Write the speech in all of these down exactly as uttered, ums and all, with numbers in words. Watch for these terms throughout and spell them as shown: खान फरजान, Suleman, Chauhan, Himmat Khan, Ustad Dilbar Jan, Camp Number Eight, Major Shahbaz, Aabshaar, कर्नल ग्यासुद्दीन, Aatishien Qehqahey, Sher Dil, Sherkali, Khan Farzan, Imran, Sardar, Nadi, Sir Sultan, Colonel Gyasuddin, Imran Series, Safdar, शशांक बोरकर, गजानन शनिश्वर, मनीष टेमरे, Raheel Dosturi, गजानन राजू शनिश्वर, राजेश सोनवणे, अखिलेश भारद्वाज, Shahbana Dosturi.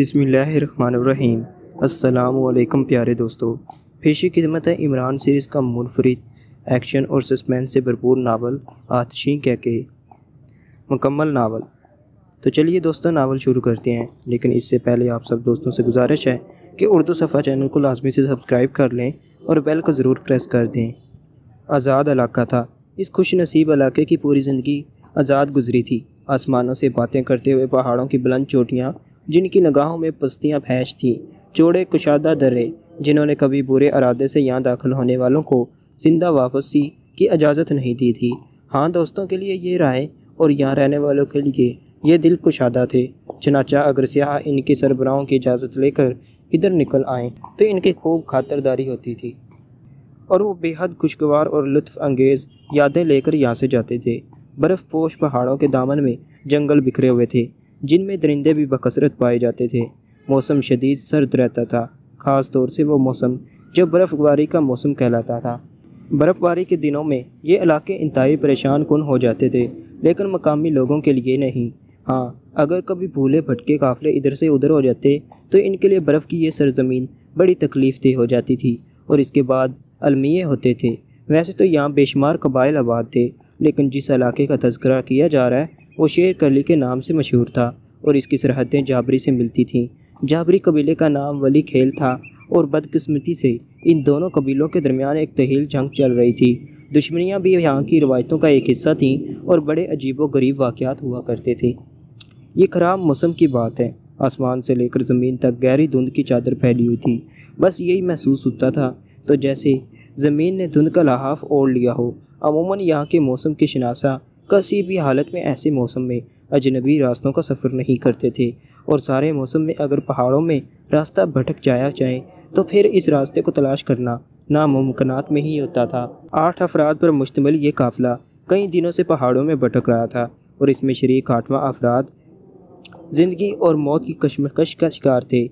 बिस्मिल्लाहिर्रहमानिर्रहीम। अस्सलामुअलैकुम प्यारे दोस्तों, पेश खिदमत है इमरान सीरीज़ का मुनफरिद एक्शन और सस्पेंस से भरपूर नावल आतिशीन कहकही मुकम्मल नावल। तो चलिए दोस्तों नावल शुरू करते हैं, लेकिन इससे पहले आप सब दोस्तों से गुजारिश है कि उर्दू सफ़ा चैनल को लाजमी से सब्सक्राइब कर लें और बेल को ज़रूर प्रेस कर दें। आज़ाद इलाका था। इस खुश नसीब इलाके की पूरी ज़िंदगी आज़ाद गुजरी थी। आसमानों से बातें करते हुए पहाड़ों की बुलंद चोटियाँ जिनकी निगाहों में पस्तियाँ फैश थीं, चौड़े कुशादा दर्रे जिन्होंने कभी बुरे इरादे से यहाँ दाखिल होने वालों को जिंदा वापसी की इजाज़त नहीं दी थी। हाँ दोस्तों के लिए ये राय और यहाँ रहने वालों के लिए ये दिल कुशादा थे। चनाचा अगर स्याह इनके सरबराहों की इजाज़त लेकर इधर निकल आए तो इनकी खूब खातरदारी होती थी और वो बेहद खुशगवार और लुत्फ़ अंगेज़ यादें लेकर यहाँ से जाते थे। बर्फ़ पोश पहाड़ों के दामन में जंगल बिखरे हुए थे जिनमें दरिंदे भी बकसरत पाए जाते थे। मौसम शदीद सर्द रहता था, ख़ास तौर से वो मौसम जो बर्फ़बारी का मौसम कहलाता था। बर्फ़बारी के दिनों में ये इलाके इंतहाई परेशान कुन हो जाते थे, लेकिन मकामी लोगों के लिए नहीं। हाँ, अगर कभी भूले भटके काफ़िले इधर से उधर हो जाते तो इनके लिए बर्फ़ की ये सरजमीन बड़ी तकलीफ देह हो जाती थी और इसके बाद अलमिये होते थे। वैसे तो यहाँ बेशुमार कबाइल आबाद थे, लेकिन जिस इलाके का तज़किरा किया जा रहा है वो शेरकली के नाम से मशहूर था और इसकी सरहदें जाबरी से मिलती थीं। जाबरी कबीले का नाम वली खेल था और बदकिस्मती से इन दोनों कबीलों के दरमियान एक तहील जंग चल रही थी। दुश्मनियाँ भी यहाँ की रवायतों का एक हिस्सा थीं और बड़े अजीब व गरीब वाक़यात हुआ करते थे। ये ख़राब मौसम की बात है। आसमान से लेकर ज़मीन तक गहरी धुंध की चादर फैली हुई थी। बस यही महसूस होता था तो जैसे ज़मीन ने धुंध का लहाफ़ ओढ़ लिया हो। अमूमन यहाँ के मौसम की शनासा किसी भी हालत में ऐसे मौसम में अजनबी रास्तों का सफ़र नहीं करते थे और सारे मौसम में अगर पहाड़ों में रास्ता भटक जाया जाए तो फिर इस रास्ते को तलाश करना नामुमकिनात में ही होता था। आठ अफराद पर मुश्तमिल ये काफ़िला कई दिनों से पहाड़ों में भटक रहा था और इसमें शरीक आठवां अफराद ज़िंदगी और मौत की कशमकश का शिकार थे।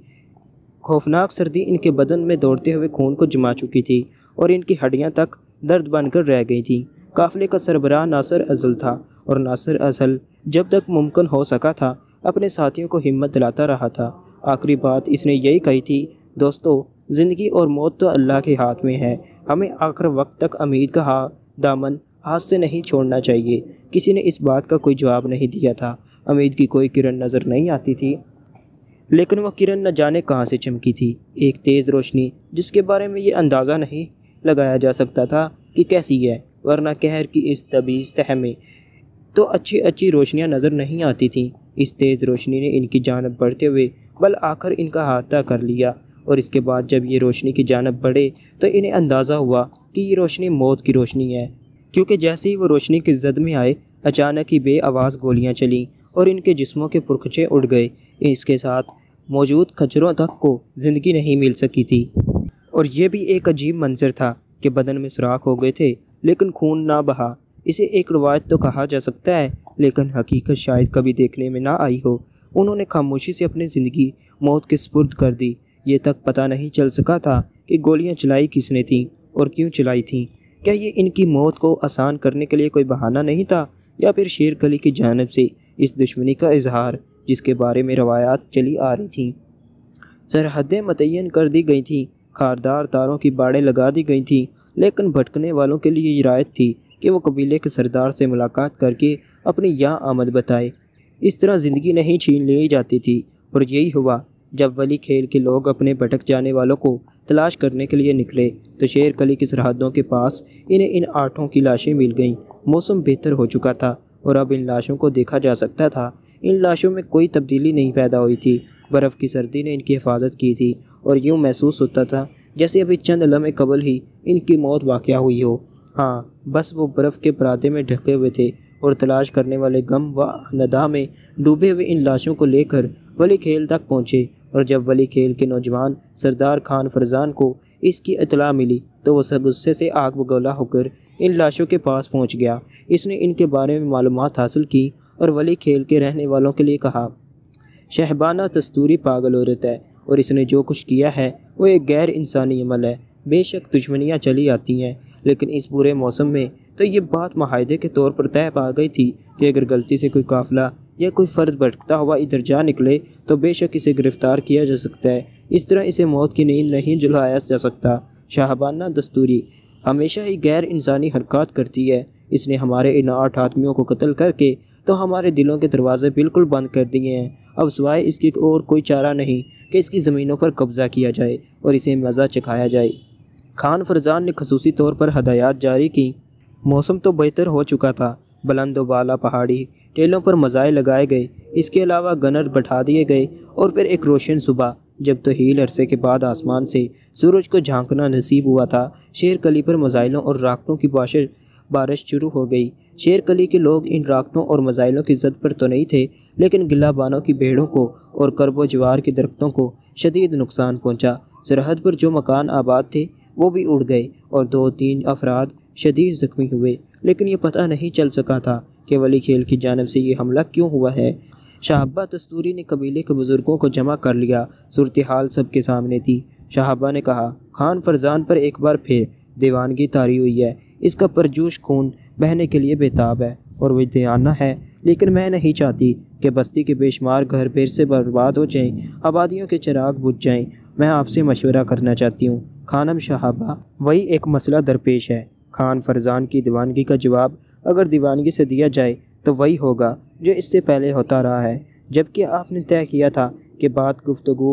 खौफनाक सर्दी इनके बदन में दौड़ते हुए खून को जमा चुकी थी और इनकी हड्डियाँ तक दर्द बनकर रह गई थीं। काफ़िले का सरबराह नासिर अज़ल था और नासिर अज़ल जब तक मुमकिन हो सका था अपने साथियों को हिम्मत दिलाता रहा था। आखिरी बात इसने यही कही थी, दोस्तों ज़िंदगी और मौत तो अल्लाह के हाथ में है, हमें आखिर वक्त तक उम्मीद का हा, दामन हाथ से नहीं छोड़ना चाहिए। किसी ने इस बात का कोई जवाब नहीं दिया था। उम्मीद की कोई किरण नज़र नहीं आती थी, लेकिन वह किरण न जाने कहाँ से चमकी थी, एक तेज़ रोशनी जिसके बारे में ये अंदाज़ा नहीं लगाया जा सकता था कि कैसी है, वरना कहर की इस तबीज़ तह में तो अच्छी अच्छी रोशनियां नज़र नहीं आती थीं। इस तेज़ रोशनी ने इनकी जानब बढ़ते हुए बल आकर इनका हाथा कर लिया और इसके बाद जब ये रोशनी की जानब बढ़े तो इन्हें अंदाज़ा हुआ कि ये रोशनी मौत की रोशनी है, क्योंकि जैसे ही वो रोशनी की जद में आए अचानक ही बे आवाज़ गोलियाँ चलीं और इनके जिस्मों के पुरखचे उड़ गए। इसके साथ मौजूद खच्चरों तक को ज़िंदगी नहीं मिल सकी थी और यह भी एक अजीब मंजर था कि बदन में सुराख हो गए थे लेकिन खून ना बहा। इसे एक रवायत तो कहा जा सकता है, लेकिन हकीकत शायद कभी देखने में ना आई हो। उन्होंने खामोशी से अपनी ज़िंदगी मौत के सुपुर्द कर दी। ये तक पता नहीं चल सका था कि गोलियां चलाई किसने थीं और क्यों चलाई थीं। क्या ये इनकी मौत को आसान करने के लिए कोई बहाना नहीं था या फिर शेरकली की जानिब से इस दुश्मनी का इजहार जिसके बारे में रवायात चली आ रही थीं। सरहदें मतयन कर दी गई थीं, खारदार तारों की बाड़ें लगा दी गई थीं, लेकिन भटकने वालों के लिए ये रायत थी कि वो कबीले के सरदार से मुलाकात करके अपनी यहाँ आमद बताए। इस तरह ज़िंदगी नहीं छीन ली जाती थी और यही हुआ। जब वली खेल के लोग अपने भटक जाने वालों को तलाश करने के लिए निकले तो शेरकली की सरहदों के पास इन्हें इन आठों की लाशें मिल गईं। मौसम बेहतर हो चुका था और अब इन लाशों को देखा जा सकता था। इन लाशों में कोई तब्दीली नहीं पैदा हुई थी। बर्फ़ की सर्दी ने इनकी हिफाजत की थी और यूँ महसूस होता था जैसे अभी चंद लम्हे कबल ही इनकी मौत वाक़या हुई हो। हाँ, बस वो बर्फ़ के परादे में ढके हुए थे और तलाश करने वाले गम व नदा में डूबे हुए इन लाशों को लेकर वली खेल तक पहुँचे और जब वली खेल के नौजवान सरदार खान फरजान को इसकी इतला मिली तो वह गुस्से से आग बगौला होकर इन लाशों के पास पहुँच गया। इसने इनके बारे में मालूमात हासिल की और वली खेल के रहने वालों के लिए कहा, शहबाना दस्तूरी पागल औरत है और इसने जो कुछ किया है वो एक गैर इंसानी अमल है। बेशक दुश्मनियाँ चली आती हैं, लेकिन इस पूरे मौसम में तो ये बात माहिदे के तौर पर तय पा गई थी कि अगर गलती से कोई काफ़िला या कोई फर्द भटकता हुआ इधर जा निकले तो बेशक इसे गिरफ्तार किया जा सकता है। इस तरह इसे मौत की नींद नहीं जलाया जा सकता। शाहबाना दस्तूरी हमेशा ही गैर इंसानी हरकत करती है। इसने हमारे इन आठ आदमियों को कत्ल करके तो हमारे दिलों के दरवाजे बिल्कुल बंद कर दिए हैं। अब सिवाय इसकी और कोई चारा नहीं कि इसकी ज़मीनों पर कब्ज़ा किया जाए और इसे मज़ा चखाया जाए। खान फरजान ने खसूसी तौर पर हदायत जारी की। मौसम तो बेहतर हो चुका था। बुलंद वाला पहाड़ी टेलों पर मज़ाए लगाए गए। इसके अलावा गनर बैठा दिए गए और फिर एक रोशन सुबह जब तो हील अरसे के बाद आसमान से सूरज को झांकना नसीब हुआ था, शेरकली पर मज़ाइलों और राकटों की बाशर बारिश शुरू हो गई। शेरकली के लोग इन राकटों और मज़ाइलों की जद पर तो नहीं थे, लेकिन गिला बानों की भेड़ों को और करबो जवार के दरख्तों को शदीद नुकसान पहुंचा। सरहद पर जो मकान आबाद थे वो भी उड़ गए और दो तीन अफराद शदीद ज़ख्मी हुए, लेकिन ये पता नहीं चल सका था कि वली खेल की जानिब से ये हमला क्यों हुआ है। शाहबा दस्तूरी ने कबीले के बुज़ुर्गों को जमा कर लिया। सूरत हाल सबके सामने थी। शाहबा ने कहा, खान फरजान पर एक बार फिर दीवानगी तारी हुई है। इसका परजोश खून बहने के लिए बेताब है और वह दयाना है, लेकिन मैं नहीं चाहती कि बस्ती के बेशुमार घर फिर से बर्बाद हो जाएं, आबादियों के चिराग बुझ जाएं। मैं आपसे मशवरा करना चाहती हूँ खानम शाहबा। वही एक मसला दरपेश है। खान फरजान की दीवानगी का जवाब अगर दीवानगी से दिया जाए तो वही होगा जो इससे पहले होता रहा है, जबकि आपने तय किया था कि बात गुफ्तगू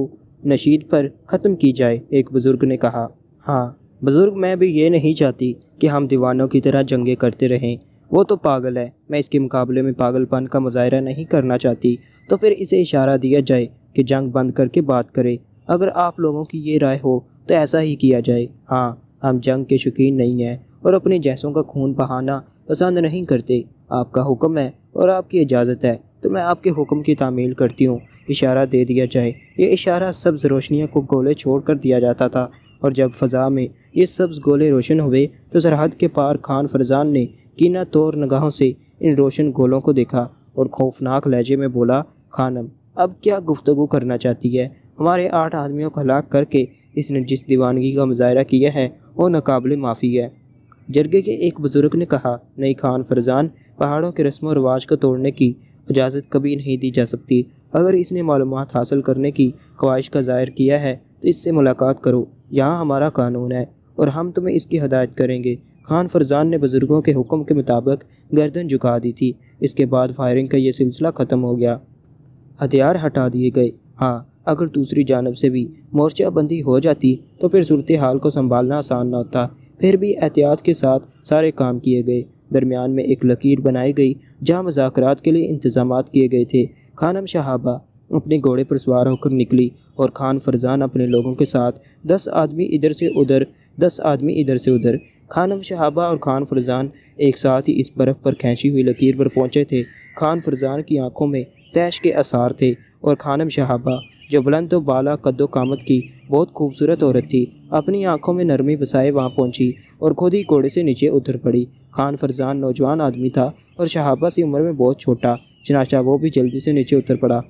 नशीद पर ख़त्म की जाए। एक बुज़ुर्ग ने कहा, हाँ बुज़ुर्ग, मैं भी ये नहीं चाहती कि हम दीवानों की तरह जंगे करते रहें। वो तो पागल है, मैं इसके मुकाबले में पागलपन का मुजाहरा नहीं करना चाहती। तो फिर इसे इशारा दिया जाए कि जंग बंद करके बात करें। अगर आप लोगों की ये राय हो तो ऐसा ही किया जाए। हाँ, हम जंग के शौकीन नहीं हैं और अपने जैसों का खून बहाना पसंद नहीं करते। आपका हुक्म है और आपकी इजाज़त है तो मैं आपके हुक्म की तामील करती हूँ। इशारा दे दिया जाए। ये इशारा सब्ज़ रोशनियों को गोले छोड़ कर दिया जाता था और जब फ़ज़ा में ये सब्ज़ गोले रोशन हुए तो सरहद के पार खान फरजान ने कीना तौर निगाहों से इन रोशन गोलों को देखा और खौफनाक लहजे में बोला, खानम अब क्या गुफ्तगू करना चाहती है? हमारे आठ आदमियों को हलाक करके इसने जिस दीवानगी का मुजाहरा किया है वो नाकाबिले माफ़ी है। जरगे के एक बुज़ुर्ग ने कहा, नहीं खान फरजान, पहाड़ों के रस्म व रवाज को तोड़ने की इजाज़त कभी नहीं दी जा सकती। अगर इसने मालूमात हासिल करने की ख्वाहिश का ज़ाहिर किया है तो इससे मुलाकात करो। यहाँ हमारा कानून है और हम तुम्हें इसकी हदायत करेंगे। खान फरजान ने बुज़ुर्गों के हुक्म के मुताबिक गर्दन झुका दी थी। इसके बाद फायरिंग का यह सिलसिला ख़त्म हो गया। हथियार हटा दिए गए। हाँ, अगर दूसरी जानब से भी मोर्चाबंदी हो जाती तो फिर सूरत हाल को संभालना आसान न होता। फिर भी एहतियात के साथ सारे काम किए गए। दरमियान में एक लकीर बनाई गई जहाँ मुज़ाकरात के लिए इंतजाम किए गए थे। खानम शाहबा अपने घोड़े पर सवार होकर निकली और खान फरजान अपने लोगों के साथ दस आदमी इधर से उधर दस आदमी इधर से उधर। खानम शाहबा और खान फरजान एक साथ ही इस बर्फ़ पर खींची हुई लकीर पर पहुँचे थे। खान फरजान की आंखों में तैश के आसार थे और खानम शाहबा, जो बुलंद तो बाला कद्दो कामत की बहुत खूबसूरत औरत थी, अपनी आंखों में नरमी बसाए वहाँ पहुँची और खुद ही घोड़े से नीचे उतर पड़ी। खान फरजान नौजवान आदमी था और शाहबा से उम्र में बहुत छोटा, चनाचा वो भी जल्दी से नीचे उतर पड़ा।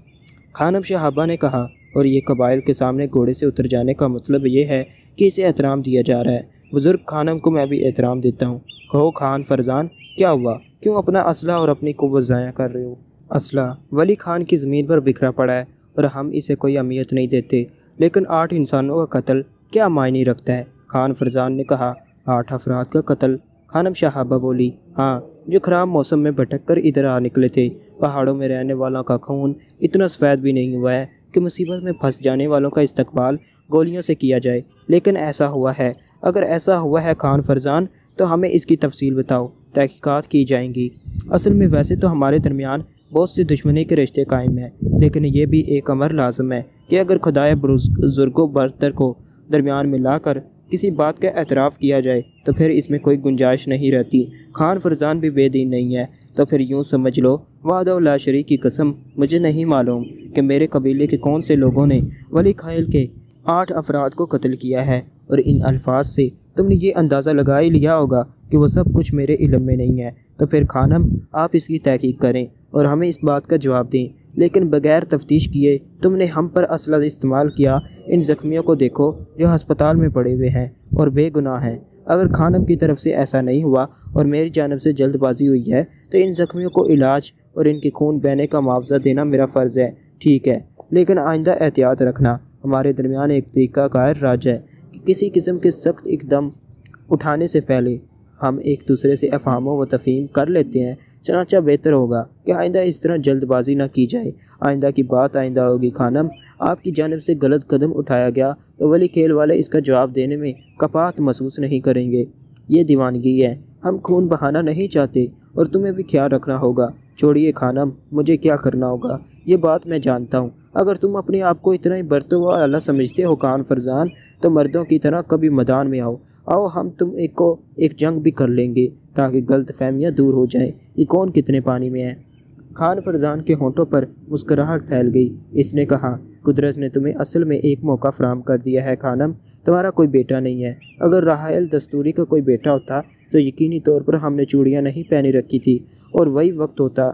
खानम शाहबा ने कहा, और ये कबाइल के सामने घोड़े से उतर जाने का मतलब ये है कि इसे एहतराम दिया जा रहा है। बुज़ुर्ग खानम को मैं भी एहतराम देता हूँ। कहो खान फरजान, क्या हुआ? क्यों अपना असला और अपनी कुव्वत ज़ाया कर रहे हो? असला वली खान की ज़मीन पर बिखरा पड़ा है और हम इसे कोई अहमियत नहीं देते, लेकिन आठ इंसानों का कत्ल क्या मायने रखता है? खान फरजान ने कहा, आठ अफराद का कत्ल? खानम शाहबा बोली, हाँ, जो ख़राब मौसम में भटक कर इधर आ निकले थे। पहाड़ों में रहने वालों का खून इतना सफ़ेद भी नहीं हुआ है कि मुसीबत में फंस जाने वालों का इस्तकबाल गोलियों से किया जाए, लेकिन ऐसा हुआ है। अगर ऐसा हुआ है खान फरजान, तो हमें इसकी तफसील बताओ, तहकीकात की जाएंगी। असल में वैसे तो हमारे दरमियान बहुत से दुश्मनी के रिश्ते कायम हैं, लेकिन ये भी एक अमर लाजम है कि अगर खुदाए बुज़ुर्गो बरतर को दरमियान में लाकर किसी बात का एतराफ़ किया जाए तो फिर इसमें कोई गुंजाइश नहीं रहती। खान फरजान भी बेदीन नहीं है, तो फिर यूँ समझ लो, वादा ला शरीक की कसम, मुझे नहीं मालूम कि मेरे कबीले के कौन से लोगों ने वली खेल के आठ अफराद को कत्ल किया है और इन अल्फाज से तुमने ये अंदाज़ा लगा ही लिया होगा कि वह सब कुछ मेरे इलम में नहीं है। तो फिर खानम, आप इसकी तहकीक करें और हमें इस बात का जवाब दें। लेकिन बग़ैर तफ्तीश किए तुमने हम पर असला इस्तेमाल किया। इन ज़ख्मियों को देखो जो हस्पताल में पड़े हुए हैं और बेगुनाह हैं। अगर खानम की तरफ से ऐसा नहीं हुआ और मेरी जानब से जल्दबाजी हुई है तो इन ज़ख्मियों को इलाज और इनके खून बहने का मुआवजा देना मेरा फ़र्ज़ है। ठीक है, लेकिन आइंदा एहतियात रखना। हमारे दरमियान एक तरीका का राज है कि किसी किस्म के सख्त एकदम उठाने से पहले हम एक दूसरे से अफामो व तफहीम कर लेते हैं। चनाचा बेहतर होगा कि आइंदा इस तरह जल्दबाजी ना की जाए। आइंदा की बात आइंदा होगी। खानम, आपकी जानिब से गलत कदम उठाया गया तो वली खेल वाले इसका जवाब देने में कपाहत महसूस नहीं करेंगे। ये दीवानगी है, हम खून बहाना नहीं चाहते और तुम्हें भी ख्याल रखना होगा। छोड़िए खानम, मुझे क्या करना होगा ये बात मैं जानता हूँ। अगर तुम अपने आप को इतना ही बरतो व आला समझते हो कान फरजान, तो मर्दों की तरह कभी मैदान में आओ। आओ हम तुम एक को एक जंग भी कर लेंगे ताकि गलत फहमियाँ दूर हो जाएं कि कौन कितने पानी में है। खान फरजान के होंठों पर मुस्कराहट फैल गई। इसने कहा, कुदरत ने तुम्हें असल में एक मौका फराम कर दिया है खानम। तुम्हारा कोई बेटा नहीं है। अगर राहेल दस्तूरी का कोई बेटा होता तो यकीनी तौर पर हमने चूड़ियाँ नहीं पहने रखी थी और वही वक्त होता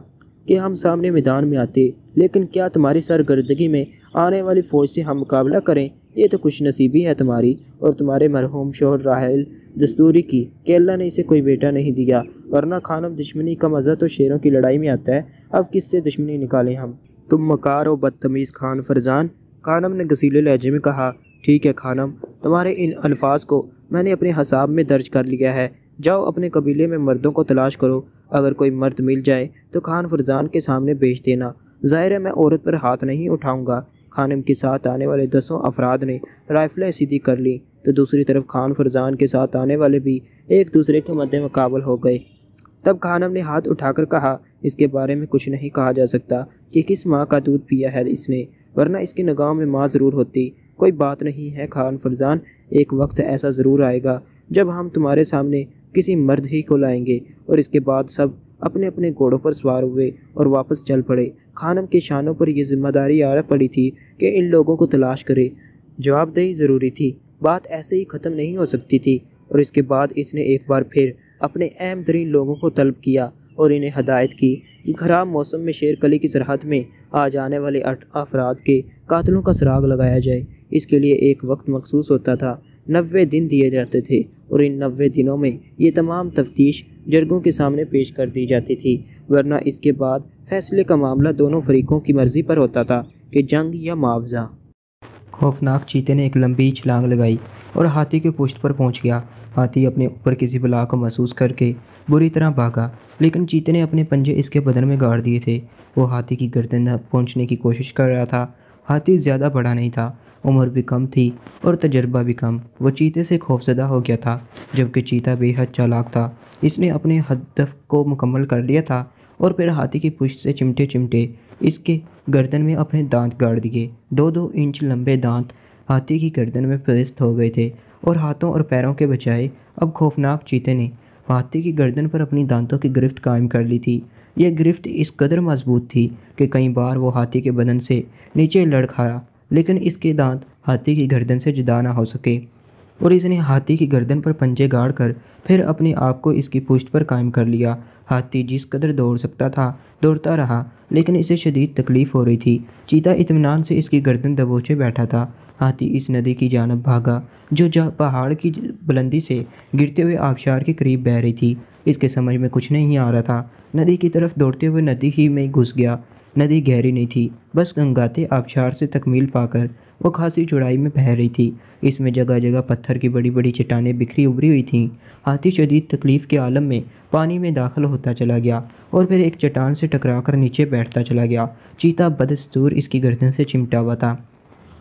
कि हम सामने मैदान में आते। लेकिन क्या तुम्हारी सरगर्दगी में आने वाली फ़ौज से हम मुकाबला करें? ये तो खुश नसीबी है तुम्हारी और तुम्हारे मरहूम शोहर राहेल दस्तूरी की कि अल्लाह ने इसे कोई बेटा नहीं दिया, वरना खानम दुश्मनी का मज़ा तो शेरों की लड़ाई में आता है। अब किससे दुश्मनी निकालें हम? तुम मकार हो बदतमीज़ खान फरजान, खानम ने गसीले लहजे में कहा। ठीक है खानम, तुम्हारे इन अल्फाज को मैंने अपने हिसाब में दर्ज कर लिया है। जाओ अपने कबीले में मर्दों को तलाश करो, अगर कोई मर्द मिल जाए तो खान फरजान के सामने बेच देना। ज़ाहिर है मैं औरत पर हाथ नहीं उठाऊँगा। खानम के साथ आने वाले दसों अफराद ने राइफलें सीधी कर ली तो दूसरी तरफ खान फरजान के साथ आने वाले भी एक दूसरे के मध्य मुकाबल हो गए। तब खानम ने हाथ उठाकर कहा, इसके बारे में कुछ नहीं कहा जा सकता कि किस माँ का दूध पिया है इसने, वरना इसकी निगाह में माँ ज़रूर होती। कोई बात नहीं है खान फरजान, एक वक्त ऐसा ज़रूर आएगा जब हम तुम्हारे सामने किसी मर्द ही को लाएंगे। और इसके बाद सब अपने अपने घोड़ों पर सवार हुए और वापस चल पड़े। खानम के शानों पर यह जिम्मेदारी आ पड़ी थी कि इन लोगों को तलाश करे। जवाबदेही ज़रूरी थी, बात ऐसे ही ख़त्म नहीं हो सकती थी। और इसके बाद इसने एक बार फिर अपने अहम तरीन लोगों को तलब किया और इन्हें हदायत की कि ख़राब मौसम में शेरकली की सरहद में आ जाने वाले अफराद के कातलों का सुराग लगाया जाए। इसके लिए एक वक्त मखसूस होता था, नब्बे दिन दिए जाते थे और इन नब्बे दिनों में ये तमाम तफ्तीश जर्गों के सामने पेश कर दी जाती थी, वरना इसके बाद फैसले का मामला दोनों फरीकों की मर्ज़ी पर होता था कि जंग या मुआवजा। खौफनाक चीते ने एक लंबी छलांग लगाई और हाथी के पुश्त पर पहुंच गया। हाथी अपने ऊपर किसी बला को महसूस करके बुरी तरह भागा, लेकिन चीते ने अपने पंजे इसके बदन में गाड़ दिए थे। वो हाथी की गर्दन पहुँचने की कोशिश कर रहा था। हाथी ज़्यादा बड़ा नहीं था, उम्र भी कम थी और तजर्बा भी कम। वो चीते से खौफजदा हो गया था, जबकि चीता बेहद चालाक था। इसने अपने हदफ को मुकम्मल कर लिया था और फिर हाथी की पुश्त से चिमटे चिमटे इसके गर्दन में अपने दांत गाड़ दिए। दो दो इंच लंबे दांत हाथी की गर्दन में पेस्ट हो गए थे और हाथों और पैरों के बजाय अब खौफनाक चीते ने हाथी की गर्दन पर अपनी दांतों की गिरफ्त कायम कर ली थी। यह गिरफ्त इस कदर मजबूत थी कि कई बार वो हाथी के बदन से नीचे लड़खड़ा, लेकिन इसके दांत हाथी की गर्दन से जुदा ना हो सके। और इसने हाथी की गर्दन पर पंजे गाड़ कर फिर अपने आप को इसकी पुश्त पर कायम कर लिया। हाथी जिस कदर दौड़ सकता था दौड़ता रहा, लेकिन इसे शदीद तकलीफ़ हो रही थी। चीता इत्मीनान से इसकी गर्दन दबोचे बैठा था। हाथी इस नदी की जानब भागा जो जा पहाड़ की बुलंदी से गिरते हुए आबशार के करीब बह रही थी। इसके समझ में कुछ नहीं आ रहा था। नदी की तरफ दौड़ते हुए नदी ही में घुस गया। नदी गहरी नहीं थी, बस गंगाते आबशार से तकमील पाकर वो खासी चौड़ाई में बह रही थी। इसमें जगह जगह पत्थर की बड़ी बड़ी चट्टानें बिखरी उभरी हुई थीं। हाथी शदीद तकलीफ़ के आलम में पानी में दाखिल होता चला गया और फिर एक चट्टान से टकराकर नीचे बैठता चला गया। चीता बदस्तूर इसकी गर्दन से चिमटा हुआ था।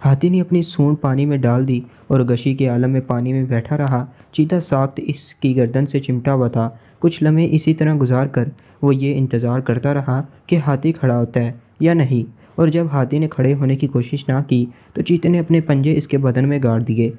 हाथी ने अपनी सूंड पानी में डाल दी और गशी के आलम में पानी में बैठा रहा। चीता साख्त इसकी गर्दन से चिमटा हुआ था। कुछ लम्हे इसी तरह गुजार कर वो ये इंतज़ार करता रहा कि हाथी खड़ा होता है या नहीं, और जब हाथी ने खड़े होने की कोशिश ना की तो चीते ने अपने पंजे इसके बदन में गाड़ दिए।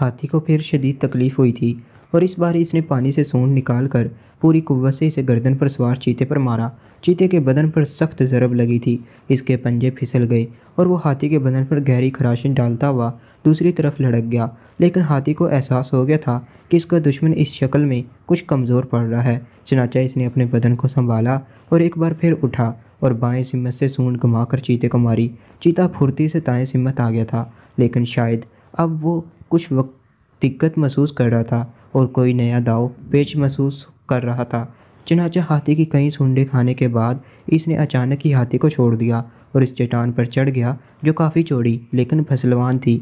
हाथी को फिर शदीद तकलीफ़ हुई थी और इस बार इसने पानी से सूंड निकाल कर पूरी कुव्वत से इसे गर्दन पर सवार चीते पर मारा। चीते के बदन पर सख्त ज़रब लगी थी। इसके पंजे फिसल गए और वो हाथी के बदन पर गहरी खराशें डालता हुआ दूसरी तरफ लड़क गया। लेकिन हाथी को एहसास हो गया था कि इसका दुश्मन इस शक्ल में कुछ कमज़ोर पड़ रहा है। चनाचा इसने अपने बदन को संभाला और एक बार फिर उठा और बाएं सिमत से सूंड घुमाकर चीते को मारी। चीता फुर्ती से दाएं सिमत आ गया था, लेकिन शायद अब वो कुछ वक्त दिक्कत महसूस कर रहा था और कोई नया दाव पेच महसूस कर रहा था। चनाचा हाथी की कई सूंडें खाने के बाद इसने अचानक ही हाथी को छोड़ दिया और इस चट्टान पर चढ़ गया जो काफ़ी चौड़ी लेकिन फसलवान थी।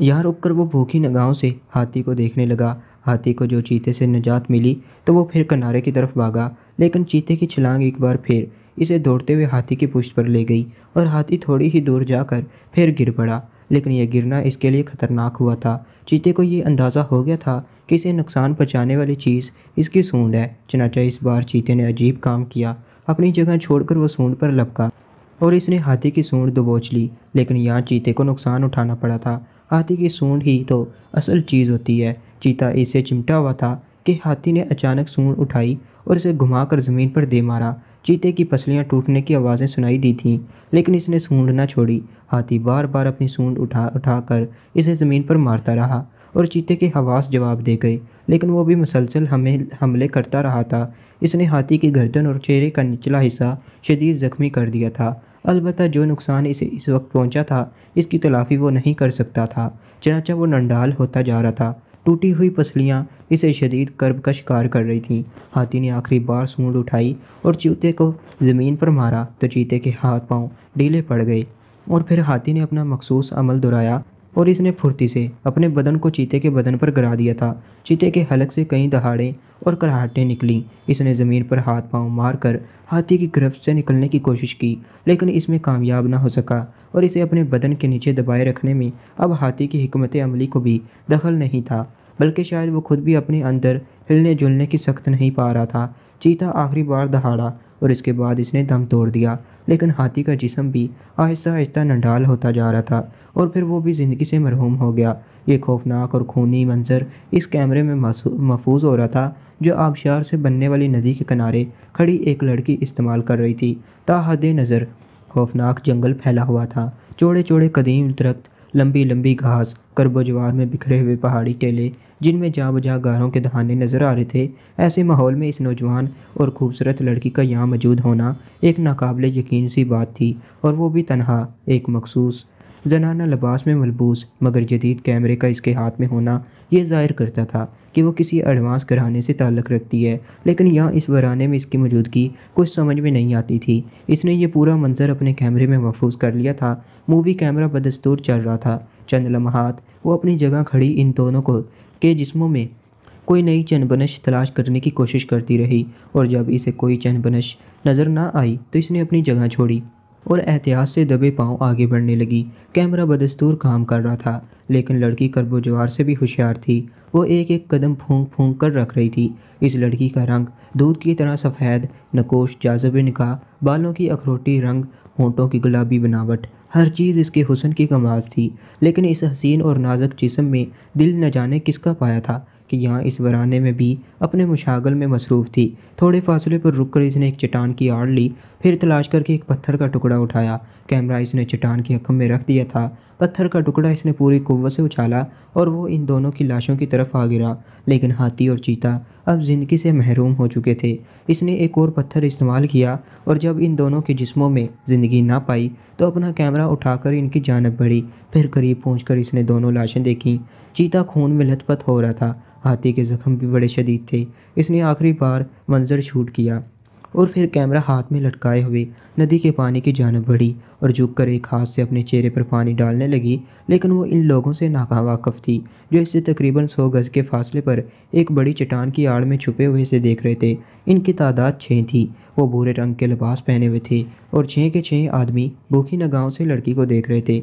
यहाँ रुककर वो भूखी निगाहों से हाथी को देखने लगा। हाथी को जो चीते से निजात मिली तो वो फिर किनारे की तरफ भागा, लेकिन चीते की छलांग एक बार फिर इसे दौड़ते हुए हाथी की पुष्ट पर ले गई और हाथी थोड़ी ही दूर जाकर फिर गिर पड़ा। लेकिन यह गिरना इसके लिए खतरनाक हुआ था। चीते को ये अंदाज़ा हो गया था कि इसे नुकसान पहुँचाने वाली चीज़ इसकी सूंड है। चनाचा इस बार चीते ने अजीब काम किया, अपनी जगह छोड़कर वो सूंड पर लपका और इसने हाथी की सूंड दबोच ली। लेकिन यहाँ चीते को नुकसान उठाना पड़ा था। हाथी की सूंड ही तो असल चीज़ होती है। चीता इससे चिमटा हुआ था कि हाथी ने अचानक सूंड उठाई और इसे घुमाकर ज़मीन पर दे मारा। चीते की पसलियां टूटने की आवाज़ें सुनाई दी थीं, लेकिन इसने सूंड ना छोड़ी। हाथी बार बार अपनी सूंड उठा उठा कर इसे ज़मीन पर मारता रहा और चीते के हवास जवाब दे गए, लेकिन वो भी मुसलसल हमें हमले करता रहा था। इसने हाथी की गर्दन और चेहरे का निचला हिस्सा शदीद ज़ख्मी कर दिया था। अलबत्ता जो नुकसान इसे इस वक्त पहुंचा था, इसकी तलाफी वो नहीं कर सकता था। चनाचा वो नंडाल होता जा रहा था। टूटी हुई पसलियां इसे शदीद कर्ब का शिकार कर रही थीं। हाथी ने आखिरी बार सूंड उठाई और चीते को ज़मीन पर मारा तो चीते के हाथ पांव ढीले पड़ गए और फिर हाथी ने अपना मखसूस अमल दोहराया और इसने फुर्ती से अपने बदन को चीते के बदन पर गिरा दिया था। चीते के हलक से कई दहाड़े और कराहटें निकली। इसने ज़मीन पर हाथ पांव मारकर हाथी की गिरफ्त से निकलने की कोशिश की, लेकिन इसमें कामयाब ना हो सका और इसे अपने बदन के नीचे दबाए रखने में अब हाथी की हिकमत अमली को भी दखल नहीं था, बल्कि शायद वो खुद भी अपने अंदर हिलने जुलने की सख्त नहीं पा रहा था। चीता आखिरी बार दहाड़ा और इसके बाद इसने दम तोड़ दिया, लेकिन हाथी का जिस्म भी आहिस्ता आहिस्ता नंडाल होता जा रहा था और फिर वो भी ज़िंदगी से मरहूम हो गया। ये खौफनाक और खूनी मंजर इस कैमरे में महफूज हो रहा था जो आबशार से बनने वाली नदी के किनारे खड़ी एक लड़की इस्तेमाल कर रही थी। ताहदे नज़र खौफनाक जंगल फैला हुआ था। चौड़े चौड़े कदीम दरख्त, लंबी लंबी घास, करबोजवार में बिखरे हुए पहाड़ी टेले जिनमें जा बजा गारों के दहाने नज़र आ रहे थे। ऐसे माहौल में इस नौजवान और खूबसूरत लड़की का यहाँ मौजूद होना एक नाकाबिले यकीन सी बात थी, और वो भी तनहा एक मखसूस जनाना लिबास में मलबूस मगर जदीद कैमरे का इसके हाथ में होना ये जाहिर करता था कि वो किसी एडवांस घराने से ताल्लुक़ रखती है। लेकिन यहाँ इस वराने में इसकी मौजूदगी कुछ समझ में नहीं आती थी। इसने ये पूरा मंजर अपने कैमरे में महफूज कर लिया था। मूवी कैमरा बदस्तूर चल रहा था। चंद लम्हात वो अपनी जगह खड़ी इन दोनों को के जिस्मों में कोई नई चनबनश तलाश करने की कोशिश करती रही, और जब इसे कोई चनबनश नज़र ना आई तो इसने अपनी जगह छोड़ी और एहतियात से दबे पांव आगे बढ़ने लगी। कैमरा बदस्तूर काम कर रहा था, लेकिन लड़की करबोजवार से भी होशियार थी। वो एक एक कदम फूंक फूंक कर रख रही थी। इस लड़की का रंग दूध की तरह सफ़ेद, नकोश जाज़ब निकाह, बालों की अखरोटी रंग, होंठों की गुलाबी बनावट, हर चीज़ इसके हुस्न की कमाज थी। लेकिन इस हसीन और नाजुक जिस्म में दिल न जाने किसका पाया था कि यहाँ इस वराने में भी अपने मुशागल में मसरूफ़ थी। थोड़े फासले पर रुककर इसने एक चट्टान की आड़ ली, फिर तलाश करके एक पत्थर का टुकड़ा उठाया। कैमरा इसने चट्टान की अकम में रख दिया था। पत्थर का टुकड़ा इसने पूरी कुव्वत से उछाला और वो इन दोनों की लाशों की तरफ आ गिरा। लेकिन हाथी और चीता अब ज़िंदगी से महरूम हो चुके थे। इसने एक और पत्थर इस्तेमाल किया और जब इन दोनों के जिस्मों में ज़िंदगी ना पाई तो अपना कैमरा उठाकर इनकी जानब बढ़ी। फिर करीब पहुंचकर इसने दोनों लाशें देखीं। चीता खून में लथपथ हो रहा था। हाथी के ज़ख्म भी बड़े शदीद थे। इसने आखिरी बार मंजर शूट किया और फिर कैमरा हाथ में लटकाए हुए नदी के पानी की जानब बढ़ी और झुककर एक हाथ से अपने चेहरे पर पानी डालने लगी। लेकिन वो इन लोगों से नावाकिफ़ थी जो इससे तकरीबन सौ गज़ के फासले पर एक बड़ी चट्टान की आड़ में छुपे हुए से देख रहे थे। इनकी तादाद छः थी। वो भूरे रंग के लिबास पहने हुए थे और छः के छः आदमी भूखी निगाहों से लड़की को देख रहे थे।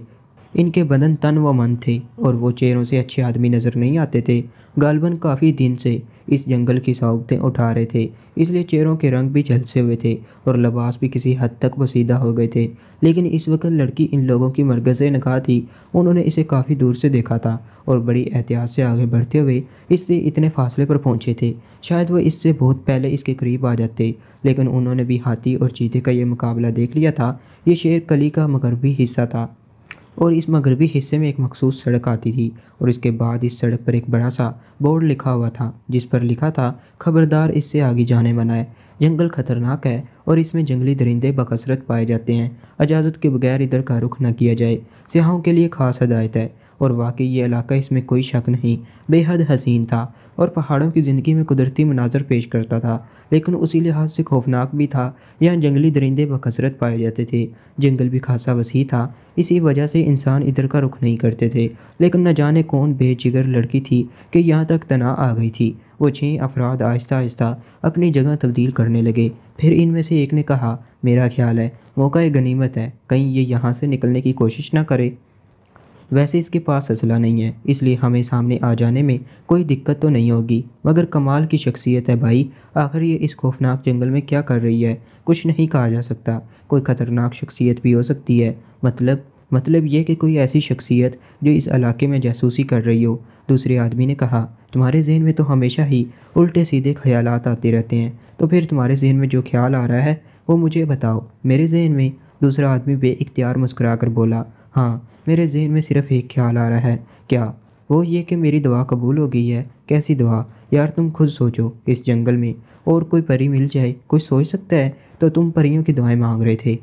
इनके बदन तन व मन थे और वो चेहरों से अच्छे आदमी नज़र नहीं आते थे। गालबन काफ़ी दिन से इस जंगल की सौगतें उठा रहे थे, इसलिए चेहरों के रंग भी झलसे हुए थे और लिबास भी किसी हद तक वसीदा हो गए थे। लेकिन इस वक्त लड़की इन लोगों की मरकज़े निगाह थी। उन्होंने इसे काफ़ी दूर से देखा था और बड़ी एहतियात से आगे बढ़ते हुए इससे इतने फासले पर पहुंचे थे। शायद वह इससे बहुत पहले इसके करीब आ जाते, लेकिन उन्होंने भी हाथी और चीते का यह मुकाबला देख लिया था। ये शेरकली का मगरबी हिस्सा था और इस मगरबी हिस्से में एक मखसूस सड़क आती थी और इसके बाद इस सड़क पर एक बड़ा सा बोर्ड लिखा हुआ था जिस पर लिखा था, खबरदार इससे आगे जाने मना है, जंगल खतरनाक है और इसमें जंगली दरिंदे बकसरत पाए जाते हैं, इजाज़त के बगैर इधर का रुख न किया जाए, सयाहों के लिए खास हदायत है। और वाकई ये इलाका इसमें कोई शक नहीं बेहद हसीन था और पहाड़ों की ज़िंदगी में कुदरती मनाजर पेश करता था, लेकिन उसी लिहाज से खौफनाक भी था। यहाँ जंगली दरिंदे बकसरत पाए जाते थे, जंगल भी खासा वसी था, इसी वजह से इंसान इधर का रुख नहीं करते थे। लेकिन न जाने कौन बेजिगर लड़की थी कि यहाँ तक तना आ गई थी। वो छह अफराद आहिस्ता आहिस्ता अपनी जगह तब्दील करने लगे। फिर इनमें से एक ने कहा, मेरा ख्याल है मौका एक गनीमत है, कहीं ये यहाँ से निकलने की कोशिश ना करे। वैसे इसके पास असला नहीं है, इसलिए हमें सामने आ जाने में कोई दिक्कत तो नहीं होगी, मगर कमाल की शख्सियत है भाई, आखिर ये इस खौफनाक जंगल में क्या कर रही है? कुछ नहीं कहा जा सकता, कोई ख़तरनाक शख्सियत भी हो सकती है। मतलब मतलब यह कि कोई ऐसी शख्सियत जो इस इलाके में जासूसी कर रही हो। दूसरे आदमी ने कहा, तुम्हारे जहन में तो हमेशा ही उल्टे सीधे ख्यालात आते रहते हैं, तो फिर तुम्हारे जहन में जो ख्याल आ रहा है वो मुझे बताओ। मेरे जहन में, दूसरा आदमी बेइख्तियार मुस्कुरा कर बोला, हाँ मेरे जहन में सिर्फ एक ख्याल आ रहा है। क्या? वो ये कि मेरी दुआ कबूल हो गई है। कैसी दुआ? यार तुम खुद सोचो, इस जंगल में और कोई परी मिल जाए, कोई सोच सकता है? तो तुम परियों की दुआएं मांग रहे थे।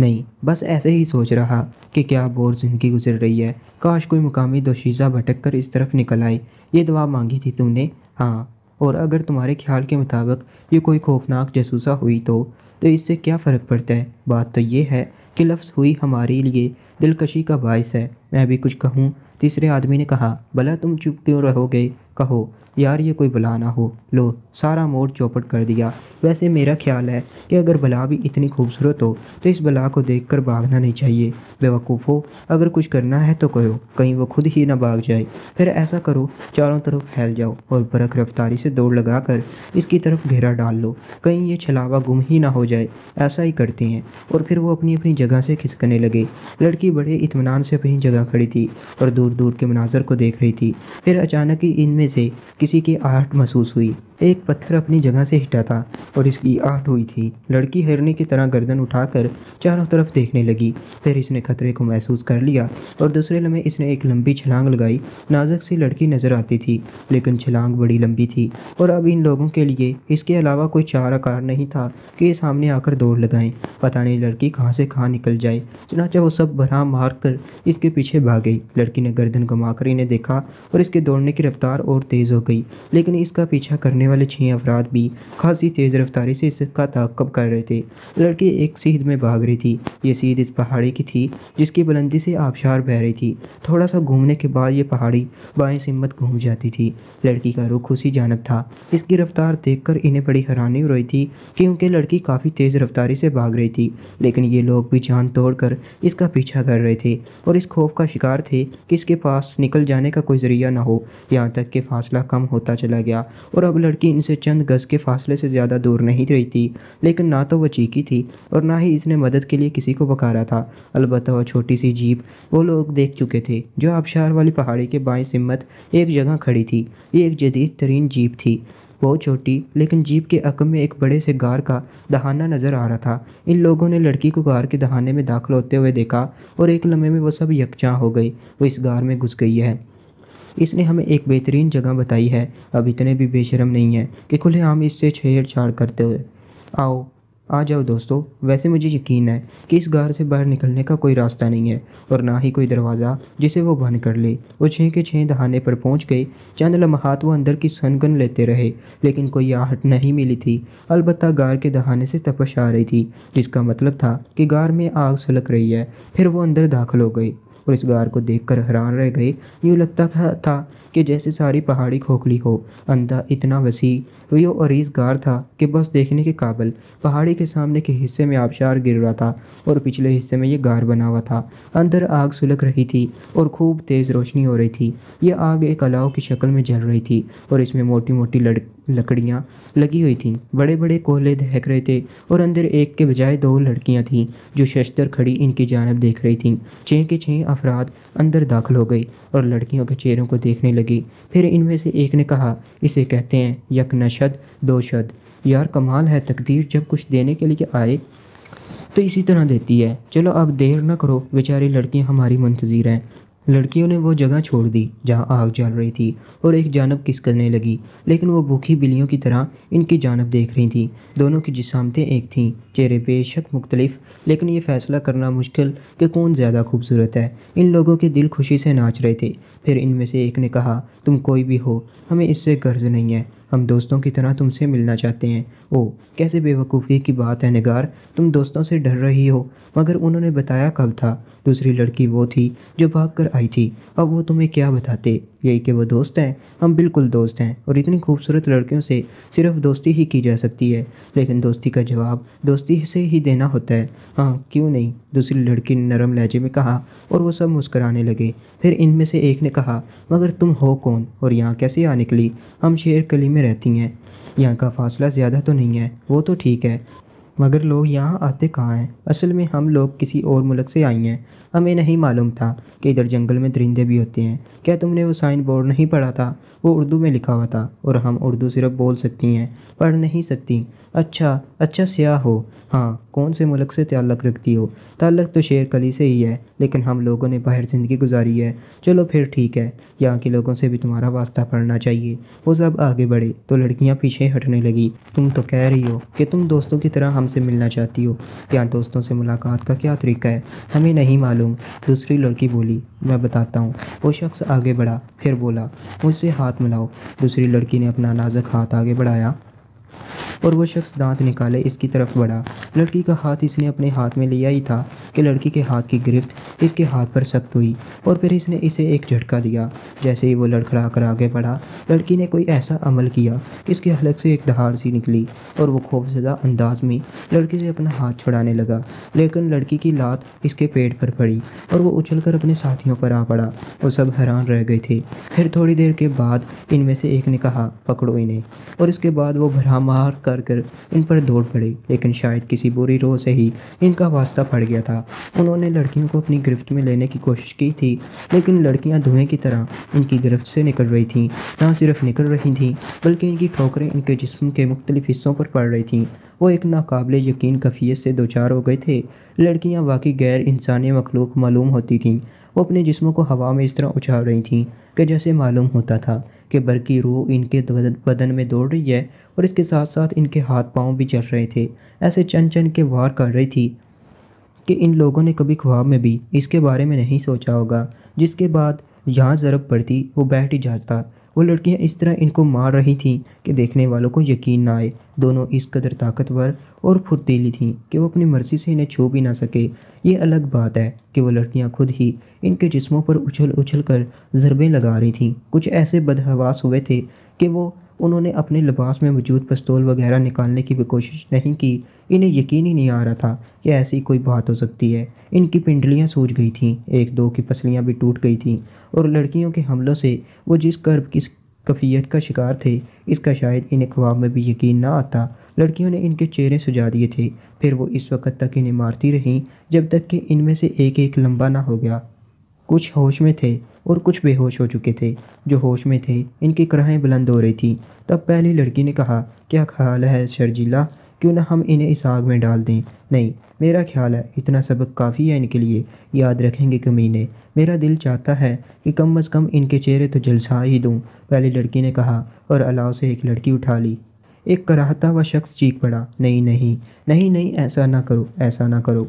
नहीं, बस ऐसे ही सोच रहा कि क्या बोर जिंदगी गुजर रही है, काश कोई मुकामी दोशीज़ा भटक कर इस तरफ निकल आए। ये दुआ मांगी थी तुमने? हाँ, और अगर तुम्हारे ख्याल के मुताबिक ये कोई खौफनाक जासूसा हुई तो तो इससे क्या फ़र्क पड़ता है? बात तो ये है कि लफ्ज़ हुई हमारे लिए दिलकशी का बायस है। मैं भी कुछ कहूँ? तीसरे आदमी ने कहा, भला तुम चुप क्यों रहोगे, कहो यार, ये कोई बला ना हो। लो, सारा मोड़ चौपट कर दिया। वैसे मेरा ख्याल है कि अगर बला भी इतनी खूबसूरत हो तो इस बला को देखकर भागना नहीं चाहिए। बेवकूफ़ो, अगर कुछ करना है तो करो, कहीं वो खुद ही ना भाग जाए। फिर ऐसा करो, चारों तरफ फैल जाओ और बरक रफ्तारी से दौड़ लगा कर इसकी तरफ घेरा डाल लो, कहीं ये छलावा गुम ही ना हो जाए। ऐसा ही करते हैं, और फिर वो अपनी अपनी जगह से खिसकने लगे। लड़की बड़े इत्मीनान से अपनी जगह खड़ी थी और दूर दूर के मनाजर को देख रही थी। फिर अचानक ही इनमें से किसी की आहट महसूस हुई। एक पत्थर अपनी जगह से हिटा था और इसकी आहट हुई थी। लड़की हिरनी की तरह गर्दन उठाकर चारों तरफ देखने लगी। फिर इसने खतरे को महसूस कर लिया और दूसरे लम्हे इसने एक लंबी छलांग लगाई। नाजुक सी लड़की नज़र आती थी, लेकिन छलांग बड़ी लंबी थी और अब इन लोगों के लिए इसके अलावा कोई चारा कार नहीं था कि ये सामने आकर दौड़ लगाएं। पता नहीं लड़की कहाँ से कहाँ निकल जाए। चुनांचे वो सब भरा मार कर इसके पीछे भागे। लड़की ने गर्दन घुमाकर इन्हें देखा और इसके दौड़ने की रफ्तार और तेज़ हो गई, लेकिन इसका पीछा करने वाले छह अफराद भी खासी तेज़ रफ्तारी से इसका ताक़ब कर रहे थे। लड़की एक सीध में भाग रही थी। ये सीध इस पहाड़ी की थी जिसकी बुलंदी से आबशार बह रही थी। थोड़ा सा घूमने के बाद ये पहाड़ी बाएं सिमत घूम जाती थी। लड़की का रुख उसी जानब था। इसकी रफ्तार देखकर इन्हें बड़ी हैरानी हो रही थी, क्योंकि लड़की काफ़ी तेज़ रफ्तारी से भाग रही थी, लेकिन ये लोग भी जान तोड़ कर इसका पीछा कर रहे थे और इस खौफ का शिकार थे कि इसके पास निकल जाने का कोई ज़रिया ना हो। यहाँ तक कि फासला कम होता चला गया और अब लड़की इनसे चंद गज़ के फासले से ज़्यादा दूर नहीं रही थी, लेकिन ना तो वह चीखी थी और ना ही इसने मदद के लिए किसी को पुकारा था। अलबत्ता वह छोटी सी जीप वो लोग देख चुके थे जो आबशार वाली पहाड़ी के बाएं सिमत एक जगह खड़ी थी। ये एक जदीद तरीन जीप थी, बहुत छोटी, लेकिन जीप के अकम में एक बड़े से गार का दहाना नज़र आ रहा था। इन लोगों ने लड़की को गार के दहाने में दाखिल होते हुए देखा और एक लम्हे में वो सब यकजा हो गई। वो इस गार में घुस गई है, इसने हमें एक बेहतरीन जगह बताई है। अब इतने भी बेशरम नहीं है कि खुलेआम इससे छेड़छाड़ करते हुए। आओ आ जाओ दोस्तों, वैसे मुझे यकीन है कि इस गार से बाहर निकलने का कोई रास्ता नहीं है और ना ही कोई दरवाज़ा जिसे वो बंद कर ले। वो छः के छः दहाने पर पहुंच गए। चंद लम्हात वो अंदर की सनगन लेते रहे, लेकिन कोई आहट नहीं मिली थी। अलबत्ता गार के दहाने से तपश आ रही थी, जिसका मतलब था कि गार में आग सलक रही है। फिर वो अंदर दाखिल हो गई और इस गार को देखकर हैरान रह गए। यूँ लगता था कि जैसे सारी पहाड़ी खोखली हो। अंदर इतना वसीह वो और इस गार था कि बस देखने के काबिल। पहाड़ी के सामने के हिस्से में आबशार गिर रहा था और पिछले हिस्से में ये गार बना हुआ था। अंदर आग सुलग रही थी और खूब तेज़ रोशनी हो रही थी। ये आग एक अलाव की शक्ल में जल रही थी और इसमें मोटी मोटी लड़ लकड़ियाँ लगी हुई थीं। बड़े बड़े कोहले दहक रहे थे और अंदर एक के बजाय दो लड़कियाँ थीं जो शशतर खड़ी इनकी जानिब देख रही थीं। छः के छः अफराद अंदर दाखिल हो गए और लड़कियों के चेहरों को देखने लगी। फिर इनमें से एक ने कहा, इसे कहते हैं यक नशद दो शद। यार कमाल है, तकदीर जब कुछ देने के लिए आए तो इसी तरह देती है। चलो अब देर ना करो, बेचारी लड़कियाँ हमारी मुंतज़िर हैं। लड़कियों ने वो जगह छोड़ दी जहां आग जल रही थी और एक जानब किसकने लगी, लेकिन वो भूखी बिल्लियों की तरह इनकी जानब देख रही थी। दोनों की जिसामतें एक थीं, चेहरे बेशक मुख्तलिफ, लेकिन ये फ़ैसला करना मुश्किल कि कौन ज़्यादा खूबसूरत है। इन लोगों के दिल खुशी से नाच रहे थे। फिर इनमें से एक ने कहा, तुम कोई भी हो, हमें इससे गर्ज नहीं है, हम दोस्तों की तरह तुमसे मिलना चाहते हैं। ओह, कैसे बेवकूफ़ी की बात है निगार, तुम दोस्तों से डर रही हो। मगर उन्होंने बताया कब था। दूसरी लड़की वो थी जो भाग कर आई थी। अब वो तुम्हें क्या बताते, यही कि वो दोस्त हैं। हम बिल्कुल दोस्त हैं और इतनी खूबसूरत लड़कियों से सिर्फ दोस्ती ही की जा सकती है, लेकिन दोस्ती का जवाब दोस्ती से ही देना होता है। हाँ, क्यों नहीं, दूसरी लड़की ने नरम लहजे में कहा और वो सब मुस्कराने लगे। फिर इनमें से एक ने कहा, मगर तुम हो कौन और यहाँ कैसे आ निकली? हम शेरकली में रहती हैं, यहाँ का फासला ज़्यादा तो नहीं है। वो तो ठीक है, मगर लोग यहाँ आते कहाँ हैं? असल में हम लोग किसी और मुल्क से आई हैं, हमें नहीं मालूम था कि इधर जंगल में दरिंदे भी होते हैं। क्या तुमने वो साइन बोर्ड नहीं पढ़ा था? वो उर्दू में लिखा हुआ था और हम उर्दू सिर्फ बोल सकती हैं, पढ़ नहीं सकती। अच्छा अच्छा स्याह हो। हाँ, कौन से मुल्क से ताल्लुक़ रखती हो? ताल्लुक़ तो शेरकली से ही है, लेकिन हम लोगों ने बाहर ज़िंदगी गुजारी है। चलो फिर ठीक है, यहाँ के लोगों से भी तुम्हारा वास्ता पड़ना चाहिए। वो सब आगे बढ़े तो लड़कियाँ पीछे हटने लगी। तुम तो कह रही हो कि तुम दोस्तों की तरह हमसे मिलना चाहती हो, यहाँ दोस्तों से मुलाकात का क्या तरीका है? हमें नहीं मालूम, दूसरी लड़की बोली। मैं बताता हूँ, वो शख्स आगे बढ़ा। फिर बोला, मुझसे हाथ मिलाओ। दूसरी लड़की ने अपना नाजुक हाथ आगे बढ़ाया और वो शख्स दांत निकाले इसकी तरफ बढ़ा। लड़की का हाथ इसने अपने हाथ में लिया ही था कि लड़की के हाथ की गिरफ्त इसके हाथ पर सख्त हुई और फिर इसने इसे एक झटका दिया। जैसे ही वो लड़खड़ा कर आगे बढ़ा, लड़की ने कोई ऐसा अमल किया कि इसके हलक से एक दहाड़ सी निकली और वो खौफजदा अंदाज में लड़की से अपना हाथ छुड़ाने लगा, लेकिन लड़की की लात इसके पेट पर पड़ी और वो उछल कर अपने साथियों पर आ पड़ा। वो सब हैरान रह गए थे। फिर थोड़ी देर के बाद इनमें से एक ने कहा, पकड़ो इन्हें। और इसके बाद वो भरा मार कर कर इन पर दौड़ पड़े, लेकिन शायद किसी बुरी रोह से ही इनका वास्ता पड़ गया था। उन्होंने लड़कियों को अपनी गिरफ्त में लेने की कोशिश की थी, लेकिन लड़कियां धुएं की तरह इनकी गिरफ्त से निकल रही थीं। ना सिर्फ निकल रही थीं, बल्कि इनकी ठोकरें इनके जिस्म के मुख्तलिफ हिस्सों पर पड़ रही थीं। वो एक नाकाबिले यकीन कैफियत से दो चार हो गए थे। लड़कियां वाकई गैर इंसानी मखलूक मालूम होती थीं। वो अपने जिस्मों को हवा में इस तरह उछाल रही थीं कि जैसे मालूम होता था कि बरकी रूह इनके बदन में दौड़ रही है और इसके साथ साथ इनके हाथ पांव भी चल रहे थे। ऐसे चन चन के वार कर रही थी कि इन लोगों ने कभी ख्वाब में भी इसके बारे में नहीं सोचा होगा। जिसके बाद यहाँ ज़रब पड़ती वो बैठ ही जाता। वो लड़कियाँ इस तरह इनको मार रही थीं कि देखने वालों को यकीन ना आए। दोनों इस कदर ताकतवर और फुर्तीली थीं कि वो अपनी मर्जी से इन्हें छू भी ना सके। ये अलग बात है कि वो लड़कियां खुद ही इनके जिस्मों पर उछल उछल कर ज़रबें लगा रही थीं। कुछ ऐसे बदहवास हुए थे कि वो उन्होंने अपने लिबास में मौजूद पिस्तौल वगैरह निकालने की भी कोशिश नहीं की। इन्हें यकीन ही नहीं आ रहा था कि ऐसी कोई बात हो सकती है। इनकी पिंडलियां सूज गई थीं, एक दो की पसलियां भी टूट गई थीं और लड़कियों के हमलों से वो जिस कर्ब किस कैफियत का शिकार थे, इसका शायद इन्हें ख्वाब में भी यकीन ना आता। लड़कियों ने इनके चेहरे सजा दिए थे। फिर वो इस वक्त तक इन्हें मारती रहीं जब तक कि इनमें से एक एक लंबा ना हो गया। कुछ होश में थे और कुछ बेहोश हो चुके थे। जो होश में थे इनकी कराहें बुलंद हो रही थीं। तब पहली लड़की ने कहा, क्या ख्याल है शर्जिला, क्यों ना हम इन्हें इस आग में डाल दें? नहीं, मेरा ख्याल है इतना सबक काफ़ी है इनके लिए, याद रखेंगे कमीने। मेरा दिल चाहता है कि कम अज़ कम इनके चेहरे तो झलसा ही दूँ, पहली लड़की ने कहा और अलाव से एक लड़की उठा ली। एक कराहता हुआ शख्स चीख पड़ा, नहीं नहीं नहीं नहीं, ऐसा ना करो, ऐसा ना करो,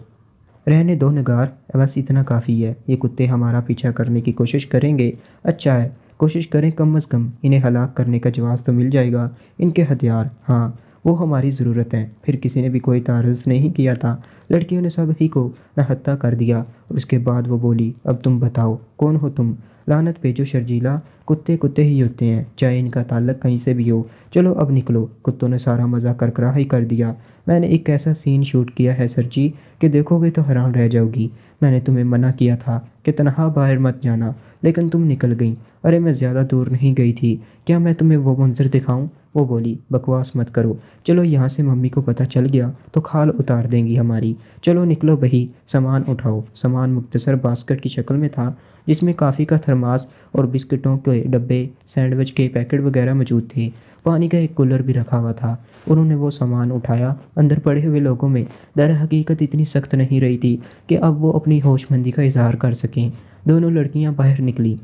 रहने दो निगार, बस इतना काफ़ी है। ये कुत्ते हमारा पीछा करने की कोशिश करेंगे, अच्छा है कोशिश करें, कम अज़ कम इन्हें हलाक करने का जवाब तो मिल जाएगा। इनके हथियार, हाँ वो हमारी ज़रूरत है। फिर किसी ने भी कोई तारज़ नहीं किया था। लड़कियों ने सभी को नहत्ता कर दिया और उसके बाद वो बोली, अब तुम बताओ कौन हो तुम? लानत भेजो शर्जिला, कुत्ते कुत्ते ही होते हैं, चाहे इनका ताल्लुक कहीं से भी हो। चलो अब निकलो। कुत्तों ने सारा मज़ा करकरा ही कर दिया। मैंने एक ऐसा सीन शूट किया है सर जी कि देखोगे तो हैरान रह जाओगी। मैंने तुम्हें मना किया था कि तनहा बाहर मत जाना, लेकिन तुम निकल गई। अरे मैं ज़्यादा दूर नहीं गई थी, क्या मैं तुम्हें वो मंजर दिखाऊँ? वो बोली, बकवास मत करो, चलो यहाँ से, मम्मी को पता चल गया तो खाल उतार देंगी हमारी। चलो निकलो बही, सामान उठाओ। सामान मुख्तसर बास्केट की शक्ल में था जिसमें काफ़ी का थर्म मांस और बिस्किटों के डब्बे, सैंडविच के पैकेट वगैरह मौजूद थे। पानी का एक कूलर भी रखा हुआ था। उन्होंने वो सामान उठाया। अंदर पड़े हुए लोगों में दर हकीकत इतनी सख्त नहीं रही थी कि अब वो अपनी होशमंदी का इजहार कर सकें। दोनों लड़कियाँ बाहर निकली।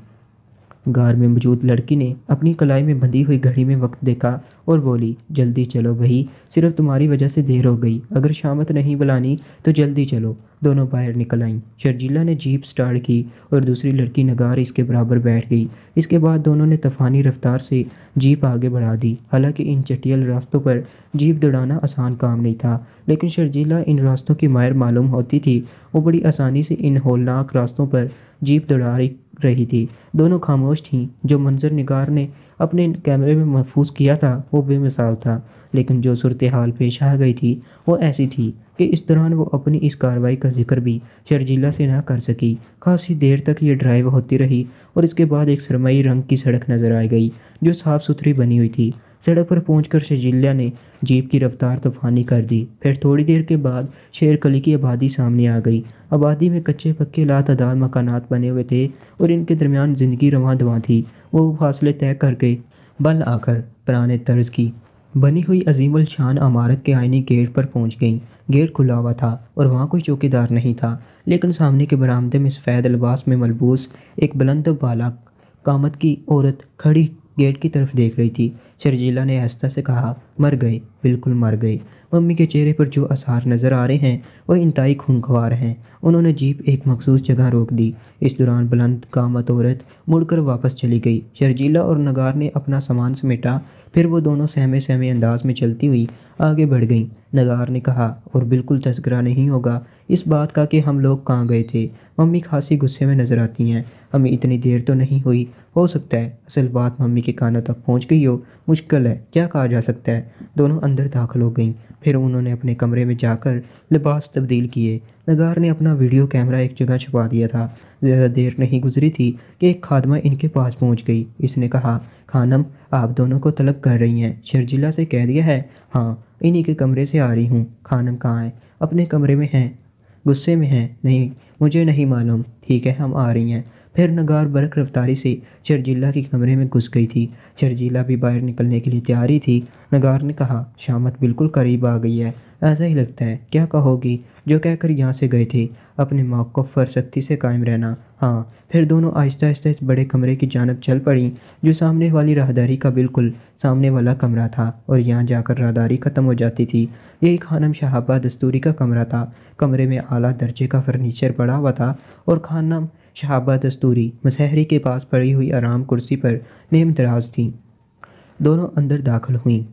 गार में मौजूद लड़की ने अपनी कलाई में बंधी हुई घड़ी में वक्त देखा और बोली, जल्दी चलो भाई, सिर्फ तुम्हारी वजह से देर हो गई। अगर शामत नहीं बुलानी तो जल्दी चलो। दोनों बाहर निकल आईं। शर्जिला ने जीप स्टार्ट की और दूसरी लड़की नगार इसके बराबर बैठ गई। इसके बाद दोनों ने तूफानी रफ्तार से जीप आगे बढ़ा दी। हालांकि इन चटियल रास्तों पर जीप दौड़ाना आसान काम नहीं था, लेकिन शर्जिला इन रास्तों की माहिर मालूम होती थी। वो बड़ी आसानी से इन होलनाक रास्तों पर जीप दौड़ा रही थी। दोनों खामोश थीं। जो मंजर निगार ने अपने कैमरे में महफूज किया था वो बेमिसाल था, लेकिन जो सूरत हाल पेश आ गई थी वो ऐसी थी कि इस दौरान वो अपनी इस कार्रवाई का जिक्र भी शर्जिला से ना कर सकी। खासी देर तक ये ड्राइव होती रही और इसके बाद एक सरमई रंग की सड़क नज़र आ गई जो साफ़ सुथरी बनी हुई थी। सड़क पर पहुंचकर शर्जिला ने जीप की रफ्तार तूफानी कर दी। फिर थोड़ी देर के बाद शेरकली की आबादी सामने आ गई। आबादी में कच्चे पक्के लातदार मकानात बने हुए थे और इनके दरमियान ज़िंदगी रवां दवां थी। वो फासले तय करके बल आकर पुराने तर्ज की बनी हुई अजीमुल शान इमारत के आइनी गेट पर पहुंच गई। गेट खुला हुआ था और वहाँ कोई चौकीदार नहीं था, लेकिन सामने के बरामदे में सफ़ेद लिबास में मलबूस एक बुलंद बाला कामत की औरत खड़ी गेट की तरफ देख रही थी। शर्जिला ने आहिस्ता से कहा, मर गए, बिल्कुल मर गए। मम्मी के चेहरे पर जो आसार नज़र आ रहे हैं वह इंतहाई खूनख्वार हैं। उन्होंने जीप एक मखसूस जगह रोक दी। इस दौरान बुलंद कामत औरत मुड़कर वापस चली गई। शर्जिला और नगार ने अपना सामान समेटा। फिर वो दोनों सहमे सहमे अंदाज में चलती हुई आगे बढ़ गईं। नगार ने कहा, और बिल्कुल तस्करा नहीं होगा इस बात का कि हम लोग कहाँ गए थे। मम्मी खासी गुस्से में नज़र आती हैं। हमें इतनी देर तो नहीं हुई, हो सकता है असल बात मम्मी के कानों तक पहुँच गई हो। मुश्किल है, क्या कहा जा सकता है। दोनों अंदर दाखिल हो गईं। फिर उन्होंने अपने कमरे में जाकर लिबास तब्दील किए। नगार ने अपना वीडियो कैमरा एक जगह छुपा दिया था। ज़्यादा देर नहीं गुजरी थी कि एक खादमा इनके पास पहुंच गई। इसने कहा, खानम आप दोनों को तलब कर रही हैं। शर्जिला से कह दिया है? हाँ, इन्हीं के कमरे से आ रही हूँ। खानम कहाँ हैं? अपने कमरे में हैं। गुस्से में हैं? नहीं, मुझे नहीं मालूम। ठीक है, हम आ रही हैं। फिर नगार बरक रफ्तारी से शर्जिला के कमरे में घुस गई थी। शर्जिला भी बाहर निकलने के लिए तैयार ही थी। नगार ने कहा, शामत बिल्कुल करीब आ गई है, ऐसा ही लगता है। क्या कहोगी जो कहकर यहाँ से गए थे? अपने मौक़िफ़ पर सख्ती से कायम रहना। हाँ। फिर दोनों आहिस्ता आहिस्ता इस बड़े कमरे की जानब चल पड़ी जो सामने वाली राहदारी का बिल्कुल सामने वाला कमरा था और यहाँ जाकर राहदारी ख़त्म हो जाती थी। यही खानम शहबाना दस्तूरी का कमरा था। कमरे में आला दर्जे का फर्नीचर पड़ा हुआ था और खानम शहबाना दस्तूरी मसहरी के पास पड़ी हुई आराम कुर्सी पर नेम दराज थी। दोनों अंदर दाखिल हुईं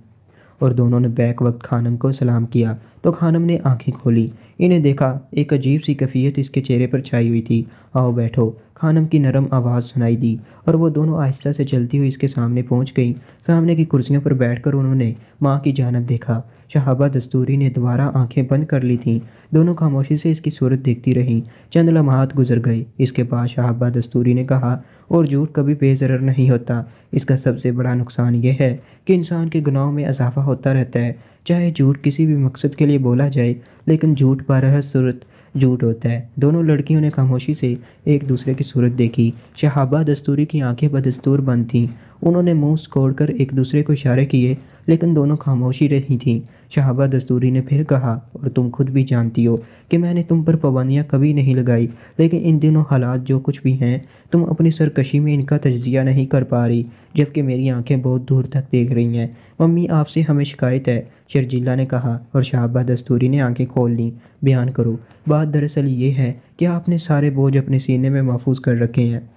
और दोनों ने बैक वक्त खानम को सलाम किया तो खानम ने आंखें खोली। इन्हें देखा। एक अजीब सी कैफियत इसके चेहरे पर छाई हुई थी। आओ बैठो, खानम की नरम आवाज़ सुनाई दी और वो दोनों आहिस्ता से चलती हुई इसके सामने पहुंच गईं। सामने की कुर्सियों पर बैठकर उन्होंने माँ की जानब देखा। शहबाना दस्तूरी ने दोबारा आंखें बंद कर ली थीं। दोनों खामोशी से इसकी सूरत देखती रहीं। चंद लम्हात गुजर गए। इसके बाद शहबाना दस्तूरी ने कहा, और झूठ कभी बेज़रर नहीं होता। इसका सबसे बड़ा नुकसान यह है कि इंसान के गुनाहों में इजाफा होता रहता है। चाहे झूठ किसी भी मकसद के लिए बोला जाए, लेकिन झूठ बरहर सूरत झूठ होता है। दोनों लड़कियों ने खामोशी से एक दूसरे की सूरत देखी। शहबाना दस्तूरी की आंखें बदस्तूर बंद थीं। उन्होंने मुंह सिकोड़कर एक दूसरे को इशारे किए, लेकिन दोनों खामोशी रही थीं। शहबाना दस्तूरी ने फिर कहा, और तुम खुद भी जानती हो कि मैंने तुम पर पाबंदियाँ कभी नहीं लगाई, लेकिन इन दिनों हालात जो कुछ भी हैं, तुम अपनी सरकशी में इनका तजिया नहीं कर पा रही, जबकि मेरी आंखें बहुत दूर तक देख रही हैं। मम्मी आपसे हमें शिकायत है, शर्जिला ने कहा, और शहबाना दस्तूरी ने आंखें खोल लीं। बयान करो। बात दरअसल ये है कि आपने सारे बोझ अपने सीने में महफूज कर रखे हैं।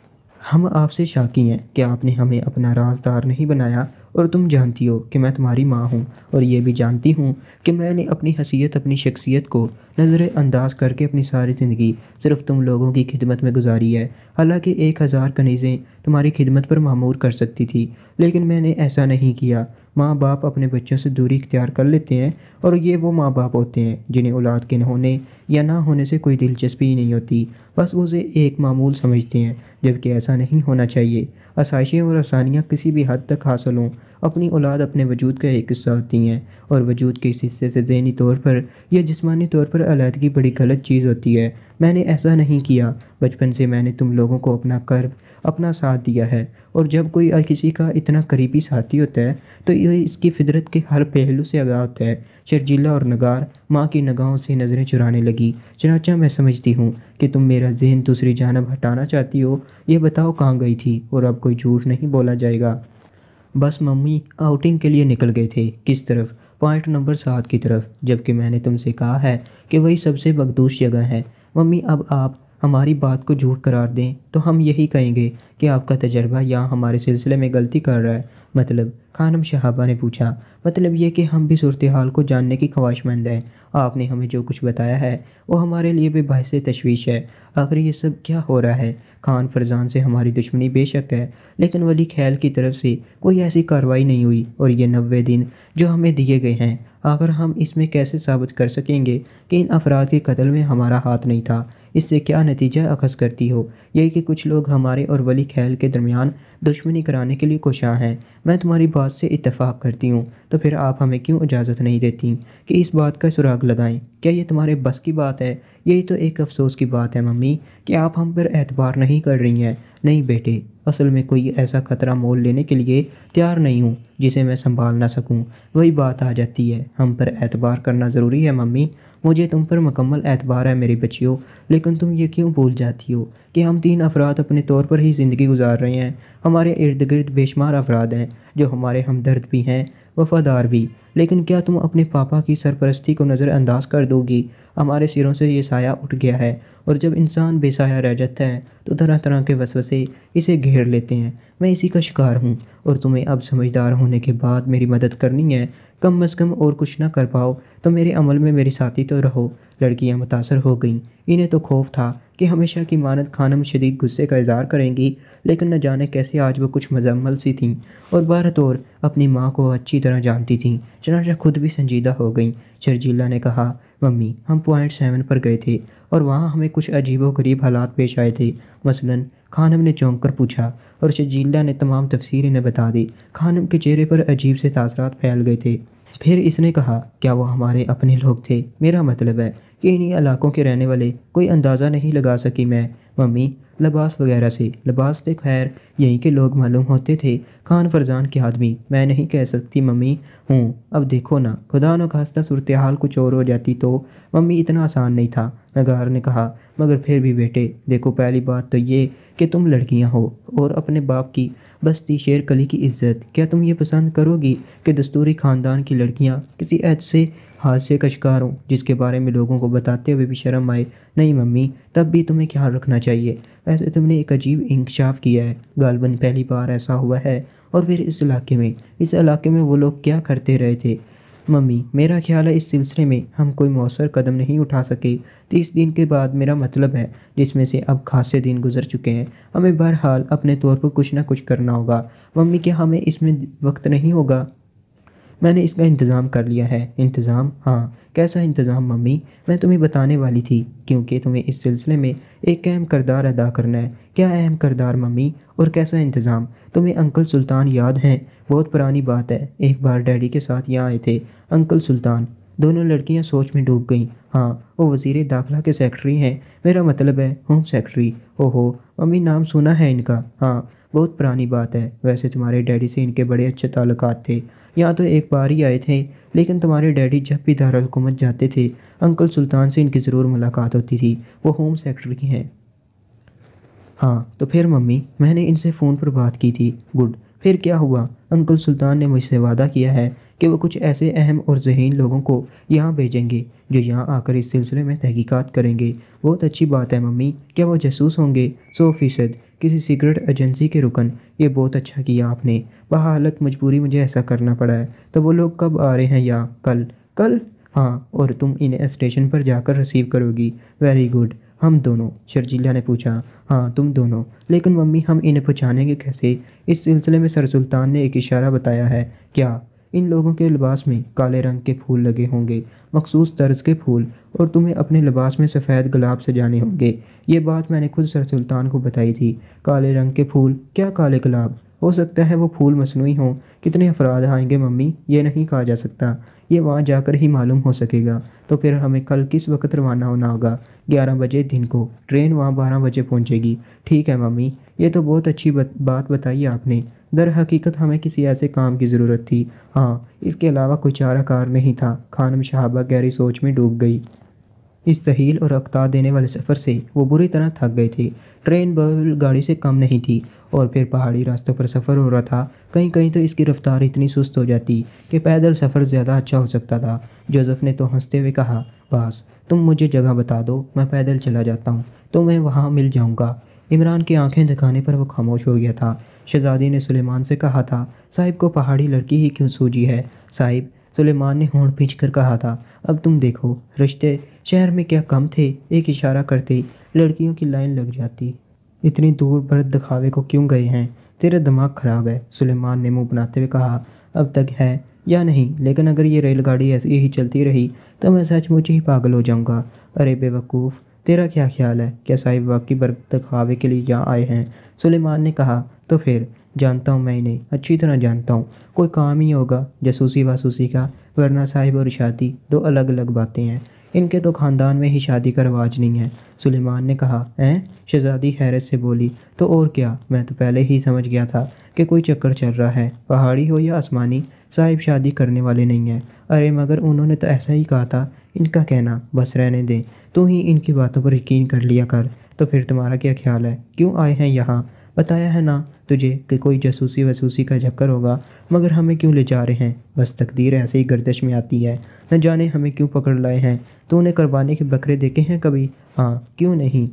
हम आपसे शाकी हैं कि आपने हमें अपना राजदार नहीं बनाया, और तुम जानती हो कि मैं तुम्हारी माँ हूँ, और ये भी जानती हूँ कि मैंने अपनी हसीयत, अपनी शख्सियत को नज़रअंदाज करके अपनी सारी ज़िंदगी सिर्फ तुम लोगों की खिदमत में गुजारी है। हालांकि एक हज़ार कनीज़ें तुम्हारी खिदमत पर मामूर कर सकती थी, लेकिन मैंने ऐसा नहीं किया। माँ बाप अपने बच्चों से दूरी इख्तियार कर लेते हैं, और ये वो माँ बाप होते हैं जिन्हें औलाद के न होने या ना होने से कोई दिलचस्पी ही नहीं होती, बस वो उसे एक मामूल समझते हैं, जबकि ऐसा नहीं होना चाहिए। आसाइशें और आसानियाँ किसी भी हद तक हासिल हों, अपनी औलाद अपने वजूद का एक हिस्सा होती हैं और वजूद के इस हिस्से से ज़हनी तौर पर या जिस्मानी तौर पर अलहदगी बड़ी गलत चीज़ होती है। मैंने ऐसा नहीं किया, बचपन से मैंने तुम लोगों को अपना कर अपना साथ दिया है और जब कोई किसी का इतना करीबी साथी होता है तो यह इसकी फितरत के हर पहलू से आगाह होता है। शर्जीला और नगार माँ की निगाहों से नज़रें चुराने लगी। चनाचा मैं समझती हूँ कि तुम मेरा जहन दूसरी जानब हटाना चाहती हो। यह बताओ कहाँ गई थी और अब कोई झूठ नहीं बोला जाएगा। बस मम्मी आउटिंग के लिए निकल गए थे। किस तरफ? पॉइंट नंबर सात की तरफ, जबकि मैंने तुमसे कहा है कि वही सबसे मखदूस जगह है। मम्मी अब आप हमारी बात को झूठ करार दें तो हम यही कहेंगे कि आपका तजर्बा यहाँ हमारे सिलसिले में गलती कर रहा है। मतलब? खानम शहाबा ने पूछा। मतलब यह कि हम भी सूरत हाल को जानने की ख्वाहिशमंद हैं। आपने हमें जो कुछ बताया है वो हमारे लिए बेबाहिस तशवीश है। आखिर ये सब क्या हो रहा है? खान फरजान से हमारी दुश्मनी बेशक है, लेकिन वली ख्याल की तरफ से कोई ऐसी कार्रवाई नहीं हुई और ये नब्बे दिन जो हमें दिए गए हैं, आखिर हम इसमें कैसे साबित कर सकेंगे कि इन अफराद के कत्ल में हमारा हाथ नहीं था? इससे क्या नतीजा अखज़ करती हो? यही कि कुछ लोग हमारे और वली ख्याल के दरमियान दुश्मनी कराने के लिए कोशाँ हैं। मैं तुम्हारी बात से इत्तेफाक करती हूँ, तो फिर आप हमें क्यों इजाज़त नहीं देती कि इस बात का सुराग लगाएं? क्या ये तुम्हारे बस की बात है? यही तो एक अफसोस की बात है मम्मी कि आप हम पर एतबार नहीं कर रही हैं। नहीं बेटे, असल में कोई ऐसा खतरा मोल लेने के लिए तैयार नहीं हूँ जिसे मैं संभाल ना सकूँ। वही बात आ जाती है, हम पर एतबार करना ज़रूरी है मम्मी। मुझे तुम पर मुकम्मल एतबार है मेरी बच्चियों, लेकिन तुम ये क्यों भूल जाती हो कि हम तीन अफराद अपने तौर पर ही ज़िंदगी गुजार रहे हैं। हमारे इर्द गिर्द बेशुमार अफराद हैं जो हमारे हमदर्द भी हैं, वफ़ादार भी, लेकिन क्या तुम अपने पापा की सरपरस्ती को नज़रअंदाज कर दोगी? हमारे सिरों से ये साया उठ गया है और जब इंसान बेसाया रह जाता है तो तरह तरह के वसवसे इसे घेर लेते हैं। मैं इसी का शिकार हूँ और तुम्हें अब समझदार होने के बाद मेरी मदद करनी है। कम अज़ कम और कुछ ना कर पाओ तो मेरे अमल में मेरी साथी तो रहो। लड़कियाँ मुतासर हो गईं। इन्हें तो खौफ था कि हमेशा की मानत खानम शदीद गुस्से का इज़हार करेंगी, लेकिन न जाने कैसे आज वो कुछ मजम्मल सी थीं और बारह तौर अपनी माँ को अच्छी तरह जानती थीं, चनाचा खुद भी संजीदा हो गईं। शर्जीला ने कहा, मम्मी हम पॉइंट सेवन पर गए थे और वहाँ हमें कुछ अजीबो गरीब हालात पेश आए थे। मसलन? खानम ने चौंक कर पूछा और शर्जीला ने तमाम तफसीर इन्हें बता दी। खानम के चेहरे पर अजीब से तासरात फैल गए थे। फिर इसने कहा, क्या वो हमारे अपने लोग थे? मेरा मतलब है कि इन्हीं इलाकों के रहने वाले? कोई अंदाज़ा नहीं लगा सकी मैं मम्मी, लिबास वगैरह से। लिबास तो खैर यहीं के लोग मालूम होते थे। खान फरजान के आदमी, मैं नहीं कह सकती मम्मी हूँ। अब देखो ना, खुदा न खास्ता सूरत हाल कुछ और हो जाती तो मम्मी इतना आसान नहीं था। नगार ने कहा, मगर फिर भी बेटे देखो, पहली बात तो ये कि तुम लड़कियां हो और अपने बाप की बस्ती शेरकली की इज्जत, क्या तुम ये पसंद करोगी कि दस्तूरी ख़ानदान की लड़कियां किसी ऐसे हादसे का शिकार हों जिसके बारे में लोगों को बताते हुए भी शर्म आए? नहीं मम्मी, तब भी तुम्हें ख्याल रखना चाहिए। वैसे तुमने एक अजीब इंकशाफ किया है, गालबन पहली बार ऐसा हुआ है। और फिर इस इलाके में इस इलाके में वो लोग क्या करते रहे थे? मम्मी मेरा ख्याल है इस सिलसिले में हम कोई मौसर कदम नहीं उठा सके। तीस दिन के बाद मेरा मतलब है, जिसमें से अब खासे दिन गुजर चुके हैं। हमें बहरहाल अपने तौर पर कुछ ना कुछ करना होगा। मम्मी क्या हमें इसमें वक्त नहीं होगा? मैंने इसका इंतज़ाम कर लिया है। इंतज़ाम? हाँ, कैसा इंतज़ाम मम्मी? मैं तुम्हें बताने वाली थी, क्योंकि तुम्हें इस सिलसिले में एक अहम किरदार अदा करना है। क्या अहम किरदार मम्मी? और कैसा इंतज़ाम? तुम्हें अंकल सुल्तान याद हैं? बहुत पुरानी बात है, एक बार डैडी के साथ यहाँ आए थे अंकल सुल्तान। दोनों लड़कियाँ सोच में डूब गईं। हाँ, वो वज़ीर दाखिला के सेक्रेटरी हैं, मेरा मतलब है होम सेक्रेटरी। ओहो मम्मी, नाम सुना है इनका। हाँ, बहुत पुरानी बात है। वैसे तुम्हारे डैडी से इनके बड़े अच्छे ताल्लुकात थे। यहाँ तो एक बार ही आए थे, लेकिन तुम्हारे डैडी जब भी दारुल हुकूमत जाते थे अंकल सुल्तान से इनकी ज़रूर मुलाकात होती थी। वो होम सेक्रेटरी की हैं। हाँ, तो फिर मम्मी मैंने इनसे फ़ोन पर बात की थी। गुड, फिर क्या हुआ? अंकल सुल्तान ने मुझसे वादा किया है कि वो कुछ ऐसे अहम और ज़हीन लोगों को यहाँ भेजेंगे जो यहाँ आकर इस सिलसिले में तहकीकात करेंगे। बहुत अच्छी बात है मम्मी। क्या वो जासूस होंगे? सौ फ़ीसद किसी सीक्रेट एजेंसी के रुकन। ये बहुत अच्छा किया आपने। बहालत मजबूरी मुझे ऐसा करना पड़ा है। तो वो लोग कब आ रहे हैं यहाँ? कल। कल? हाँ, और तुम इन्हें स्टेशन पर जाकर रिसीव करोगी। Very good. हम दोनों? शर्जीला ने पूछा। हाँ, तुम दोनों। लेकिन मम्मी हम इन्हें पहचानेंगे कैसे? इस सिलसिले में सर सुल्तान ने एक इशारा बताया है। क्या? इन लोगों के लिबास में काले रंग के फूल लगे होंगे, मखसूस तर्ज के फूल, और तुम्हें अपने लिबास में सफ़ेद गुलाब सजाने होंगे। ये बात मैंने खुद सर सुल्तान को बताई थी। काले रंग के फूल? क्या काले गुलाब? हो सकता है वो फूल मसनूई हों। कितने अफराद आएंगे मम्मी, ये नहीं कहा जा सकता, ये वहाँ जाकर ही मालूम हो सकेगा। तो फिर हमें कल किस वक्त रवाना होना होगा? ग्यारह बजे दिन को। ट्रेन वहाँ बारह बजे पहुँचेगी। ठीक है मम्मी, ये तो बहुत अच्छी बात बताई आपने। दर हकीकत हमें किसी ऐसे काम की ज़रूरत थी। हाँ, इसके अलावा कोई चारा कार नहीं था। खानम शहाबा गहरी सोच में डूब गई। इस तहील और अख्ता देने वाले सफ़र से वो बुरी तरह थक गए थे। ट्रेन बैलगाड़ी से कम नहीं थी और फिर पहाड़ी रास्तों पर सफ़र हो रहा था। कहीं कहीं तो इसकी रफ़्तार इतनी सुस्त हो जाती कि पैदल सफ़र ज़्यादा अच्छा हो सकता था। जोसेफ ने तो हंसते हुए कहा, बस तुम मुझे जगह बता दो, मैं पैदल चला जाता हूँ तो मैं वहाँ मिल जाऊँगा। इमरान की आंखें दिखाने पर वो खामोश हो गया था। शहज़ादी ने सुलेमान से कहा था, साहिब को पहाड़ी लड़की ही क्यों सूझी है साहिब? सुलेमान ने होंठ पींचकर कहा था, अब तुम देखो रिश्ते शहर में क्या कम थे, एक इशारा करते लड़कियों की लाइन लग जाती। इतनी दूर बर्द दिखावे को क्यों गए हैं? तेरा दिमाग ख़राब है, सुलेमान ने मुंह बनाते हुए कहा। अब तक है या नहीं, लेकिन अगर ये रेलगाड़ी ऐसी ही चलती रही तो मैं सचमुच ही पागल हो जाऊँगा। अरे बेवकूफ़, तेरा क्या ख्याल है, क्या साहिब वाकई बर्द दिखावे के लिए यहाँ आए हैं? सुलेमान ने कहा। तो फिर जानता हूँ, मैं इन्हें अच्छी तरह जानता हूँ। कोई काम ही होगा जासूसी वासूसी का, वरना साहिब और शादी दो अलग अलग बातें हैं। इनके तो ख़ानदान में ही शादी का रवाज नहीं है, सुलेमान ने कहा। हैं? शहज़ादी हैरत से बोली। तो और क्या, मैं तो पहले ही समझ गया था कि कोई चक्कर चल रहा है। पहाड़ी हो या आसमानी, साहिब शादी करने वाले नहीं हैं। अरे मगर उन्होंने तो ऐसा ही कहा था, इनका कहना बस रहने दें, तू ही इनकी बातों पर यकीन कर लिया कर। तो फिर तुम्हारा क्या ख्याल है, क्यों आए हैं यहाँ? बताया है ना तुझे कि कोई जासूसी वसूसी का चक्कर होगा, मगर हमें क्यों ले जा रहे हैं? बस तकदीर ऐसे ही गर्दश में आती है, न जाने हमें क्यों पकड़ लाए हैं। तो उन्हें कुर्बानी के बकरे देखे हैं कभी? हाँ, क्यों नहीं।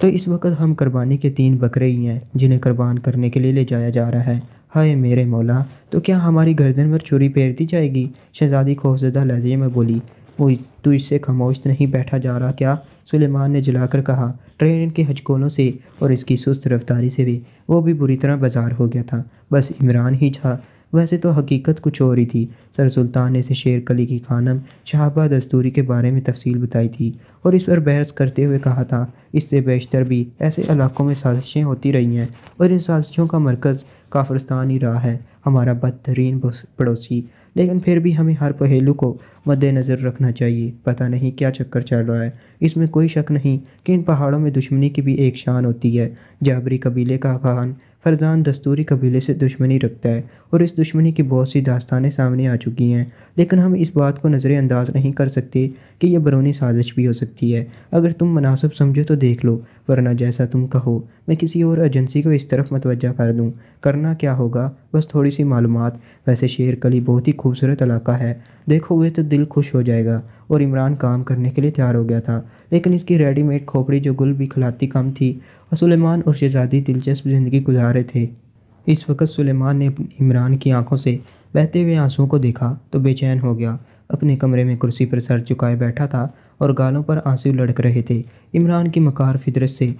तो इस वक्त हम कुर्बानी के तीन बकरे ही हैं जिन्हें कुर्बान करने के लिए ले जाया जा रहा है। हाय मेरे मौला, तो क्या हमारी गर्दन पर छुरी फेर दी जाएगी? शहज़ादी खौफजदा लहजे में बोली। वो तू इससे खामोश नहीं बैठा जा रहा क्या? सुलेमान ने जलाकर कहा। ट्रेन के हचकोलों से और इसकी सुस्त रफ्तारी से भी वो भी बुरी तरह बाजार हो गया था। बस इमरान ही था, वैसे तो हकीकत कुछ हो रही थी। सर सुल्तान ने इसे शेरकली की खानम शहाबा दस्तूरी के बारे में तफसील बताई थी और इस पर बहस करते हुए कहा था, इससे बेशतर भी ऐसे इलाकों में साजिशें होती रही हैं और इन साजिशों का मरकज़ काफरस्तान ही रहा है, हमारा बदतरीन पड़ोसी। लेकिन फिर भी हमें हर पहलू को मद्देनज़र रखना चाहिए, पता नहीं क्या चक्कर चल रहा है। इसमें कोई शक नहीं कि इन पहाड़ों में दुश्मनी की भी एक शान होती है। जाबरी कबीले का खान फरजान दस्तूरी कबीले से दुश्मनी रखता है और इस दुश्मनी की बहुत सी दास्तानें सामने आ चुकी हैं, लेकिन हम इस बात को नज़रअंदाज नहीं कर सकते कि यह बरूनी साजिश भी हो सकती है। अगर तुम मुनासिब समझो तो देख लो, वरना जैसा तुम कहो मैं किसी और एजेंसी को इस तरफ मतवज्जा कर दूँ। करना क्या होगा, बस थोड़ी सी मालूमात। वैसे शेरकली बहुत ही खूबसूरत इलाका है, देखोगे तो दिल खुश हो जाएगा। और इमरान काम करने के लिए तैयार हो गया था, लेकिन इसकी रेडीमेड खोपड़ी जो गुल भी खिलाती कम थी। और सुलेमान और शहज़ादी दिलचस्प ज़िंदगी गुजार रहे थे। इस वक्त सुलेमान ने इमरान की आंखों से बहते हुए आंसुओं को देखा तो बेचैन हो गया। अपने कमरे में कुर्सी पर सर झुकाए बैठा था और गालों पर आंसू लड़क रहे थे। इमरान की मकार फितरत से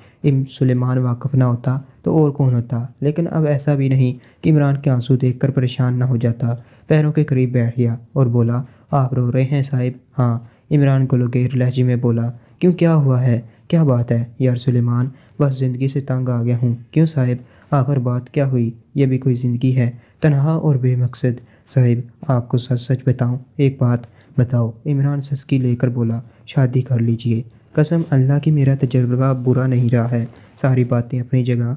सुलेमान वाकफ़ ना होता तो और कौन होता, लेकिन अब ऐसा भी नहीं कि इमरान के आंसू देखकर परेशान ना हो जाता। पैरों के करीब बैठ गया और बोला, आप रो रहे हैं साहिब? हाँ, इमरान गुलगेर लहजे में बोला। क्यों, क्या हुआ है, क्या बात है? यार सुलेमान, बस ज़िंदगी से तंग आ गया हूँ। क्यों साहिब, आखिर बात क्या हुई? यह भी कोई ज़िंदगी है, तनहा और बेमकसद। साहिब आपको सच सच बताऊँ, एक बात बताओ, इमरान सस्की लेकर बोला, शादी कर लीजिए। कसम अल्लाह की मेरा तजर्बा बुरा नहीं रहा है, सारी बातें अपनी जगह,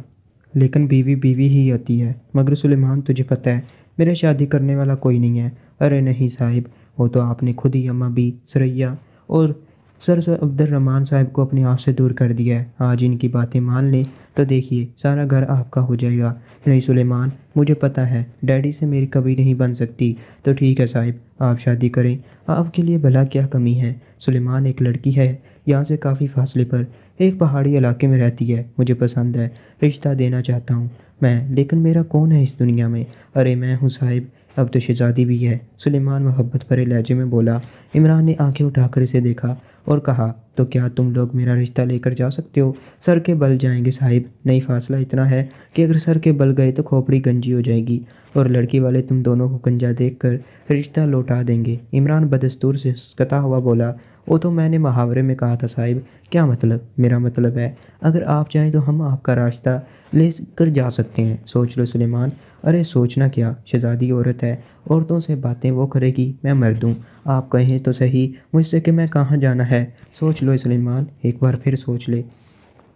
लेकिन बीवी बीवी ही होती है। मगर सुलेमान तुझे पता है मेरा शादी करने वाला कोई नहीं है। अरे नहीं साहिब, वो तो आपने खुद ही अम्मा बी सरैया और सर सर अब्दुलरहमान साहब को अपने आप से दूर कर दिया है। आज इनकी बातें मान लें तो देखिए सारा घर आपका हो जाएगा। नहीं सुलेमान, मुझे पता है डैडी से मेरी कभी नहीं बन सकती। तो ठीक है साहिब, आप शादी करें, आपके लिए भला क्या कमी है। सुलेमान एक लड़की है, यहाँ से काफ़ी फासले पर एक पहाड़ी इलाके में रहती है, मुझे पसंद है, रिश्ता देना चाहता हूँ मैं, लेकिन मेरा कौन है इस दुनिया में? अरे मैं हूँ साहिब, अब तो शहज़ादी भी है, सुलेमान मोहब्बत भरे लहजे में बोला। इमरान ने आंखें उठाकर इसे देखा और कहा, तो क्या तुम लोग मेरा रिश्ता लेकर जा सकते हो? सर के बल जाएंगे साहिब, नहीं फासला इतना है कि अगर सर के बल गए तो खोपड़ी गंजी हो जाएगी और लड़की वाले तुम दोनों को गंजा देखकर रिश्ता लौटा देंगे। इमरान बदस्तूर से मुस्कुराता हुआ बोला, वो तो मैंने मुहावरे में कहा था साहिब। क्या मतलब? मेरा मतलब है अगर आप चाहें तो हम आपका रास्ता लेकर जा सकते हैं। सोच लो सुलेमान। अरे सोचना क्या, शहज़ादी औरत है, औरतों से बातें वो करेगी, मैं मर्द हूँ। आप कहें तो सही मुझसे कि मैं कहाँ जाना है। सोच लो सुलेमान, एक बार फिर सोच ले।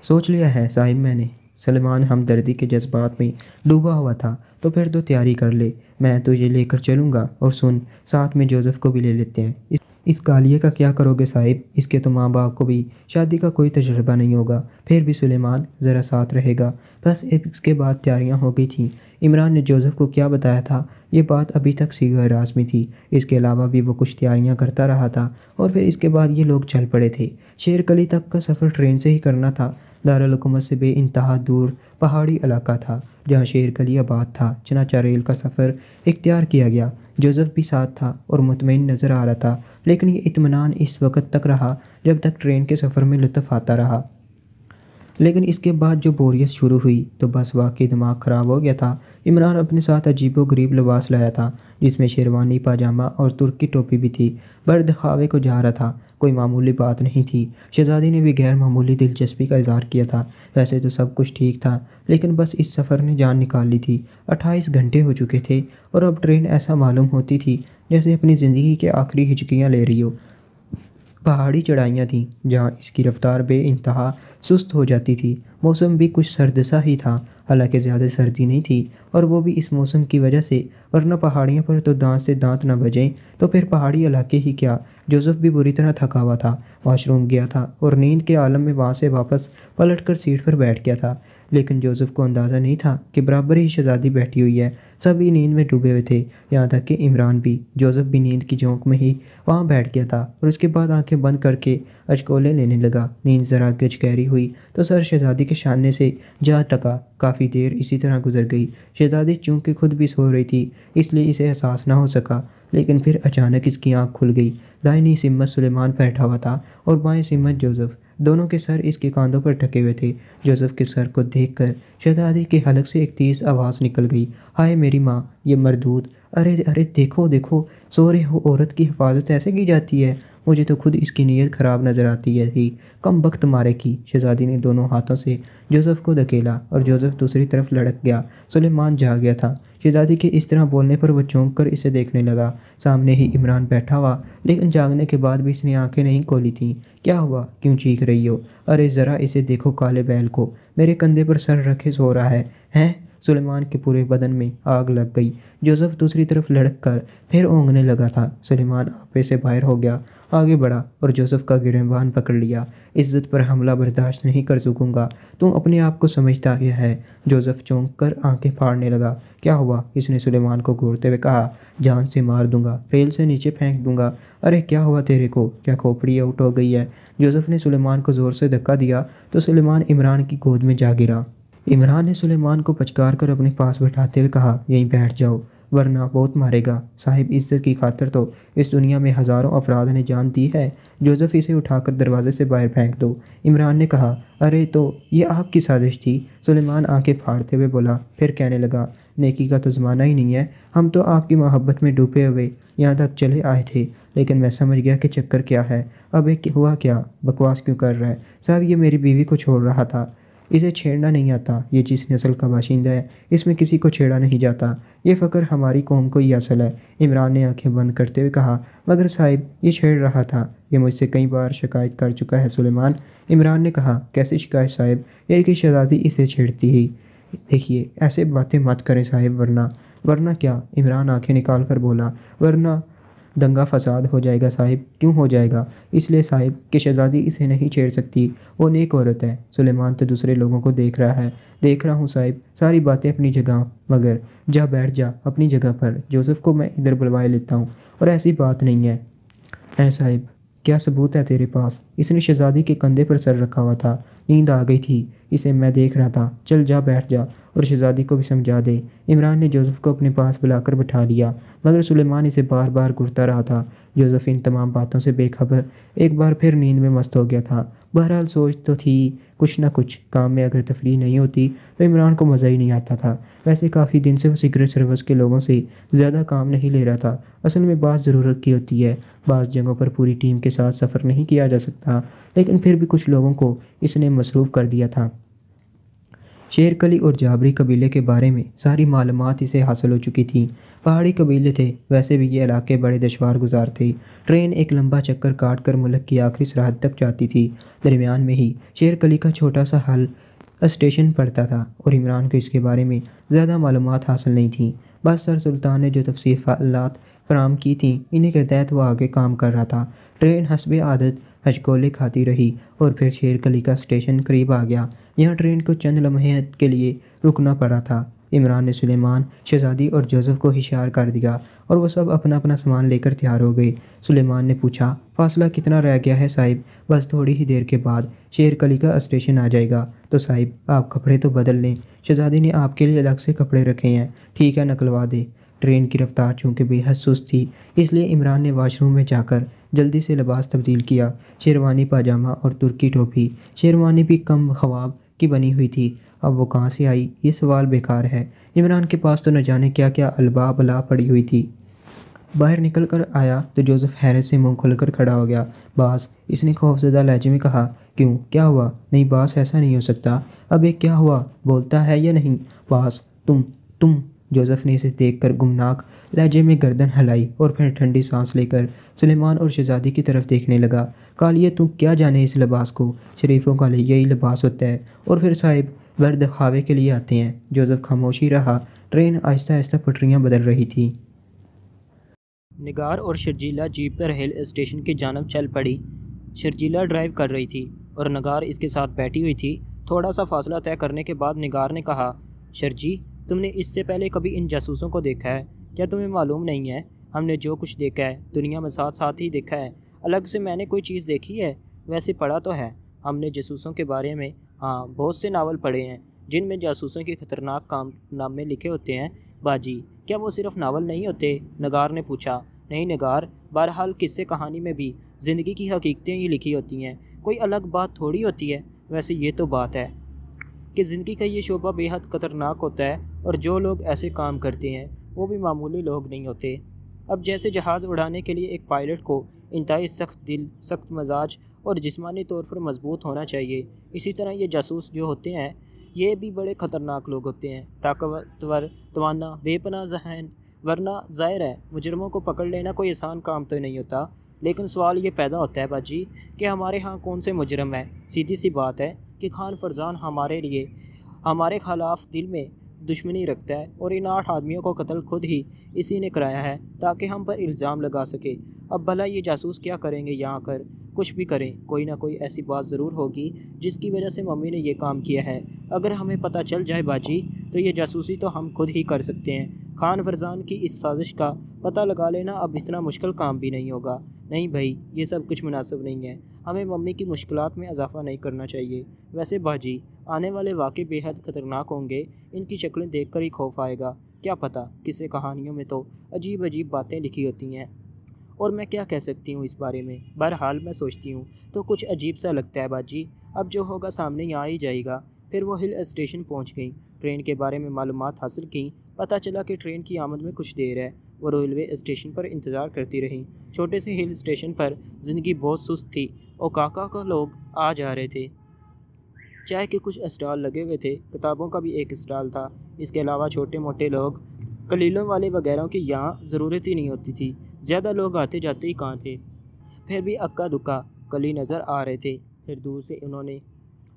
सोच लिया है साहिब मैंने। सुलेमान हमदर्दी के जज्बात में डूबा हुआ था। तो फिर तो तैयारी कर ले, मैं तुझे लेकर चलूँगा और सुन, साथ में जोसेफ को भी ले लेते हैं। इस इस कालिए का क्या करोगे साहिब? इसके तो माँ बाप को भी शादी का कोई तजुर्बा नहीं होगा। फिर भी सुलेमान ज़रा साथ रहेगा। बस इसके बाद तैयारियाँ हो गई थीं। इमरान ने जोसेफ को क्या बताया था, ये बात अभी तक सीधा राज में थी। इसके अलावा भी वो कुछ तैयारियां करता रहा था। और फिर इसके बाद ये लोग चल पड़े थे। शेरकली तक का सफ़र ट्रेन से ही करना था। दारुल हुकूमत से बेइंतहा दूर पहाड़ी इलाका था जहाँ शेरकली आबाद था। चनाचा रेल का सफ़र इख्तियार किया गया। जोसेफ भी साथ था और मुतमईन नज़र आ रहा था, लेकिन ये इत्मीनान इस वक्त तक रहा जब तक ट्रेन के सफ़र में लुत्फ़ आता रहा। लेकिन इसके बाद जो बोरियत शुरू हुई तो बस वाकई दिमाग ख़राब हो गया था। इमरान अपने साथ अजीबो गरीब लिबास लाया था जिसमें शेरवानी, पाजामा और तुर्की टोपी भी थी। बर्दखावे को जा रहा था, कोई मामूली बात नहीं थी। शहज़ादी ने भी गैर मामूली दिलचस्पी का इजहार किया था। वैसे तो सब कुछ ठीक था, लेकिन बस इस सफ़र ने जान निकाल ली थी। अट्ठाईस घंटे हो चुके थे और अब ट्रेन ऐसा मालूम होती थी जैसे अपनी ज़िंदगी के आखिरी हिचकियाँ ले रही हो। पहाड़ी चढ़ाइयाँ थीं जहाँ इसकी रफ़्तार बेइंतहा सुस्त हो जाती थी। मौसम भी कुछ सर्द सा ही था, हालांकि ज़्यादा सर्दी नहीं थी, और वो भी इस मौसम की वजह से, वरना पहाड़ियों पर तो दांत से दांत ना बजें तो फिर पहाड़ी इलाके ही क्या। जोसेफ भी बुरी तरह थका हुआ था, वॉशरूम गया था और नींद के आलम में वहाँ से वापस पलट कर सीट पर बैठ गया था। लेकिन जोसेफ को अंदाज़ा नहीं था कि बराबर ही शहज़ादी बैठी हुई है। सभी नींद में डूबे हुए थे, यहाँ तक कि इमरान भी। जोसेफ भी नींद की झोंक में ही वहाँ बैठ गया था और उसके बाद आंखें बंद करके अचकोले लेने लगा। नींद ज़रा गहरी हुई तो सर शहज़ादी के सामने से जा टका। काफ़ी देर इसी तरह गुजर गई। शहज़ादी चूँकि खुद भी सो रही थी इसलिए इसे एहसास ना हो सका, लेकिन फिर अचानक इसकी आँख खुल गई। दाहिनी सिमत सुलेमान बैठा हुआ था और बाएँ सिमत जोसेफ। दोनों के सर इसके कांधों पर ढके हुए थे। जोसेफ के सर को देखकर शहज़ादी के हलक से एक तेज़ आवाज़ निकल गई, हाय मेरी माँ, ये मरदूद! अरे अरे देखो देखो, सो रहे हो औरत की हिफाजत ऐसे की जाती है। मुझे तो खुद इसकी नीयत ख़राब नज़र आती है थी, कम वक्त मारे की। शहज़ादी ने दोनों हाथों से जोसेफ को धकेला और जोसेफ दूसरी तरफ लड़क गया। सुलेमान जाग गया था। शहज़ादी के इस तरह बोलने पर वह चौंक कर इसे देखने लगा। सामने ही इमरान बैठा हुआ, लेकिन जागने के बाद भी इसने आंखें नहीं खोली थीं। क्या हुआ, क्यों चीख रही हो? अरे ज़रा इसे देखो, काले बैल को, मेरे कंधे पर सर रखे सो रहा है। हैं? सुलेमान के पूरे बदन में आग लग गई। जोसेफ दूसरी तरफ लड़क कर फिर ओंघने लगा था। सुलेमान आपे से बाहर हो गया, आगे बढ़ा और जोसेफ का गिरेबान पकड़ लिया। इज्जत पर हमला बर्दाश्त नहीं कर सकूंगा, तुम अपने आप को समझता क्या है? जोसेफ चौंक कर आंखें फाड़ने लगा। क्या हुआ? इसने सुलेमान को घूरते हुए कहा। जान से मार दूंगा, फेल से नीचे फेंक दूंगा। अरे क्या हुआ तेरे को, क्या खोपड़ी आउट हो गई है? जोसेफ ने सुलेमान को ज़ोर से धक्का दिया तो सुलेमान इमरान की गोद में जा गिरा। इमरान ने सुलेमान को पचकार कर अपने पास बैठाते हुए कहा, यहीं बैठ जाओ वरना बहुत मारेगा। साहिब, इज्जत की खातिर तो इस दुनिया में हज़ारों अफराद ने जान दी है। जोसेफ, इसे उठाकर दरवाजे से बाहर फेंक दो। इमरान ने कहा। अरे तो ये आपकी साजिश थी, सुलेमान आंखें फाड़ते हुए बोला। फिर कहने लगा, नेकी का तो ज़माना ही नहीं है, हम तो आपकी मोहब्बत में डूबे हुए यहाँ तक चले आए थे, लेकिन मैं समझ गया कि चक्कर क्या है। अब एक हुआ क्या, बकवास क्यों कर रहा है? साहब, ये मेरी बीवी को छोड़ रहा था, इसे छेड़ना नहीं आता। ये जिस नस्ल का बाशिंदा है इसमें किसी को छेड़ा नहीं जाता, ये फ़क्र हमारी कौम को ही असल है। इमरान ने आंखें बंद करते हुए कहा। मगर साहिब, ये छेड़ रहा था, ये मुझसे कई बार शिकायत कर चुका है सुलेमान। इमरान ने कहा। कैसी शिकायत साहिब? ये कि शहज़ादी इसे छेड़ती ही। देखिए ऐसे बातें मत करें साहिब, वरना वरना क्या, इमरान आंखें निकाल कर बोला, वरना दंगा फसाद हो जाएगा साहिब। क्यों हो जाएगा? इसलिए साहिब कि शहज़ादी इसे नहीं छेड़ सकती, वो नेक औरत है। सुलेमान तो दूसरे लोगों को देख रहा है। देख रहा हूँ साहिब, सारी बातें अपनी जगह, मगर जा बैठ जा अपनी जगह पर। जोसेफ को मैं इधर बुलवाए लेता हूँ। और ऐसी बात नहीं है। हैं साहिब, क्या सबूत है तेरे पास? इसने शहजादी के कंधे पर सर रखा हुआ था। नींद आ गई थी, इसे मैं देख रहा था। चल जा, बैठ जा और शहजादी को भी समझा दे। इमरान ने जोसेफ को अपने पास बुलाकर बैठा लिया, मगर सुलेमान इसे बार बार घूरता रहा था। जोसेफ इन तमाम बातों से बेखबर एक बार फिर नींद में मस्त हो गया था। बहरहाल सोच तो थी, कुछ ना कुछ काम में अगर तफरी नहीं होती तो इमरान को मज़ा ही नहीं आता था। वैसे काफ़ी दिन से वो सीक्रेट सर्विस के लोगों से ज़्यादा काम नहीं ले रहा था। असल में बात ज़रूरत की होती है, बाज़ जगहों पर पूरी टीम के साथ सफ़र नहीं किया जा सकता, लेकिन फिर भी कुछ लोगों को इसने मसरूफ़ कर दिया था। शेरकली और जाबरी कबीले के बारे में सारी मालूमात इसे हासिल हो चुकी थी। पहाड़ी कबीले थे, वैसे भी ये इलाके बड़े दुश्वार गुजार थे। ट्रेन एक लंबा चक्कर काट कर मुल्क की आखिरी सरहद तक जाती थी। दरमियान में ही शेरकली का छोटा सा हल स्टेशन पड़ता था और इमरान को इसके बारे में ज़्यादा मालूमात हासिल नहीं थी। बस सर सुल्तान ने जो तफसीलात फराम की थी, इन्हीं के तहत वह आगे काम कर रहा था। ट्रेन हस्बे आदत हचकोले खाती रही और फिर शेरकली का स्टेशन करीब आ गया। यहाँ ट्रेन को चंद लम्हे के लिए रुकना पड़ा था। इमरान ने सुलेमान, शहजादी और जोसेफ को होशियार कर दिया और वह सब अपना अपना सामान लेकर तैयार हो गए। सुलेमान ने पूछा, फासला कितना रह गया है साहिब? बस थोड़ी ही देर के बाद शेरकली का स्टेशन आ जाएगा। तो साहिब आप कपड़े तो बदल लें, शहजादी ने आपके लिए अलग से कपड़े रखे हैं। ठीक है, नकलवा दे। ट्रेन की रफ्तार चूँकि बेहद सुस्त थी, इसलिए इमरान ने वाशरूम में जाकर जल्दी से लिबास तब्दील किया। शेरवानी, पाजामा और तुर्की टोपी। शेरवानी भी कम ख्वाब की बनी हुई थी। अब वो कहाँ से आई, ये सवाल बेकार है। इमरान के पास तो न जाने क्या क्या अलबा बला पड़ी हुई थी। बाहर निकल कर आया तो जोसेफ हैरत से मुँह खोलकर खड़ा हो गया। बास, इसने खौफजदा लहजे में कहा। क्यों, क्या हुआ? नहीं बास, ऐसा नहीं हो सकता। अबे क्या हुआ, बोलता है या नहीं? बास, तुम तुम जोसेफ ने इसे देखकर गुमनाक लहजे में गर्दन हिलाई और फिर ठंडी सांस लेकर सुलेमान और शहजादी की तरफ देखने लगा। कालिया, तू क्या जाने इस लिबास को, शरीफों का यही लिबास होता है और फिर साहिब वर दिखावे के लिए आते हैं। जोसेफ खामोशी रहा। ट्रेन आहिस्ता आहिस्ता पटरियां बदल रही थी। निगार और शर्जीला जीप पर हिल स्टेशन की जानब चल पड़ी। शर्जीला ड्राइव कर रही थी और निगार इसके साथ बैठी हुई थी। थोड़ा सा फासला तय करने के बाद निगार ने कहा, शर्जी, तुमने इससे पहले कभी इन जासूसों को देखा है? क्या तुम्हें मालूम नहीं है, हमने जो कुछ देखा है दुनिया में साथ साथ ही देखा है। अलग से मैंने कोई चीज़ देखी है? वैसे पढ़ा तो है हमने जासूसों के बारे में। हाँ, बहुत से नावल पढ़े हैं जिनमें जासूसों के ख़तरनाक काम नामे लिखे होते हैं। बाजी, क्या वो सिर्फ नावल नहीं होते? निगार ने पूछा। नहीं निगार, बहरहाल किस्से कहानी में भी ज़िंदगी की हकीकतें ही लिखी होती हैं, कोई अलग बात थोड़ी होती है। वैसे ये तो बात है कि ज़िंदगी का ये शोबा बेहद खतरनाक होता है और जो लोग ऐसे काम करते हैं वो भी मामूली लोग नहीं होते। अब जैसे जहाज़ उड़ाने के लिए एक पायलट को इंतहाई सख्त दिल, सख्त मजाज और जिस्मानी तौर पर मजबूत होना चाहिए, इसी तरह ये जासूस जो होते हैं ये भी बड़े ख़तरनाक लोग होते हैं। ताकतवर, तवाना, बेपनाह जहन, वरना ज़ाहिर है मुजरमों को पकड़ लेना कोई आसान काम तो नहीं होता। लेकिन सवाल ये पैदा होता है बाजी कि हमारे यहाँ कौन से मुजरम है? सीधी सी बात है कि खान फरजान हमारे लिए हमारे खिलाफ दिल में दुश्मनी रखता है और इन आठ आदमियों को कत्ल खुद ही इसी ने कराया है ताकि हम पर इल्ज़ाम लगा सके। अब भला ये जासूस क्या करेंगे यहाँ आकर? कुछ भी करें, कोई ना कोई ऐसी बात ज़रूर होगी जिसकी वजह से मम्मी ने ये काम किया है। अगर हमें पता चल जाए बाजी तो ये जासूसी तो हम खुद ही कर सकते हैं। खान फरजान की इस साजिश का पता लगा लेना अब इतना मुश्किल काम भी नहीं होगा। नहीं भाई, ये सब कुछ मुनासिब नहीं है, हमें मम्मी की मुश्किलात में इजाफ़ा नहीं करना चाहिए। वैसे बाजी, आने वाले वाक़े बेहद ख़तरनाक होंगे, इनकी शक्लें देखकर ही खौफ आएगा। क्या पता, किसी कहानियों में तो अजीब अजीब बातें लिखी होती हैं और मैं क्या कह सकती हूँ इस बारे में। बहरहाल मैं सोचती हूँ तो कुछ अजीब सा लगता है बाजी। अब जो होगा सामने यहाँ ही जाएगा। फिर वो हिल स्टेशन पहुँच गई, ट्रेन के बारे में मालूमात हासिल की। पता चला कि ट्रेन की आमद में कुछ देर है। वो रेलवे स्टेशन पर इंतज़ार करती रहीं। छोटे से हिल स्टेशन पर ज़िंदगी बहुत सुस्त थी और काका का लोग आ जा रहे थे। चाय के कुछ स्टॉल लगे हुए थे, किताबों का भी एक स्टॉल था। इसके अलावा छोटे मोटे लोग, कलीलों वाले वगैरह की यहाँ ज़रूरत ही नहीं होती थी। ज़्यादा लोग आते जाते ही कहाँ थे, फिर भी अक्का दुक्का कली नज़र आ रहे थे। फिर दूर से उन्होंने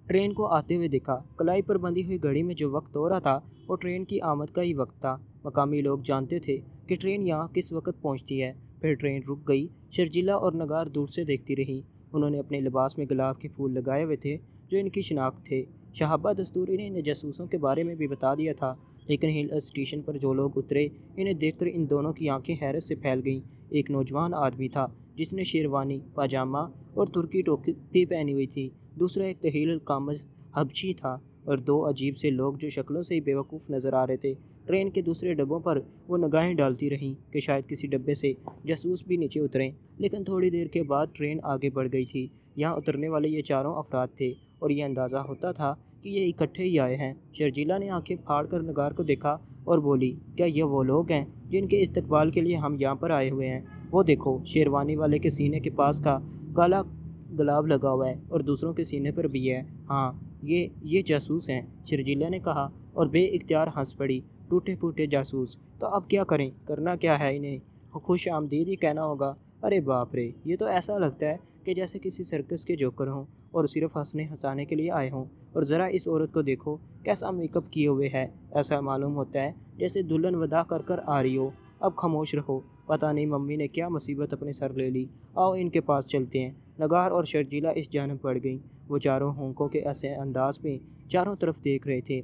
ट्रेन को आते हुए देखा। कलाई पर बंधी हुई घड़ी में जो वक्त हो रहा था वो ट्रेन की आमद का ही वक्त था। मकामी लोग जानते थे कि ट्रेन यहाँ किस वक्त पहुँचती है। फिर ट्रेन रुक गई। शर्जीला और निगार दूर से देखती रहीं। उन्होंने अपने लिबास में गुलाब के फूल लगाए हुए थे जो इनकी शनाख्त थे। शहबाना दस्तूरी ने इन्हें जासूसों के बारे में भी बता दिया था, लेकिन हिल स्टेशन पर जो लोग उतरे इन्हें देखकर इन दोनों की आंखें हैरत से फैल गईं। एक नौजवान आदमी था जिसने शेरवानी, पाजामा और तुर्की टोपी पहनी हुई थी। दूसरा एक तहील कामज हबशी था और दो अजीब से लोग जो शक्लों से ही बेवकूफ़ नज़र आ रहे थे। ट्रेन के दूसरे डब्बों पर वो निगाहें डालती रहीं कि शायद किसी डब्बे से जासूस भी नीचे उतरें, लेकिन थोड़ी देर के बाद ट्रेन आगे बढ़ गई थी। यहाँ उतरने वाले ये चारों अफराद थे और ये अंदाज़ा होता था कि ये इकट्ठे ही आए हैं। शर्जीला ने आंखें फाड़कर निगार को देखा और बोली, क्या ये वो लोग हैं जिनके इस्तकबाल के लिए हम यहाँ पर आए हुए हैं? वो देखो, शेरवानी वाले के सीने के पास का काला गुलाब लगा हुआ है और दूसरों के सीने पर भी है। हाँ, ये ये जासूस हैं, शर्जीला ने कहा और बेइख्तियार हंस पड़ी। टूटे फूटे जासूस, तो अब क्या करें? करना क्या है इन्हें? खुश आमदीद ही कहना होगा। अरे बाप रे, ये तो ऐसा लगता है कि जैसे किसी सर्कस के जोकर हों और सिर्फ हंसने हंसाने के लिए आए हों। और ज़रा इस औरत को देखो, कैसा मेकअप किए हुए है। ऐसा मालूम होता है जैसे दुल्हन वदा कर कर आ रही हो। अब खामोश रहो, पता नहीं मम्मी ने क्या मुसीबत अपने सर ले ली। आओ इनके पास चलते हैं। नगार और शर्जीला इस जानब बढ़ गईं। वो चारों होंकों के ऐसे अंदाज में चारों तरफ देख रहे थे।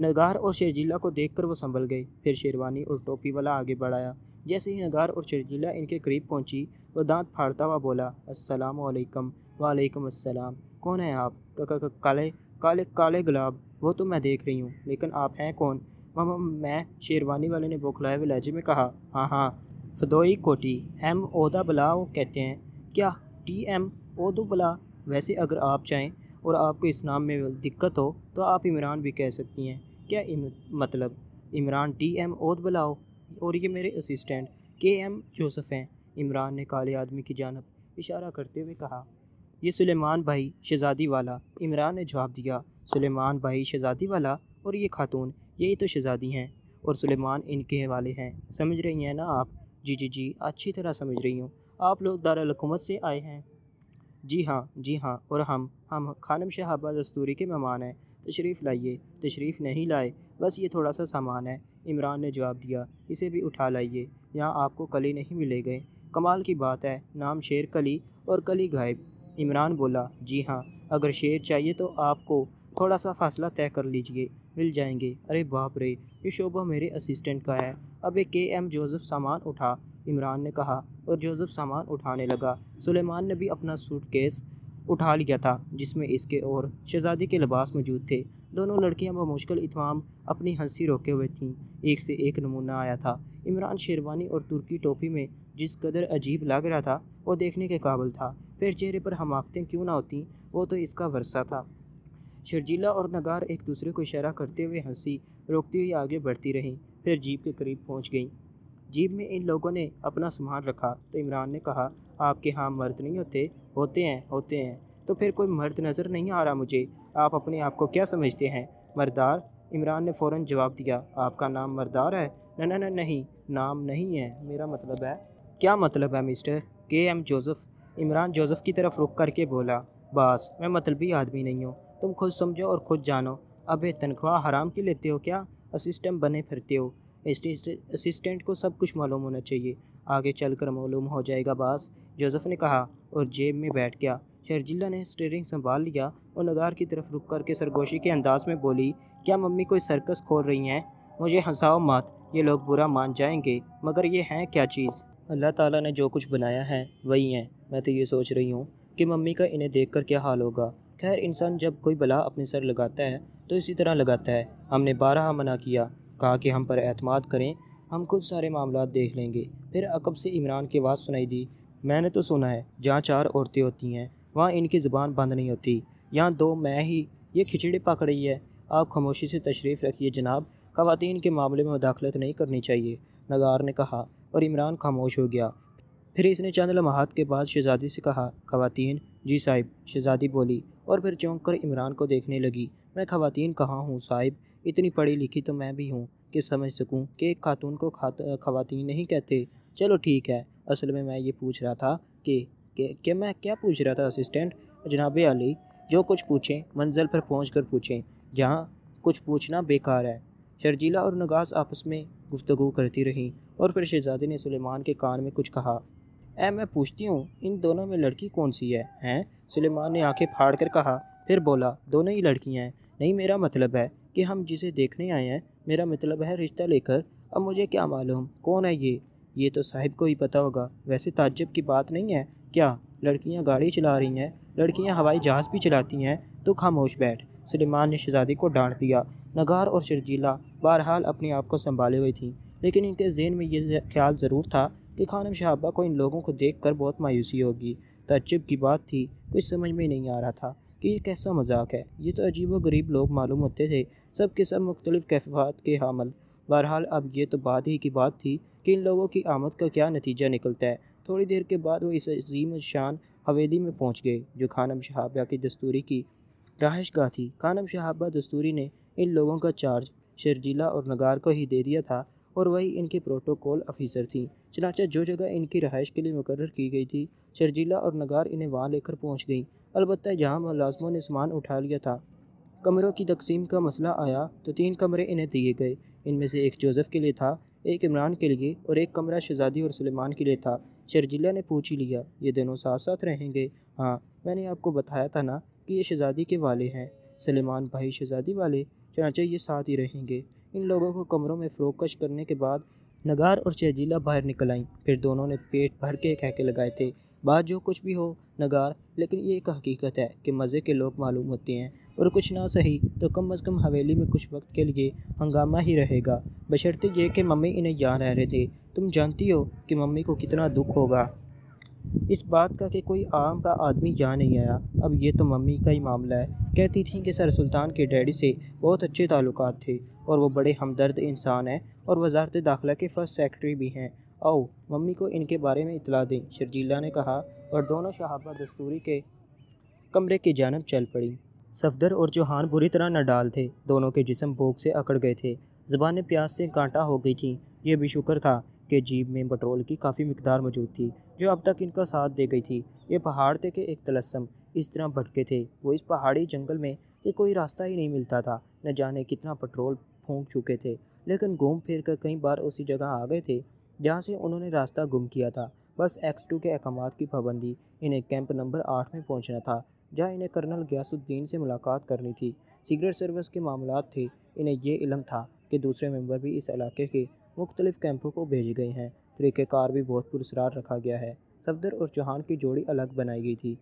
नगार और शर्जीला को देखकर वो संभल गए। फिर शेरवानी और टोपी वाला आगे बढ़ाया। जैसे ही नगार और शर्जीला इनके करीब पहुंची, वो दांत फाड़ता हुआ बोला, अस्सलाम वालेकुम। वालेकुम अस्सलाम। कौन है आप? क, क, क, काले काले काले गुलाब, वो तो मैं देख रही हूँ, लेकिन आप हैं कौन? मामा मैं, शेरवानी वाले ने बौखलाए हुए लहजे में कहा। हाँ हाँ, फदोई कोटी एम ओदा बलाओ कहते हैं। क्या टी एम ओदो बला? वैसे अगर आप चाहें और आपको इस नाम में दिक्कत हो तो आप इमरान भी कह सकती हैं। क्या इम, मतलब इमरान टी एम ओद बलाओ? और ये मेरे असिस्टेंट के एम जोसेफ हैं, इमरान ने काले आदमी की जानब इशारा करते हुए कहा। ये सुलेमान भाई शहजादी वाला, इमरान ने जवाब दिया। सुलेमान भाई शहजादी वाला और ये खातून, यही तो शहजादी हैं और सुलेमान इनके हवाले हैं। समझ रही हैं ना आप? जी जी जी, अच्छी तरह समझ रही हूँ। आप लोग दारुल हुकूमत से आए हैं? जी हाँ जी हाँ, और हम हम खानम शहबाज दस्तूरी के मेहमान हैं। तशरीफ़ लाइए। तशरीफ़ नहीं लाए, बस ये थोड़ा सा सामान है, इमरान ने जवाब दिया। इसे भी उठा लाइए, यहाँ आपको कली नहीं मिलेंगे। कमाल की बात है, नाम शेर कली और कली गायब, इमरान बोला। जी हाँ, अगर शेर चाहिए तो आपको थोड़ा सा फासला तय कर लीजिए, मिल जाएंगे। अरे बाप रे, ये शोबा मेरे असिस्टेंट का है। अबे के एम जोसेफ सामान उठा, इमरान ने कहा और जोसेफ सामान उठाने लगा। सुलेमान ने भी अपना सूटकेस उठा लिया था जिसमें इसके और शहजादी के लिबास मौजूद थे। दोनों लड़कियां बमुश्किल इत्माम अपनी हंसी रोके हुए थीं। एक से एक नमूना आया था। इमरान शेरवानी और तुर्की टोपी में जिस कदर अजीब लग रहा था वो देखने के काबिल था। फिर चेहरे पर हमाकतें क्यों ना होती, वो तो इसका वर्षा था। शर्जीला और नगार एक दूसरे को इशारा करते हुए हंसी रोकती हुई आगे बढ़ती रहीं। फिर जीप के करीब पहुँच गईं। जीप में इन लोगों ने अपना सामान रखा तो इमरान ने कहा, आपके यहाँ मर्द नहीं होते? होते हैं होते हैं। तो फिर कोई मर्द नज़र नहीं आ रहा मुझे। आप अपने आप को क्या समझते हैं? मर्दार, इमरान ने फ़ौरन जवाब दिया। आपका नाम मर्दार है? न न न नहीं, नाम नहीं है, मेरा मतलब है। क्या मतलब है मिस्टर के एम जोसेफ? इमरान जोसेफ की तरफ रुक करके बोला। बस, मैं मतलबी आदमी नहीं हूँ, तुम खुद समझो और खुद जानो। अबे तनख्वाह हराम की लेते हो क्या? असिस्टेंट बने फिरते हो। असिस्टेंट को सब कुछ मालूम होना चाहिए, आगे चलकर मालूम हो जाएगा बास, जोसेफ ने कहा और जेब में बैठ गया। शर्जीला ने स्टीयरिंग संभाल लिया और नगार की तरफ रुक करके सरगोशी के अंदाज में बोली, क्या मम्मी कोई सर्कस खोल रही हैं? मुझे हंसाओ मत, ये लोग बुरा मान जाएंगे। मगर ये हैं क्या चीज़? अल्लाह ताला ने जो कुछ बनाया है वही है। मैं तो ये सोच रही हूँ कि मम्मी का इन्हें देखकर क्या हाल होगा। खैर, इंसान जब कोई बला अपने सर लगाता है तो इसी तरह लगाता है। हमने बारहा मना किया, कहा कि हम पर एतमाद करें, हम खुद सारे मामला देख लेंगे। फिर अकब से इमरान की आवाज़ सुनाई दी। मैंने तो सुना है जहाँ चार औरतें होती हैं वहाँ इनकी ज़ुबान बंद नहीं होती। यहाँ दो मैं ही ये खिचड़ी पक रही है। आप खामोशी से तशरीफ़ रखिए जनाब, ख़वातीन के मामले में मुदाखलत नहीं करनी चाहिए, नगार ने कहा और इमरान खामोश हो गया। फिर इसने चंद लम्हात के बाद शहज़ादी से कहा, ख़वातीन? जी साहिब, शहज़ादी बोली और फिर चौंक कर इमरान को देखने लगी। मैं ख़वातीन कहाँ हूँ साहिब, इतनी पढ़ी लिखी तो मैं भी हूँ कि समझ सकूँ कि एक खातून को ख़वातीन नहीं कहते। चलो ठीक है, असल में मैं ये पूछ रहा था कि कि मैं क्या पूछ रहा था असिस्टेंट? जनाब अली, जो कुछ पूछें मंजिल पर पहुंचकर पूछें, जहाँ कुछ पूछना बेकार है। शर्जीला और नगास आपस में गुफ्तगू करती रहीं और फिर शहजादी ने सुलेमान के कान में कुछ कहा। ऐ मैं पूछती हूँ, इन दोनों में लड़की कौन सी है? हैं? सुलेमान ने आंखें फाड़ कर कहा, फिर बोला, दोनों ही लड़कियाँ हैं। नहीं, मेरा मतलब है कि हम जिसे देखने आए हैं, मेरा मतलब है रिश्ता लेकर। अब मुझे क्या मालूम कौन है ये? ये तो साहिब को ही पता होगा। वैसे ताज्जुब की बात नहीं है क्या, लड़कियां गाड़ी चला रही हैं, लड़कियां हवाई जहाज़ भी चलाती हैं, तो खामोश बैठ। सुलेमान ने शहज़ादी को डांट दिया। नगार और शर्जीला बहरहाल अपने आप को संभाले हुई थीं, लेकिन इनके जहन में ये ख्याल ज़रूर था कि खानम शहाबा को इन लोगों को देखकर बहुत मायूसी होगी। ताज्जुब की बात थी, कुछ समझ में नहीं आ रहा था कि ये कैसा मजाक है। ये तो अजीब व गरीब लोग मालूम होते थे, सब के सब मुख्तलिफ़ कैफात के हामिल। बहरहाल अब ये तो बात ही की बात थी कि इन लोगों की आमद का क्या नतीजा निकलता है। थोड़ी देर के बाद वो इस अजीम शान हवेली में पहुंच गए जो खानम शहाबा की दस्तूरी की रहाइशगाह थी। खानम शहाबा दस्तूरी ने इन लोगों का चार्ज शर्जीला और नगार को ही दे दिया था और वही इनके प्रोटोकॉल ऑफिसर थी। चनाचा जो जगह इनकी रहाइश के लिए मुकर्रर की गई थी, शर्जीला और नगार इन्हें वहाँ लेकर पहुँच गई। अलबत्ता जहाँ मुलाजमों ने सामान उठा लिया था, कमरों की तकसीम का मसला आया तो तीन कमरे इन्हें दिए गए। इनमें से एक जोसेफ के लिए था, एक इमरान के लिए और एक कमरा शहज़ादी और सुलेमान के लिए था। शर्जीला ने पूछ ही लिया, ये दोनों साथ साथ रहेंगे? हाँ, मैंने आपको बताया था ना कि ये शहज़ादी के वाले हैं। सुलेमान भाई शहज़ादी वाले, चनाचा ये साथ ही रहेंगे। इन लोगों को कमरों में फ़रोकश करने के बाद नगार और शर्जीला बाहर निकल आईं। फिर दोनों ने पेट भर के कहके लगाए थे। बात जो कुछ भी हो नगार, लेकिन ये एक हकीकत है कि मज़े के लोग मालूम होते हैं, और कुछ ना सही तो कम अज़ कम हवेली में कुछ वक्त के लिए हंगामा ही रहेगा, बशर्ते ये कि मम्मी इन्हें यहाँ रह रहे थे। तुम जानती हो कि मम्मी को कितना दुख होगा इस बात का कि कोई आम का आदमी यहाँ नहीं आया। अब ये तो मम्मी का ही मामला है। कहती थी कि सर सुल्तान के डैडी से बहुत अच्छे ताल्लुकात थे और वो बड़े हमदर्द इंसान हैं और वजारत दाखिला के फर्स्ट सेक्रेटरी भी हैं। आओ मम्मी को इनके बारे में इतला दें, शर्जीला ने कहा, और दोनों शहाबा दस्तूरी के कमरे की जानब चल पड़ी। सफदर और चौहान बुरी तरह नाडाल थे। दोनों के जिस्म भूख से अकड़ गए थे, ज़बानें प्यास से कांटा हो गई थी। ये भी शुक्र था के जीप में पेट्रोल की काफ़ी मिकदार मौजूद थी जो अब तक इनका साथ दे गई थी। ये पहाड़ थे कि एक तलस्सम, इस तरह भटके थे वो इस पहाड़ी जंगल में कि कोई रास्ता ही नहीं मिलता था। न जाने कितना पेट्रोल फूंक चुके थे, लेकिन घूम फिर कर कई बार उसी जगह आ गए थे जहाँ से उन्होंने रास्ता गुम किया था। बस एक्स टू के अहकामात की पाबंदी, इन्हें कैंप नंबर आठ में पहुँचना था जहाँ इन्हें कर्नल ग्यासुद्दीन से मुलाकात करनी थी। सीक्रेट सर्विस के मामला थे, इन्हें ये इलम था कि दूसरे मेंबर भी इस इलाके के मुख्तलिफ कैंपों को भेजे गए हैं। तरीक़ेकार भी बहुत पुरस्कार रखा गया है। सफदर और चौहान की जोड़ी अलग बनाई गई थी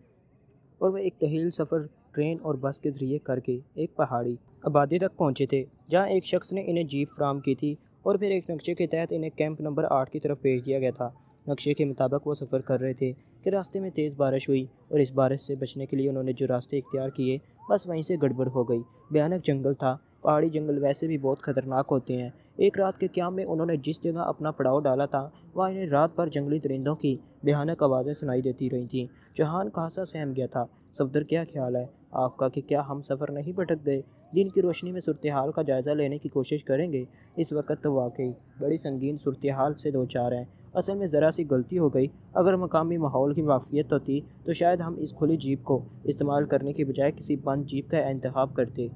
और वह एक तहील सफ़र ट्रेन और बस के ज़रिए करके एक पहाड़ी आबादी तक पहुँचे थे जहाँ एक शख्स ने इन्हें जीप फ्राहम की थी और फिर एक नक्शे के तहत इन्हें कैंप नंबर आठ की तरफ भेज दिया गया था। नक्शे के मुताबिक वो सफ़र कर रहे थे कि रास्ते में तेज़ बारिश हुई और इस बारिश से बचने के लिए उन्होंने जो रास्ते इख्तियार किए बस वहीं से गड़बड़ हो गई। भयानक जंगल था। पहाड़ी जंगल वैसे भी बहुत ख़तरनाक होते हैं। एक रात के क्याम में उन्होंने जिस जगह अपना पड़ाव डाला था वहाँ इन्हें रात भर जंगली दरिंदों की भयानक आवाज़ें सुनाई देती रही थीं। चौहान खासा सहम गया था। सफदर, क्या ख्याल है आपका कि क्या हम सफ़र नहीं भटक गए? दिन की रोशनी में सूरत हाल का जायज़ा लेने की कोशिश करेंगे। इस वक्त तो वाकई बड़ी संगीन सूरत हाल से दो चार हैं। असल में ज़रा सी गलती हो गई। अगर मकामी माहौल की वाकफियत होती तो शायद हम इस खुली जीप को इस्तेमाल करने के बजाय किसी बंद जीप का इंतखाब करते।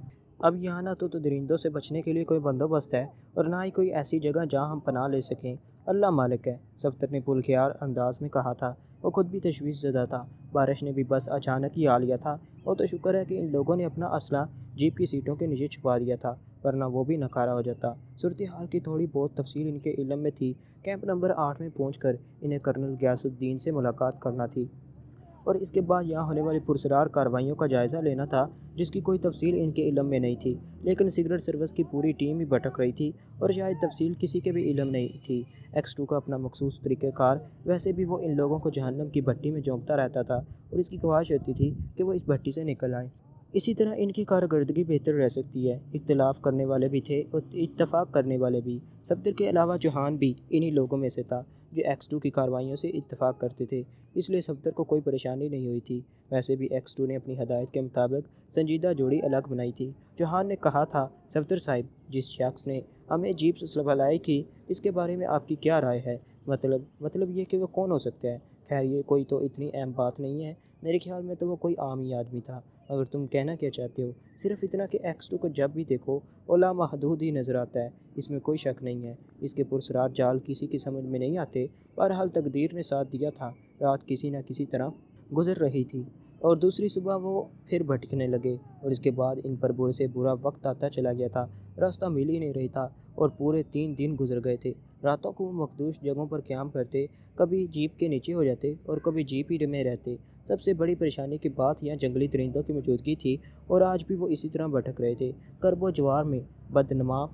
अब यहाँ ना तो, तो दरिंदों से बचने के लिए कोई बंदोबस्त है और ना ही कोई ऐसी जगह जहाँ हम पनाह ले सकें। अल्लाह मालिक है, सफदर ने पुलखयार अंदाज में कहा था। वो खुद भी तशवीश ज़दा था। बारिश ने भी बस अचानक ही आ लिया था और तो शुक्र है कि इन लोगों ने अपना असला जीप की सीटों के नीचे छुपा दिया था, वरना वो भी नकारा हो जाता। सूरत हाल की थोड़ी बहुत तफसील इनके इलम में थी। कैंप नंबर आठ में पहुँच कर इन्हें कर्नल ग्यासुद्दीन से मुलाकात करना थी और इसके बाद यहाँ होने वाली पुरसरार कार्रवाइयों का जायज़ा लेना था जिसकी कोई तफसील इनके इलम में नहीं थी। लेकिन सिगरेट सर्विस की पूरी टीम ही भटक रही थी और शायद तफसील किसी के भी इलम नहीं थी। एक्स टू का अपना मखसूस तरीक़ेकार, वैसे भी वो इन लोगों को जहन्नम की भट्टी में झोंकता रहता था और इसकी ख्वाहिश होती थी कि वो इस भट्टी से निकल आए। इसी तरह इनकी कारकर्दगी बेहतर रह सकती है। इख्तलाफ करने वाले भी थे और इत्तफाक करने वाले भी। सफदर के अलावा चौहान भी इन्हीं लोगों में से था जो एक्स टू की कार्रवाइयों से इत्तफाक करते थे, इसलिए सफदर को कोई परेशानी नहीं हुई थी। वैसे भी एक्स टू ने अपनी हदायत के मुताबिक संजीदा जोड़ी अलग बनाई थी। चौहान ने कहा था, सफदर साहिब, जिस शख्स ने हमें जीप से सलबलाई थी इसके बारे में आपकी क्या राय है? मतलब मतलब ये कि वह कौन हो सकता है? खैर, ये कोई तो इतनी अहम बात नहीं है। मेरे ख्याल में तो वो कोई आम ही आदमी था। अगर तुम कहना क्या चाहते हो, सिर्फ इतना कि एक्स टू को जब भी देखो ओला महदूद ही नज़र आता है, इसमें कोई शक नहीं है। इसके पुरसरार जाल किसी की समझ में नहीं आते। बहरहाल तकदीर ने साथ दिया था। रात किसी न किसी तरह गुजर रही थी और दूसरी सुबह वो फिर भटकने लगे और इसके बाद इन पर बुरे से बुरा वक्त आता चला गया था। रास्ता मिल ही नहीं रही था और पूरे तीन दिन गुजर गए थे। रातों को मखदूश जगहों पर कैंप करते, कभी जीप के नीचे हो जाते और कभी जीप ही में रहते। सबसे बड़ी परेशानी की बात यहाँ जंगली दरिंदों की मौजूदगी थी और आज भी वो इसी तरह भटक रहे थे। करबो ज्वार में बदनुमा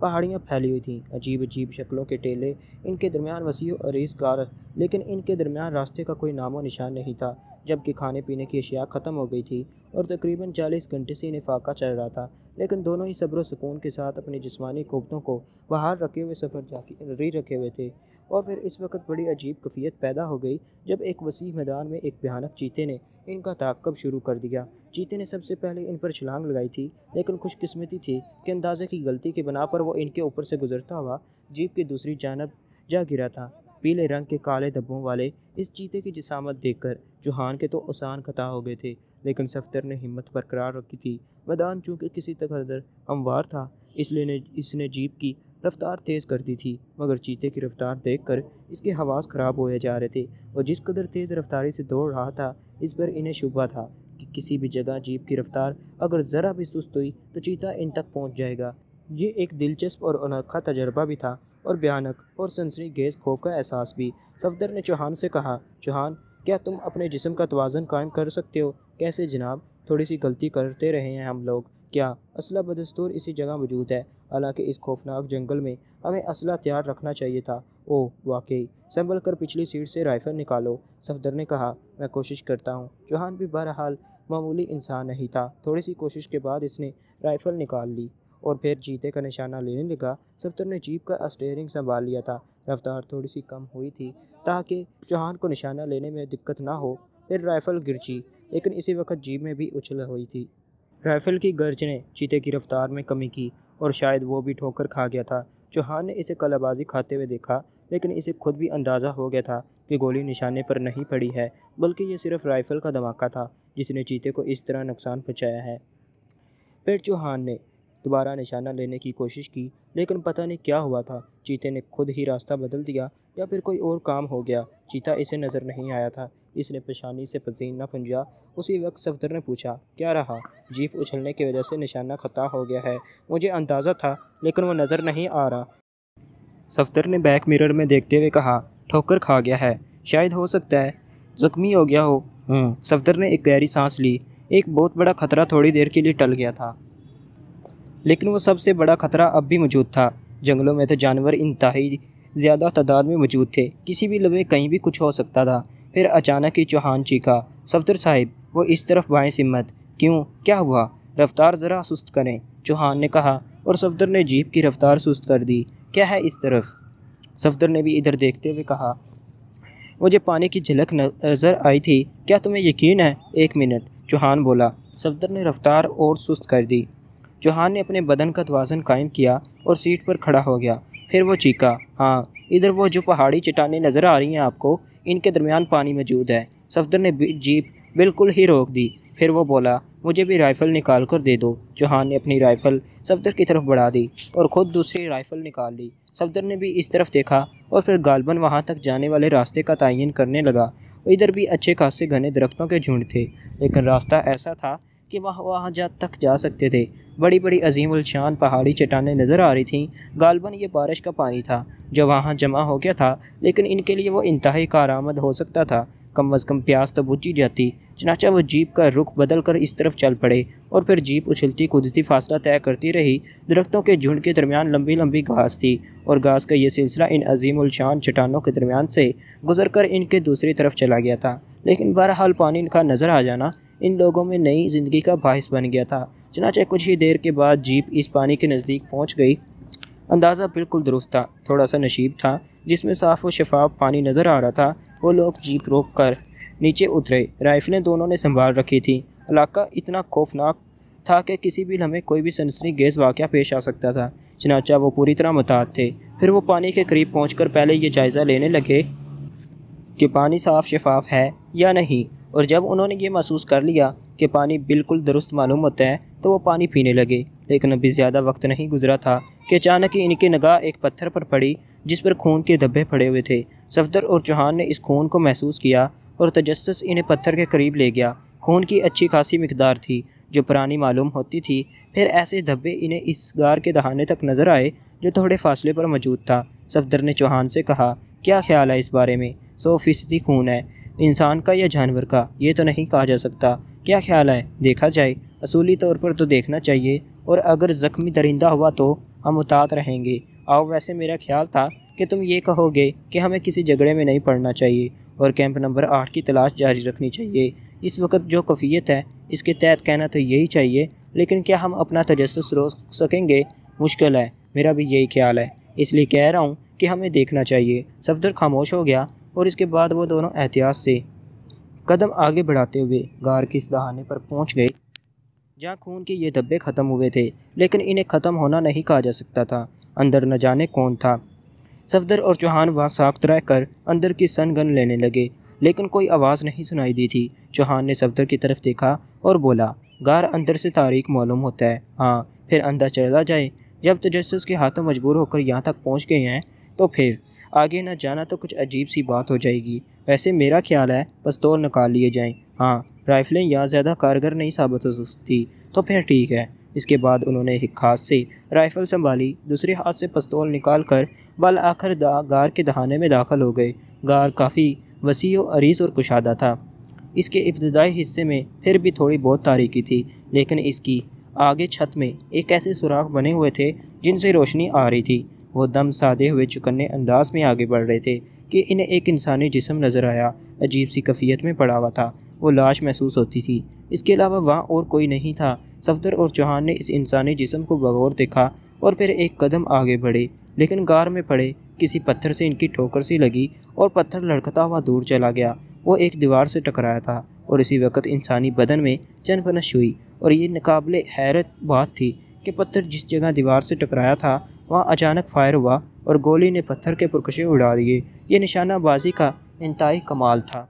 पहाड़ियाँ फैली हुई थीं, अजीब अजीब शक्लों के टेले, इनके दरमियान वसी अरीज गार, लेकिन इनके दरमियान रास्ते का कोई नामो निशान नहीं था। जबकि खाने पीने की अशिया ख़त्म हो गई थी और तकरीबन चालीस घंटे से इन्हें फाका चल रहा था, लेकिन दोनों ही सब्र सुकून के साथ अपनी जिस्मानी क़ुव्वतों को बाहर रखे हुए सफ़र जारी रखे हुए थे। और फिर इस वक्त बड़ी अजीब कैफियत पैदा हो गई जब एक वसी मैदान में एक भयानक चीते ने इनका ताक़ब शुरू कर दिया। चीते ने सबसे पहले इन पर छलांग लगाई थी, लेकिन खुशकिस्मती थी कि अंदाजे की गलती के बना पर वो इनके ऊपर से गुजरता हुआ जीप की दूसरी जानब जा गिरा था। पीले रंग के काले धब्बों वाले इस चीते की जिसामत देखकर चौहान के तो आसान खता हो गए थे, लेकिन सफ्तर ने हिम्मत बरकरार रखी थी। मैदान चूँकि किसी तकदर हमवार था, इसलिए इसने जीप की रफ्तार तेज़ कर दी थी, मगर चीते की रफ्तार देखकर इसके हवास ख़राब होए जा रहे थे और जिस कदर तेज़ रफ्तारी से दौड़ रहा था, इस पर इन्हें शुबा था कि किसी भी जगह जीप की रफ्तार अगर ज़रा भी सुस्त हुई तो चीता इन तक पहुँच जाएगा। ये एक दिलचस्प और अनोखा तजर्बा भी था और भयानक और सनसनीखेज़ खौफ का एहसास भी। सफदर ने चौहान से कहा, चौहान क्या तुम अपने जिस्म का तवाज़न कायम कर सकते हो? कैसे जनाब, थोड़ी सी गलती करते रहे हैं हम लोग। क्या असला बदस्तूर इसी जगह मौजूद है? हालांकि इस खौफनाक जंगल में हमें असला तैयार रखना चाहिए था। ओह वाकई, संभल कर पिछली सीट से राइफ़ल निकालो, सफदर ने कहा। मैं कोशिश करता हूँ। चौहान भी बहरहाल मामूली इंसान नहीं था। थोड़ी सी कोशिश के बाद इसने राइफ़ल निकाल ली और फिर चीते का निशाना लेने लगा। सफ्तर ने जीप का स्टीयरिंग संभाल लिया था। रफ्तार थोड़ी सी कम हुई थी ताकि चौहान को निशाना लेने में दिक्कत ना हो। फिर राइफ़ल गिरची, लेकिन इसी वक्त जीप में भी उछल हुई थी। राइफ़ल की गर्ज ने चीते की रफ्तार में कमी की और शायद वो भी ठोकर खा गया था। चौहान ने इसे कलाबाजी खाते हुए देखा, लेकिन इसे खुद भी अंदाज़ा हो गया था कि गोली निशाने पर नहीं पड़ी है, बल्कि ये सिर्फ राइफ़ल का धमाका था जिसने चीते को इस तरह नुकसान पहुँचाया है। फिर चौहान ने दोबारा निशाना लेने की कोशिश की, लेकिन पता नहीं क्या हुआ था, चीते ने खुद ही रास्ता बदल दिया या फिर कोई और काम हो गया। चीता इसे नज़र नहीं आया था, इसने परेशानी से पसीना पंजा। उसी वक्त सफदर ने पूछा, क्या रहा? जीप उछलने की वजह से निशाना खता हो गया है, मुझे अंदाज़ा था, लेकिन वो नज़र नहीं आ रहा। सफदर ने बैक मिरर में देखते हुए कहा, ठोकर खा गया है, शायद हो सकता है ज़ख्मी हो गया हो। सफदर ने एक गहरी सांस ली। एक बहुत बड़ा खतरा थोड़ी देर के लिए टल गया था, लेकिन वो सबसे बड़ा ख़तरा अब भी मौजूद था। जंगलों में तो जानवर इंतहाई ज़्यादा तादाद में मौजूद थे, किसी भी लम्हे कहीं भी कुछ हो सकता था। फिर अचानक ही चौहान चीखा, सफदर साहिब वो इस तरफ बाएं हिम्मत, क्यों, क्या हुआ? रफ़्तार ज़रा सुस्त करें, चौहान ने कहा, और सफदर ने जीप की रफ़्तार सुस्त कर दी। क्या है इस तरफ? सफदर ने भी इधर देखते हुए कहा, मुझे पानी की झलक नज़र आई थी, क्या तुम्हें यकीन है? एक मिनट, चौहान बोला। सफदर ने रफ़्तार और सुस्त कर दी। चौहान ने अपने बदन का तवाज़न कायम किया और सीट पर खड़ा हो गया। फिर वो चीखा, हाँ इधर वो जो पहाड़ी चट्टानें नज़र आ रही हैं आपको, इनके दरमियान पानी मौजूद है। सफदर ने जीप बिल्कुल ही रोक दी। फिर वो बोला, मुझे भी राइफ़ल निकाल कर दे दो। चौहान ने अपनी राइफ़ल सफदर की तरफ बढ़ा दी और ख़ुद दूसरी राइफ़ल निकाल ली। सफदर ने भी इस तरफ देखा और फिर गालबन वहाँ तक जाने वाले रास्ते का तयन करने लगा। इधर भी अच्छे खासे घने दरख्तों के झुंड थे, लेकिन रास्ता ऐसा था कि वहाँ वहाँ जा तक जा सकते थे। बड़ी बड़ी अजीम उलशान पहाड़ी चट्टानें नज़र आ रही थीं। गालबन ये बारिश का पानी था जो वहाँ जमा हो गया था, लेकिन इनके लिए वो इंतहाई कारआमद हो सकता था। कम अज़ कम प्यास तो बुझी जाती। चनाचा वो जीप का रुख बदल कर इस तरफ चल पड़े और फिर जीप उछलती कूदती फासला तय करती रही। दरख्तों के झुंड के दरमियान लंबी लंबी घास थी और घास का ये सिलसिला इन अजीम उलशान चट्टानों के दरमियान से गुजर कर इनके दूसरी तरफ चला गया था। लेकिन बहरहाल पानी का नज़र आ जाना इन लोगों में नई ज़िंदगी का बाहिस बन गया था। चनाचे कुछ ही देर के बाद जीप इस पानी के नज़दीक पहुंच गई। अंदाज़ा बिल्कुल दुरुस्त था, थोड़ा सा नशीब था जिसमें साफ़ व शफाफ पानी नज़र आ रहा था। वो लोग जीप रोक कर नीचे उतरे। राइफ़लें दोनों ने संभाल रखी थी। इलाका इतना खौफनाक था कि किसी भी लम्हे कोई भी सनसनीखेज़ वाक़या पेश आ सकता था। चनाचा वो पूरी तरह मुताद थे। फिर वो पानी के करीब पहुँच कर पहले ये जायज़ा लेने लगे कि पानी साफ़ शफाफ है या नहीं, और जब उन्होंने ये महसूस कर लिया कि पानी बिल्कुल दुरुस्त मालूम होता है तो वो पानी पीने लगे। लेकिन अभी ज़्यादा वक्त नहीं गुजरा था कि अचानक ही इनकी निगाह एक पत्थर पर पड़ी जिस पर खून के धब्बे पड़े हुए थे। सफदर और चौहान ने इस खून को महसूस किया और तजस्सुस इन्हें पत्थर के करीब ले गया। खून की अच्छी खासी मिकदार थी जो पुरानी मालूम होती थी। फिर ऐसे धब्बे इन्हें इस गार के दहाने तक नज़र आए जो थोड़े फासले पर मौजूद था। सफदर ने चौहान से कहा, क्या ख्याल है इस बारे में? सौ फीसदी खून है, इंसान का या जानवर का, ये तो नहीं कहा जा सकता। क्या ख्याल है? देखा जाए, असूली तौर पर तो देखना चाहिए, और अगर ज़ख्मी दरिंदा हुआ तो हम उतात रहेंगे। आओ, वैसे मेरा ख्याल था कि तुम ये कहोगे कि हमें किसी झगड़े में नहीं पड़ना चाहिए और कैंप नंबर आठ की तलाश जारी रखनी चाहिए। इस वक्त जो कफ़ीयत है इसके तहत कहना तो यही चाहिए, लेकिन क्या हम अपना तजस्सुस रोक सकेंगे? मुश्किल है, मेरा भी यही ख्याल है, इसलिए कह रहा हूँ कि हमें देखना चाहिए। सफदर खामोश हो गया और इसके बाद वो दोनों एहतियात से कदम आगे बढ़ाते हुए गार के इस दहाने पर पहुँच गए जहाँ खून के ये धब्बे ख़त्म हुए थे, लेकिन इन्हें ख़त्म होना नहीं कहा जा सकता था। अंदर न जाने कौन था। सफदर और चौहान वहाँ साख्तरा कर अंदर की सनगन लेने लगे, लेकिन कोई आवाज़ नहीं सुनाई दी थी। चौहान ने सफदर की तरफ देखा और बोला, गार अंदर से तारीक मालूम होता है। हाँ, फिर अंदर चला जाए। जब तजस्सुस के हाथों मजबूर होकर यहाँ तक पहुँच गए हैं तो फिर आगे न जाना तो कुछ अजीब सी बात हो जाएगी। वैसे मेरा ख्याल है पिस्तौल निकाल लिए जाएँ। हाँ, राइफ़लें यहाँ ज़्यादा कारगर नहीं साबित हो सकती, तो फिर ठीक है। इसके बाद उन्होंने एक हाथ से राइफ़ल संभाली, दूसरे हाथ से पिस्तौल निकाल कर बल आखिर गार के दहाने में दाखिल हो गए। गार काफ़ी वसीओ अरीज़ और कुशादा था। इसके इब्तदाई हिस्से में फिर भी थोड़ी बहुत तारीकी थी, लेकिन इसकी आगे छत में एक ऐसे सुराख बने हुए थे जिनसे रोशनी आ रही थी। वो दम साधे हुए चुकन्ने अंदाज में आगे बढ़ रहे थे कि इन्हें एक इंसानी जिस्म नज़र आया, अजीब सी कफ़ीयत में पड़ा हुआ था। वो लाश महसूस होती थी। इसके अलावा वहाँ और कोई नहीं था। सफदर और चौहान ने इस इंसानी जिस्म को बगौर देखा और फिर एक कदम आगे बढ़े, लेकिन गार में पड़े किसी पत्थर से इनकी ठोकर सी लगी और पत्थर लड़कता हुआ दूर चला गया। वो एक दीवार से टकराया था और इसी वक्त इंसानी बदन में चनपनश हुई, और ये नाकाबिले हैरत बात थी कि पत्थर जिस जगह दीवार से टकराया था वहाँ अचानक फायर हुआ और गोली ने पत्थर के पुरकशे उड़ा दिए। ये निशानाबाजी का इंतहाई कमाल था।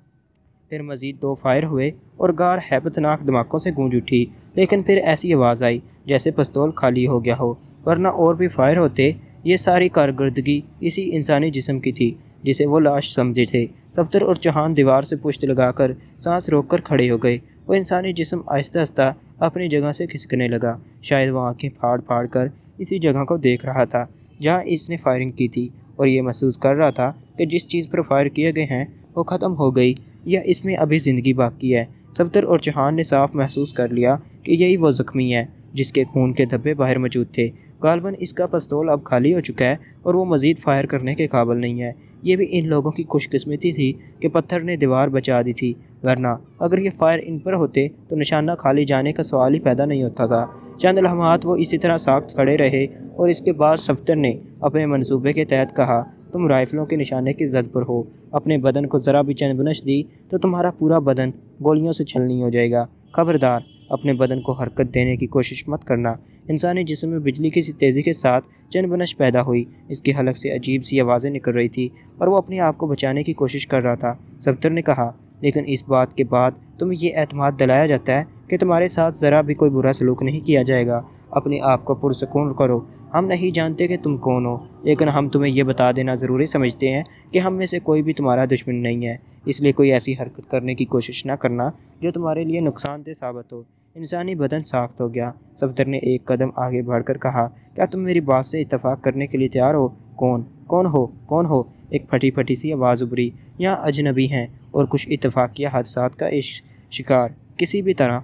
फिर मज़ीद दो फायर हुए और गार हैबतनाक धमाकों से गूंज उठी, लेकिन फिर ऐसी आवाज़ आई जैसे पिस्तौल खाली हो गया हो, वरना और भी फायर होते। ये सारी कारकर्दगी इसी इंसानी जिस्म की थी जिसे वो लाश समझे थे। सफदर और चौहान दीवार से पुश्त लगाकर सांस रोककर खड़े हो गए। वो इंसानी जिस्म आहिस्ता आहिस्ता अपनी जगह से खिसकने लगा। शायद वह आँखें फाड़ फाड़ कर इसी जगह को देख रहा था जहाँ इसने फायरिंग की थी, और ये महसूस कर रहा था कि जिस चीज़ पर फायर किए गए हैं वो ख़त्म हो गई या इसमें अभी ज़िंदगी बाकी है। सफदर और चौहान ने साफ महसूस कर लिया कि यही वो ज़ख्मी है जिसके खून के धब्बे बाहर मौजूद थे। गालबन इसका पिस्तौल अब खाली हो चुका है और वो मज़ीद फायर करने के काबिल नहीं है। ये भी इन लोगों की खुशकिस्मती थी कि पत्थर ने दीवार बचा दी थी, वरना अगर ये फायर इन पर होते तो निशाना खाली जाने का सवाल ही पैदा नहीं होता था। चंद लम्हात वो इसी तरह साख्त खड़े रहे और इसके बाद सफदर ने अपने मंसूबे के तहत कहा, तुम राइफ़लों के निशाने की जद पर हो। अपने बदन को ज़रा भी चनबनश दी तो तुम्हारा पूरा बदन गोलियों से छलनी हो जाएगा। खबरदार, अपने बदन को हरकत देने की कोशिश मत करना। इंसानी जिस्म में बिजली की तेज़ी के साथ चनबनश पैदा हुई। इसके हलक से अजीब सी आवाज़ें निकल रही थी और वो अपने आप को बचाने की कोशिश कर रहा था। सफदर ने कहा, लेकिन इस बात के बाद तुम्हें यह एतमाद दिलाया जाता है कि तुम्हारे साथ ज़रा भी कोई बुरा सलूक नहीं किया जाएगा। अपने आप को पुरसकून करो। हम नहीं जानते कि तुम कौन हो, लेकिन हम तुम्हें यह बता देना ज़रूरी समझते हैं कि हम में से कोई भी तुम्हारा दुश्मन नहीं है। इसलिए कोई ऐसी हरकत करने की कोशिश ना करना जो तुम्हारे लिए नुकसानदेह साबित हो। इंसानी बदन साख्त हो गया। सफदर ने एक कदम आगे बढ़कर कहा, क्या तुम मेरी बात से इत्तफाक करने के लिए तैयार हो? कौन कौन हो कौन हो? एक फटी फटी सी आवाज़ उभरी। यहाँ अजनबी हैं और कुछ इत्तफाकिया हादसात का शिकार। किसी भी तरह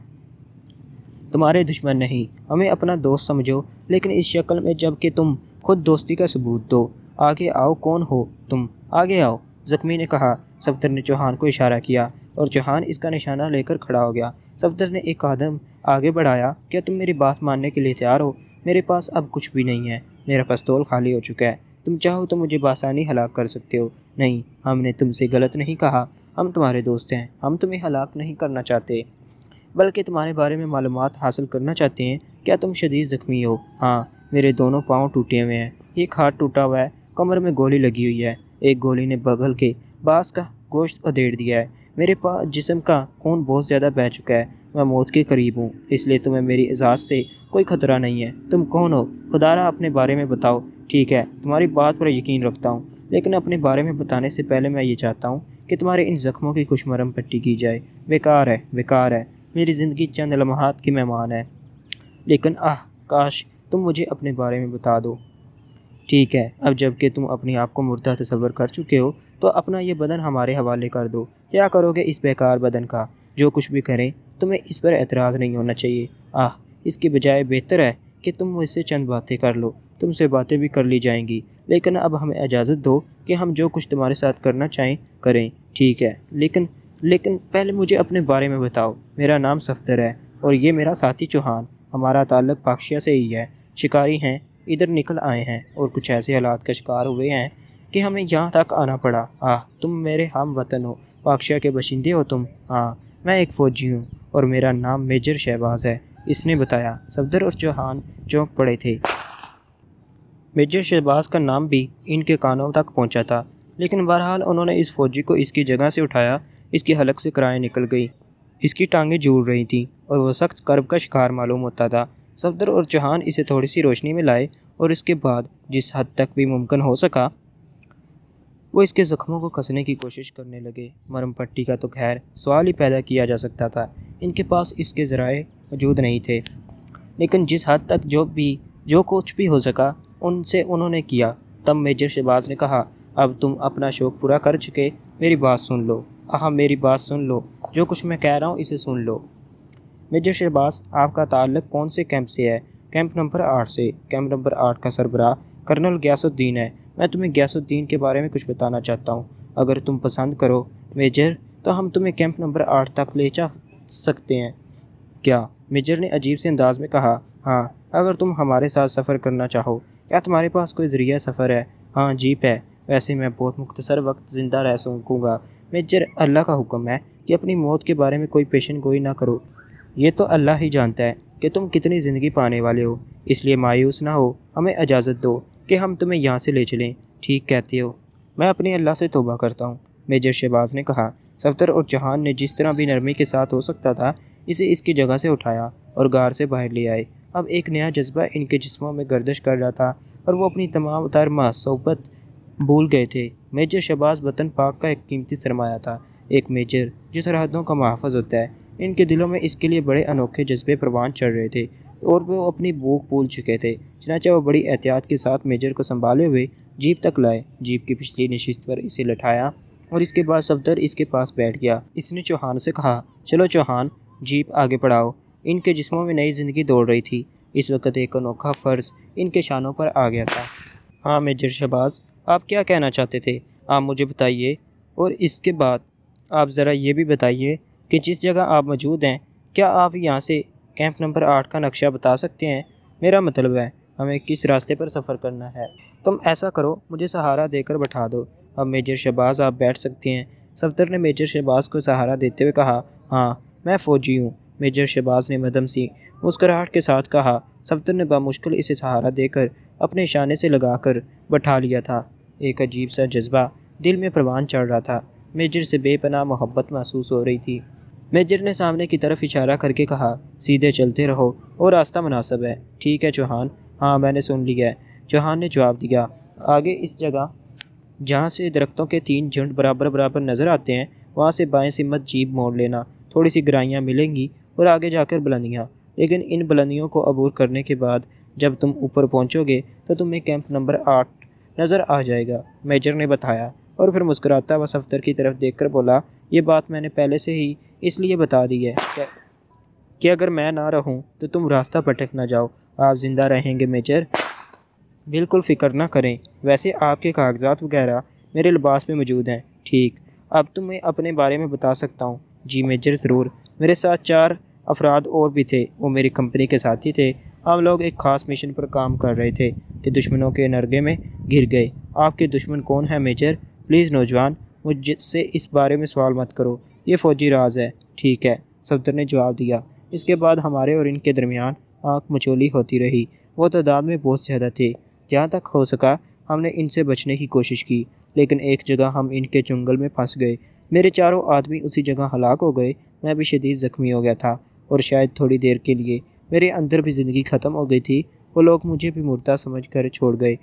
तुम्हारे दुश्मन नहीं, हमें अपना दोस्त समझो, लेकिन इस शक्ल में जब कि तुम खुद दोस्ती का सबूत दो। आगे आओ, कौन हो तुम? आगे आओ, ज़ख्मी ने कहा। सफदर ने चौहान को इशारा किया और चौहान इसका निशाना लेकर खड़ा हो गया। सफदर ने एक कदम आगे बढ़ाया, क्या तुम मेरी बात मानने के लिए तैयार हो? मेरे पास अब कुछ भी नहीं है, मेरा पिस्तौल खाली हो चुका है। तुम चाहो तो मुझे बासानी हलाक कर सकते हो। नहीं, हमने तुमसे गलत नहीं कहा, हम तुम्हारे दोस्त हैं। हम तुम्हें हलाक नहीं करना चाहते, बल्कि तुम्हारे बारे में मालूमात हासिल करना चाहते हैं। क्या तुम शदीद ज़ख्मी हो? हाँ, मेरे दोनों पाँव टूटे हुए हैं, एक हाथ टूटा हुआ है, कमर में गोली लगी हुई है, एक गोली ने बगल के बास का गोश्त उधेड़ दिया है। मेरे पास जिस्म का खून बहुत ज़्यादा बह चुका है, मैं मौत के करीब हूँ, इसलिए तुम्हें मेरी इजाज़त से कोई ख़तरा नहीं है। तुम कौन हो? खुदारा अपने बारे में बताओ। ठीक है, तुम्हारी बात पर यकीन रखता हूँ, लेकिन अपने बारे में बताने से पहले मैं ये चाहता हूँ कि तुम्हारे इन ज़ख्मों की खुशमरम पट्टी की जाए। बेकार है, बेकार है, मेरी ज़िंदगी चंद लम्हात की मेहमान है, लेकिन आह काश तुम मुझे अपने बारे में बता दो। ठीक है, अब जब कि तुम अपने आप को मुर्दा तस्वर कर चुके हो तो अपना ये बदन हमारे हवाले कर दो। क्या करोगे इस बेकार बदन का? जो कुछ भी करें तुम्हें इस पर एतराज़ नहीं होना चाहिए। आह, इसके बजाय बेहतर है कि तुम मुझसे चंद बातें कर लो। तुमसे बातें भी कर ली जाएंगी, लेकिन अब हमें इजाज़त दो कि हम जो कुछ तुम्हारे साथ करना चाहें करें। ठीक है, लेकिन लेकिन पहले मुझे अपने बारे में बताओ। मेरा नाम सफदर है और ये मेरा साथी चौहान। हमारा ताल्लुक पाक्षिया से ही है। शिकारी हैं, इधर निकल आए हैं और कुछ ऐसे हालात का शिकार हुए हैं कि हमें यहाँ तक आना पड़ा। आह, तुम मेरे हम वतन हो, पाक्षिया के बशिंदे हो तुम। हाँ, मैं एक फ़ौजी हूँ और मेरा नाम मेजर शहबाज है, इसने बताया। सफदर और चौहान चौंक पड़े थे। मेजर शहबाज का नाम भी इनके कानों तक पहुँचा था, लेकिन बहरहाल उन्होंने इस फ़ौजी को इसकी जगह से उठाया। इसकी हलक से कराएँ निकल गई, इसकी टांगें झूल रही थीं और वह सख्त कर्ब का शिकार मालूम होता था। सफदर और चौहान इसे थोड़ी सी रोशनी में लाए और इसके बाद जिस हद तक भी मुमकिन हो सका वो इसके ज़ख्मों को कसने की कोशिश करने लगे। मरम पट्टी का तो खैर सवाल ही पैदा किया जा सकता था, इनके पास इसके ज़राए मौजूद नहीं थे, लेकिन जिस हद तक जो भी जो कुछ भी हो सका उनसे उन्होंने किया। तब मेजर शहबाज ने कहा, अब तुम अपना शौक़ पूरा कर चुके, मेरी बात सुन लो। आह, मेरी बात सुन लो, जो कुछ मैं कह रहा हूँ इसे सुन लो। मेजर शहबाज, आपका ताल्लुक कौन से कैंप से है? कैंप नंबर आठ से। कैंप नंबर आठ का सरबराह कर्नल ग्यासुद्दीन है। मैं तुम्हें ग्यासुद्दीन के बारे में कुछ बताना चाहता हूँ। अगर तुम पसंद करो मेजर, तो हम तुम्हें कैंप नंबर आठ तक ले जा सकते हैं क्या? मेजर ने अजीब से अंदाज में कहा। हाँ, अगर तुम हमारे साथ सफ़र करना चाहो। क्या तुम्हारे पास कोई ज़रिया सफ़र है? हाँ, जीप है। वैसे मैं बहुत मुख्तसर वक्त ज़िंदा रह सकूँगा मेजर। अल्लाह का हुक्म है कि अपनी मौत के बारे में कोई पेशन गोई ना करो। ये तो अल्लाह ही जानता है कि तुम कितनी ज़िंदगी पाने वाले हो, इसलिए मायूस ना हो। हमें इजाज़त दो कि हम तुम्हें यहाँ से ले चलें। ठीक कहते हो, मैं अपने अल्लाह से तौबा करता हूँ, मेजर शहबाज ने कहा। सफदर और चौहान ने जिस तरह भी नरमी के साथ हो सकता था इसे इसकी जगह से उठाया और गार से बाहर ले आए। अब एक नया जज्बा इनके जिस्मों में गर्दिश कर रहा था और वो अपनी तमाम तार मासूबत भूल गए थे। मेजर शहबाज वतन पाक का एक कीमती सरमाया था, एक मेजर जो सरहदों का मुहाफ़िज़ होता है। इनके दिलों में इसके लिए बड़े अनोखे जज्बे परवान चढ़ रहे थे और वो अपनी भूख भूल चुके थे। चनाचा वो बड़ी एहतियात के साथ मेजर को संभाले हुए जीप तक लाए। जीप की पिछली नशिस्त पर इसे लठाया और इसके बाद सफदर इसके पास बैठ गया। इसने चौहान से कहा, चलो चौहान, जीप आगे बढ़ाओ। इनके जिस्मों में नई जिंदगी दौड़ रही थी। इस वक्त एक अनोखा फ़र्ज़ इनके शानों पर आ गया था। हाँ मेजर शहबाज, आप क्या कहना चाहते थे? आप मुझे बताइए, और इसके बाद आप ज़रा ये भी बताइए कि जिस जगह आप मौजूद हैं, क्या आप यहाँ से कैंप नंबर आठ का नक्शा बता सकते हैं? मेरा मतलब है हमें किस रास्ते पर सफ़र करना है। तुम ऐसा करो, मुझे सहारा देकर बैठा दो। अब मेजर शहबाज, आप बैठ सकते हैं, सफदर ने मेजर शहबाज को सहारा देते हुए कहा। हाँ, मैं फ़ौजी हूँ, मेजर शहबाज ने मदम सी मुस्कराहट के साथ कहा। सफदर ने बामुश्किल इसे सहारा देकर अपने इशारे से लगाकर बैठा लिया था। एक अजीब सा जज्बा दिल में परवान चढ़ रहा था। मेजर से बेपनाह मोहब्बत महसूस हो रही थी। मेजर ने सामने की तरफ इशारा करके कहा, सीधे चलते रहो और रास्ता मुनासिब है। ठीक है चौहान। हाँ, मैंने सुन लिया है, चौहान ने जवाब दिया। आगे इस जगह जहाँ से दरख्तों के तीन झुंड बराबर बराबर नज़र आते हैं, वहाँ से बाएं सिमत जीप मोड़ लेना। थोड़ी सी गिराइयाँ मिलेंगी और आगे जाकर बुलंदियाँ, लेकिन इन बुलंदियों को अबूर करने के बाद जब तुम ऊपर पहुँचोगे तो तुम्हें कैंप नंबर आठ नज़र आ जाएगा, मेजर ने बताया। और फिर मुस्कुराता हुआ सफदर की तरफ देखकर बोला, ये बात मैंने पहले से ही इसलिए बता दी है कि अगर मैं ना रहूँ तो तुम रास्ता भटक ना जाओ। आप ज़िंदा रहेंगे मेजर, बिल्कुल फ़िक्र ना करें। वैसे आपके कागजात वगैरह मेरे लिबास में मौजूद हैं। ठीक, अब तुम्हें अपने बारे में बता सकता हूँ। जी मेजर, ज़रूर। मेरे साथ चार अफराद और भी थे, वो मेरी कंपनी के साथी थे। हम लोग एक ख़ास मिशन पर काम कर रहे थे कि दुश्मनों के नरगे में घिर गए। आपके दुश्मन कौन है मेजर? प्लीज़ नौजवान, मुझसे इस बारे में सवाल मत करो, ये फ़ौजी राज है। ठीक है, सफदर ने जवाब दिया। इसके बाद हमारे और इनके दरमियान आँख मचोली होती रही। वो तादाद में बहुत ज़्यादा थे। जहाँ तक हो सका हमने इनसे बचने की कोशिश की, लेकिन एक जगह हम इनके जंगल में फंस गए। मेरे चारों आदमी उसी जगह हलाक हो गए। मैं भी शदीद ज़ख्मी हो गया था और शायद थोड़ी देर के लिए मेरे अंदर भी ज़िंदगी ख़त्म हो गई थी। वो लोग मुझे भी मुर्दा समझ कर छोड़ गए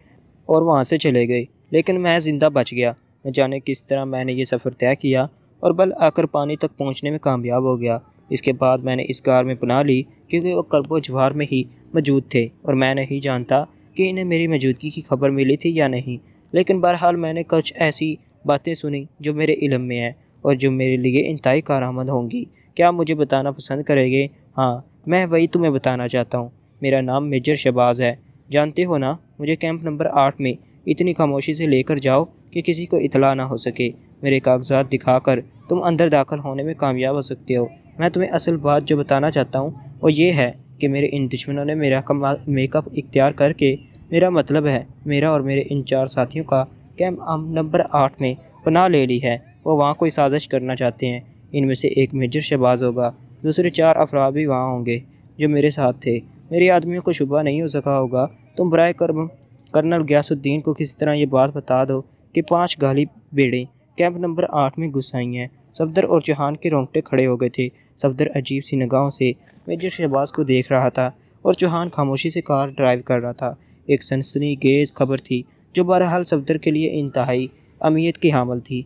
और वहाँ से चले गए, लेकिन मैं ज़िंदा बच गया। न जाने किस तरह मैंने ये सफ़र तय किया और बल आकर पानी तक पहुँचने में कामयाब हो गया। इसके बाद मैंने इस गार में पनाह ली क्योंकि वह करबो जवार में ही मौजूद थे और मैं नहीं जानता कि इन्हें मेरी मौजूदगी की खबर मिली थी या नहीं, लेकिन बहरहाल मैंने कुछ ऐसी बातें सुनी जो मेरे इल्म में है और जो मेरे लिए इंतहाई कारआमद होंगी। क्या आप मुझे बताना पसंद करेंगे? हाँ, मैं वही तुम्हें बताना चाहता हूँ। मेरा नाम मेजर शहबाज़ है। जानते हो ना, मुझे कैंप नंबर आठ में इतनी खामोशी से लेकर जाओ कि किसी को इतला ना हो सके। मेरे कागजात दिखाकर तुम अंदर दाखिल होने में कामयाब हो सकते हो। मैं तुम्हें असल बात जो बताना चाहता हूँ वो ये है कि मेरे इन दुश्मनों ने मेरा मेकअप इख्तियार करके, मेरा मतलब है मेरा और मेरे इन चार साथियों का, कैंप नंबर आठ में पनाह ले ली है। वो वहाँ कोई साजिश करना चाहते हैं। इनमें से एक मेजर शहबाज़ होगा, दूसरे चार अफराद भी वहाँ होंगे जो मेरे साथ थे। मेरे आदमियों को शुबा नहीं हो सका होगा। तुम बराए कर्म कर्नल ग्यासुद्दीन को किसी तरह ये बात बता दो कि पांच गालिब बेड़े कैंप नंबर आठ में घुस आई हैं। सफदर और चौहान के रोंगटे खड़े हो गए थे। सफदर अजीब सी निगाहों से मेजर शहबाज़ को देख रहा था और चौहान खामोशी से कार ड्राइव कर रहा था। एक सनसनीखेज खबर थी जो बहरहाल सफदर के लिए इंतहाई अहमियत की हामिल थी।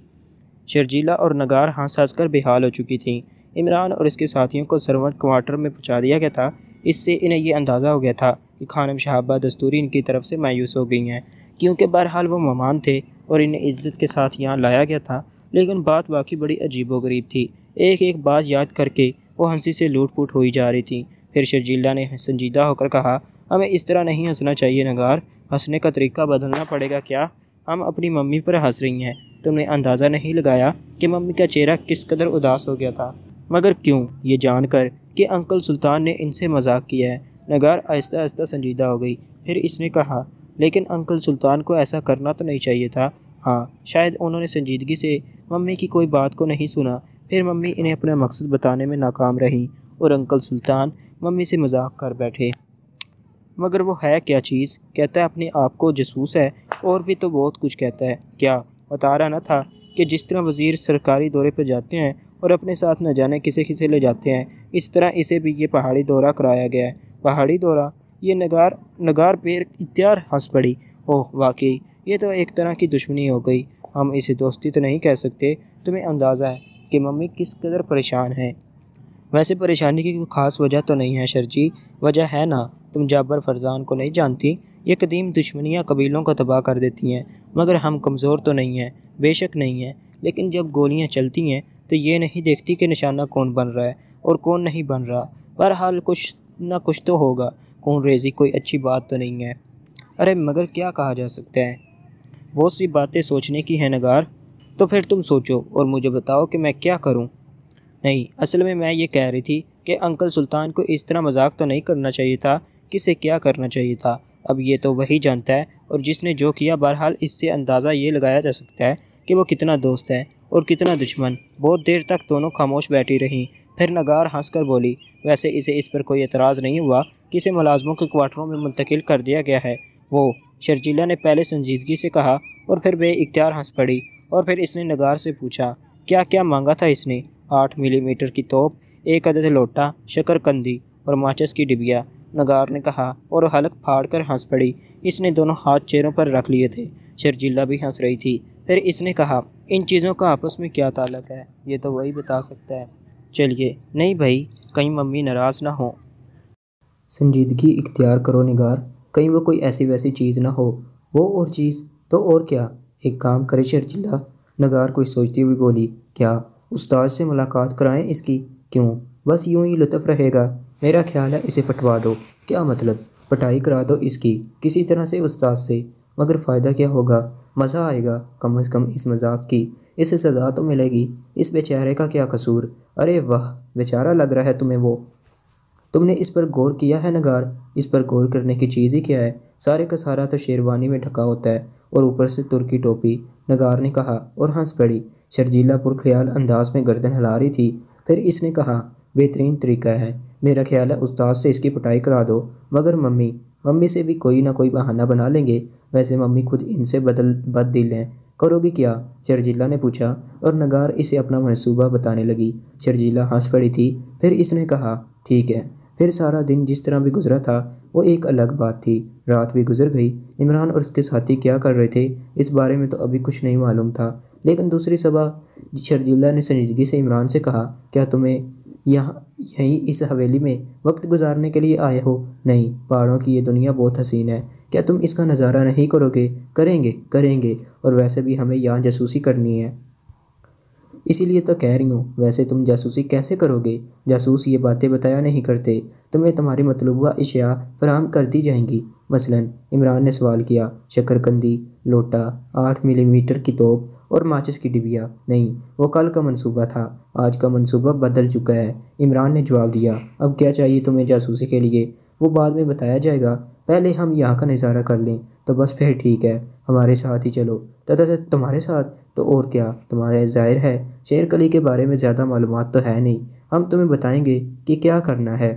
शर्जीला और नगार हंस हंस कर बेहाल हो चुकी थीं। इमरान और इसके साथियों को सरवट क्वार्टर में पहुँचा दिया गया था। इससे इन्हें यह अंदाज़ा हो गया था कि खानम शहाबा दस्तूरी इनकी तरफ से मायूस हो गई हैं, क्योंकि बहरहाल वो मेहमान थे और इन्हें इज्जत के साथ यहाँ लाया गया था। लेकिन बात वाकई बड़ी अजीबोगरीब थी। एक एक बात याद करके वो हंसी से लूट फूट हुई जा रही थी। फिर शर्जीला ने संजीदा होकर कहा, हमें इस तरह नहीं हंसना चाहिए नगार, हंसने का तरीका बदलना पड़ेगा। क्या हम अपनी मम्मी पर हंस रही हैं? तुमने अंदाज़ा नहीं लगाया कि मम्मी का चेहरा किस कदर उदास हो गया था, मगर क्यों? ये जानकर कि अंकल सुल्तान ने इनसे मजाक किया है। नगार आहिस्ता आहिस्ता संजीदा हो गई। फिर इसने कहा, लेकिन अंकल सुल्तान को ऐसा करना तो नहीं चाहिए था। हाँ, शायद उन्होंने संजीदगी से मम्मी की कोई बात को नहीं सुना। फिर मम्मी इन्हें अपना मकसद बताने में नाकाम रही और अंकल सुल्तान मम्मी से मजाक कर बैठे। मगर वो है क्या चीज़? कहता है अपने आप को जासूस है और भी तो बहुत कुछ कहता है। क्या बता रहा न था कि जिस तरह वज़ीर सरकारी दौरे पर जाते हैं और अपने साथ न जाने किसे किसे ले जाते हैं, इस तरह इसे भी ये पहाड़ी दौरा कराया गया है। पहाड़ी दौरा? ये नगार नगार पेर इत्यार हंस पड़ी। ओह वाकई, ये तो एक तरह की दुश्मनी हो गई। हम इसे दोस्ती तो नहीं कह सकते। तुम्हें अंदाज़ा है कि मम्मी किस कदर परेशान है। वैसे परेशानी की कोई ख़ास वजह तो नहीं है शर्जी। वजह है ना, तुम जाबर फरजान को नहीं जानती? ये कदीम दुश्मनियाँ कबीलों को तबाह कर देती हैं। मगर हम कमज़ोर तो नहीं हैं, बेशक नहीं हैं, लेकिन जब गोलियाँ चलती हैं तो ये नहीं देखती कि निशाना कौन बन रहा है और कौन नहीं बन रहा। बहरहाल कुछ ना कुछ तो होगा। कौन रेजी कोई अच्छी बात तो नहीं है। अरे मगर क्या कहा जा सकता है? बहुत सी बातें सोचने की हैं नगार। तो फिर तुम सोचो और मुझे बताओ कि मैं क्या करूं। नहीं, असल में मैं ये कह रही थी कि अंकल सुल्तान को इस तरह मजाक तो नहीं करना चाहिए था। किसे क्या करना चाहिए था, अब ये तो वही जानता है। और जिसने जो किया, बहरहाल इससे अंदाज़ा ये लगाया जा सकता है कि वो कितना दोस्त है और कितना दुश्मन। बहुत देर तक दोनों खामोश बैठी रहीं। फिर नगार हंसकर बोली, वैसे इसे इस पर कोई एतराज़ नहीं हुआ कि इसे मुलाजमों के क्वार्टरों में मुंतकिल कर दिया गया है। वो शर्जीला ने पहले संजीदगी से कहा और फिर बे इख्तियार हंस पड़ी। और फिर इसने नगार से पूछा, क्या क्या मांगा था इसने? आठ मिलीमीटर की तोप, एक अदद लोटा, शकरकंदी और माचिस की डिबिया, नगार ने कहा और हलक फाड़ कर हंस पड़ी। इसने दोनों हाथ चेहरों पर रख लिए थे। शर्जीला भी हंस रही थी। फिर इसने कहा, इन चीज़ों का आपस में क्या ताल्लुक है? ये तो वही बता सकता है। चलिए, नहीं भाई, कहीं मम्मी नाराज़ ना हो। संजीदगी इख्तियार करो निगार, कहीं वो कोई ऐसी वैसी चीज़ ना हो। वो और चीज़ तो और क्या, एक काम करे शर्जीला, नगार कोई सोचती हुई बोली। क्या उस्ताद से मुलाकात कराएं इसकी? क्यों, बस यूं ही लुत्फ़ रहेगा। मेरा ख्याल है इसे पटवा दो। क्या मतलब? पटाई करा दो इसकी किसी तरह से उस्ताद से। मगर फ़ायदा क्या होगा? मज़ा आएगा कम अज़ कम इस मजाक की। इसे सज़ा तो मिलेगी। इस बेचारे का क्या कसूर? अरे वाह, बेचारा लग रहा है तुम्हें वो। तुमने इस पर गौर किया है नगार? इस पर गौर करने की चीज़ ही क्या है? सारे का सारा तो शेरवानी में ढका होता है और ऊपर से तुर्की टोपी, नगार ने कहा और हंस पड़ी। शर्जीला पुरख्याल अंदाज में गर्दन हिला रही थी। फिर इसने कहा, बेहतरीन तरीका है। मेरा ख्याल है उस्ताद से इसकी पटाई करा दो। मगर मम्मी मम्मी से भी कोई ना कोई बहाना बना लेंगे। वैसे मम्मी खुद इनसे बदल बद दिल हैं। करोगी क्या? शर्जीला ने पूछा और नगार इसे अपना मनसूबा बताने लगी। शर्जीला हंस पड़ी थी। फिर इसने कहा, ठीक है। फिर सारा दिन जिस तरह भी गुजरा था वो एक अलग बात थी। रात भी गुजर गई। इमरान और उसके साथी क्या कर रहे थे इस बारे में तो अभी कुछ नहीं मालूम था। लेकिन दूसरी सुबह शर्जीला ने संजीदगी से इमरान से कहा, क्या तुम्हें यहाँ यहीं इस हवेली में वक्त गुजारने के लिए आए हो? नहीं, पहाड़ों की ये दुनिया बहुत हसीन है, क्या तुम इसका नज़ारा नहीं करोगे? करेंगे करेंगे, और वैसे भी हमें यहाँ जासूसी करनी है, इसीलिए तो कह रही हूँ। वैसे तुम जासूसी कैसे करोगे? जासूस ये बातें बताया नहीं करते, तुम्हें तुम्हारी मतलूबा अशिया फराहम कर दी जाएंगी। मसलन, इमरान ने सवाल किया, शक्करकंदी, लोटा, आठ मिलीमीटर की तोप और माचिस की डिबिया। नहीं, वो कल का मंसूबा था, आज का मंसूबा बदल चुका है, इमरान ने जवाब दिया। अब क्या चाहिए तुम्हें जासूसी के लिए? वो बाद में बताया जाएगा, पहले हम यहाँ का नज़ारा कर लें तो बस फिर ठीक है। हमारे साथ ही चलो। तथा तुम्हारे साथ? तो और क्या, तुम्हारे जाहिर है शेरकली के बारे में ज़्यादा मालूमात तो है नहीं, हम तुम्हें बताएंगे कि क्या करना है।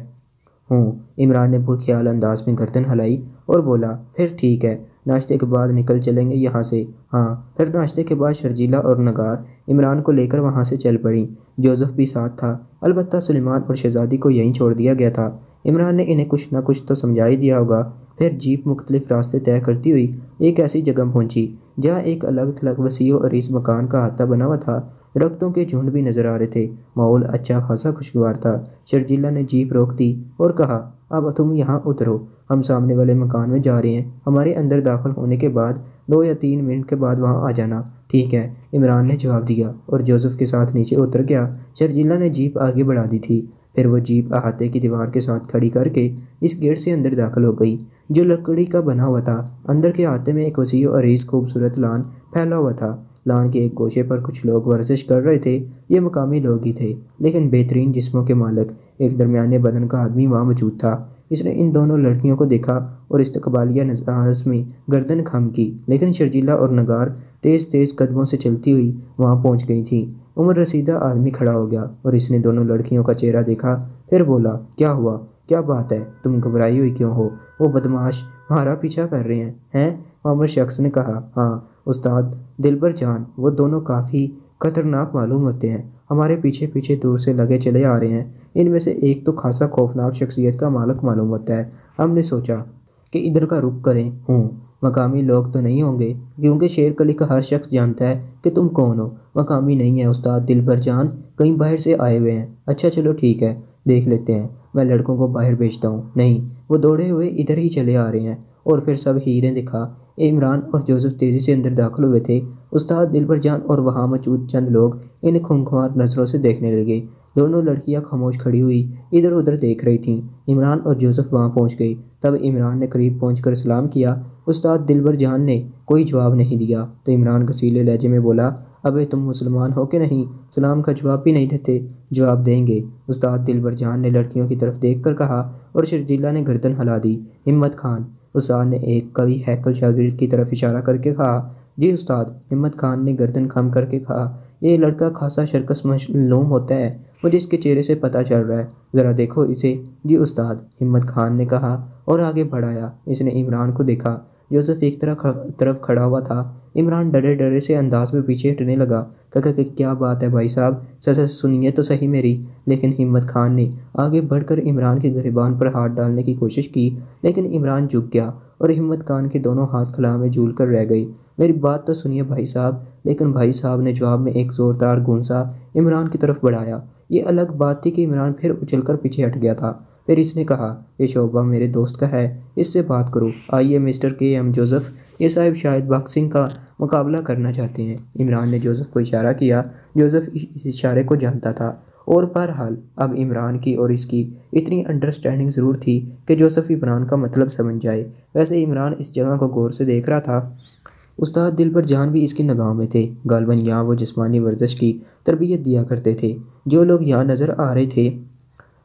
हूँ, इमरान ने पुरख्याल अंदाज में गर्दन हिलाई और बोला, फिर ठीक है, नाश्ते के बाद निकल चलेंगे यहाँ से। हाँ, फिर नाश्ते के बाद शर्जीला और नगार इमरान को लेकर वहाँ से चल पड़ी। जोसेफ भी साथ था, अलबत्ता सुलेमान और शहजादी को यहीं छोड़ दिया गया था। इमरान ने इन्हें कुछ ना कुछ तो समझा ही दिया होगा। फिर जीप मुख्तलिफ रास्ते तय करती हुई एक ऐसी जगह पहुँची जहाँ एक अलग थलग वसी और इस मकान का अहाता बना हुआ था। दरख्तों के झुंड भी नजर आ रहे थे, माहौल अच्छा खासा खुशगवार था। शर्जीला ने जीप रोक दी और कहा, अब तुम यहाँ उतरो, हम सामने वाले मकान में जा रहे हैं, हमारे अंदर दाखिल होने के बाद दो या तीन मिनट के बाद वहाँ आ जाना। ठीक है, इमरान ने जवाब दिया और जोसेफ के साथ नीचे उतर गया। शर्जीला ने जीप आगे बढ़ा दी थी, फिर वो जीप अहाते की दीवार के साथ खड़ी करके इस गेट से अंदर दाखिल हो गई जो लकड़ी का बना हुआ था। अंदर के अहाते में एक वसीअ और अरीज़ खूबसूरत लान फैला हुआ था। लान के एक गोशे पर कुछ लोग वर्जिश कर रहे थे, ये मकामी लोग ही थे, लेकिन बेहतरीन जिस्मों के मालिक। एक दरमियाने बदन का आदमी वहाँ मौजूद था। इसने इन दोनों लड़कियों को देखा और इस्तकबालिया नज़ारत में गर्दन खम की, लेकिन शर्जीला और नगार तेज़ तेज़ कदमों से चलती हुई वहाँ पहुँच गई थी। उम्र रसीदा आदमी खड़ा हो गया और इसने दोनों लड़कियों का चेहरा देखा, फिर बोला, क्या हुआ, क्या बात है, तुम घबराई हुई क्यों हो? वो बदमाश हमारा पीछा कर रहे हैं। हैं? मामर शख्स ने कहा। हाँ उस्ताद दिलबर जान, वो दोनों काफ़ी खतरनाक मालूम होते हैं, हमारे पीछे पीछे दूर से लगे चले आ रहे हैं। इनमें से एक तो खासा खौफनाक शख्सियत का मालिक मालूम होता है, हमने सोचा कि इधर का रुख करें। हूँ, मकामी लोग तो नहीं होंगे, क्योंकि शेरकली का हर शख्स जानता है कि तुम कौन हो। मकामी नहीं है उस्ताद दिलबर जान, कहीं बाहर से आए हुए हैं। अच्छा चलो ठीक है, देख लेते हैं, मैं लड़कों को बाहर भेजता हूँ। नहीं, वो दौड़े हुए इधर ही चले आ रहे हैं। और फिर सब हीरे दिखा। इमरान और जोसेफ तेज़ी से अंदर दाखिल हुए थे। उस्ताद दिलबर जान और वहाँ मौजूद चंद लोग इन खूंखार नज़रों से देखने लगे। दोनों लड़कियां खामोश खड़ी हुई इधर उधर देख रही थीं। इमरान और जोसेफ वहाँ पहुँच गए। तब इमरान ने करीब पहुँच सलाम किया, उस्ताद दिलबर जान ने कोई जवाब नहीं दिया तो इमरान घसीले लहजे में बोला, अबे तुम मुसलमान हो कि नहीं, सलाम का जवाब भी नहीं देते। जवाब देंगे, उस्ताद दिलबर जान ने लड़कियों की तरफ देखकर कहा और शर्जीला ने गर्दन हिला दी। हिम्मत खान, उस्ताद ने एक कवि हैकल शागिर्द की तरफ इशारा करके कहा। जी उस्ताद, हिम्मत खान ने गर्दन खम करके कहा। ये लड़का खासा शर्कस मालूम होता है, मुझे इसके चेहरे से पता चल रहा है, ज़रा देखो इसे। जी उस्ताद, हिम्मत खान ने कहा और आगे बढ़ाया। इसने इमरान को देखा, जोसेफ एक तरफ खड़ा हुआ था। इमरान डरे डरे से अंदाज में पीछे हटने लगा। कहा कि क्या बात है भाई साहब, सर सुनिए तो सही मेरी। लेकिन हिम्मत खान ने आगे बढ़कर इमरान के गिरबान पर हाथ डालने की कोशिश की, लेकिन इमरान झुक गया और हिम्मत खान के दोनों हाथ खला में झूल कर रह गई। मेरी बात तो सुनिए भाई साहब। लेकिन भाई साहब ने जवाब में एक ज़ोरदार गूंसा इमरान की तरफ बढ़ाया। ये अलग बात थी कि इमरान फिर उछलकर पीछे हट गया था। फिर इसने कहा, ये शोबा मेरे दोस्त का है, इससे बात करो। आइए मिस्टर के एम जोसेफ, ये साहब शायद बॉक्सिंग का मुकाबला करना चाहते हैं। इमरान ने जोसेफ को इशारा किया। जोसेफ इस इशारे को जानता था और बहरहाल अब इमरान की और इसकी इतनी अंडरस्टैंडिंग ज़रूर थी कि जोसेफ इमरान का मतलब समझ जाए। वैसे इमरान इस जगह को गौर से देख रहा था। उस्ताद दिलबर जान भी इसकी निगाह में थे। गालबन यहाँ वो जिस्मानी वर्जिश की तरबियत दिया करते थे। जो लोग यहाँ नज़र आ रहे थे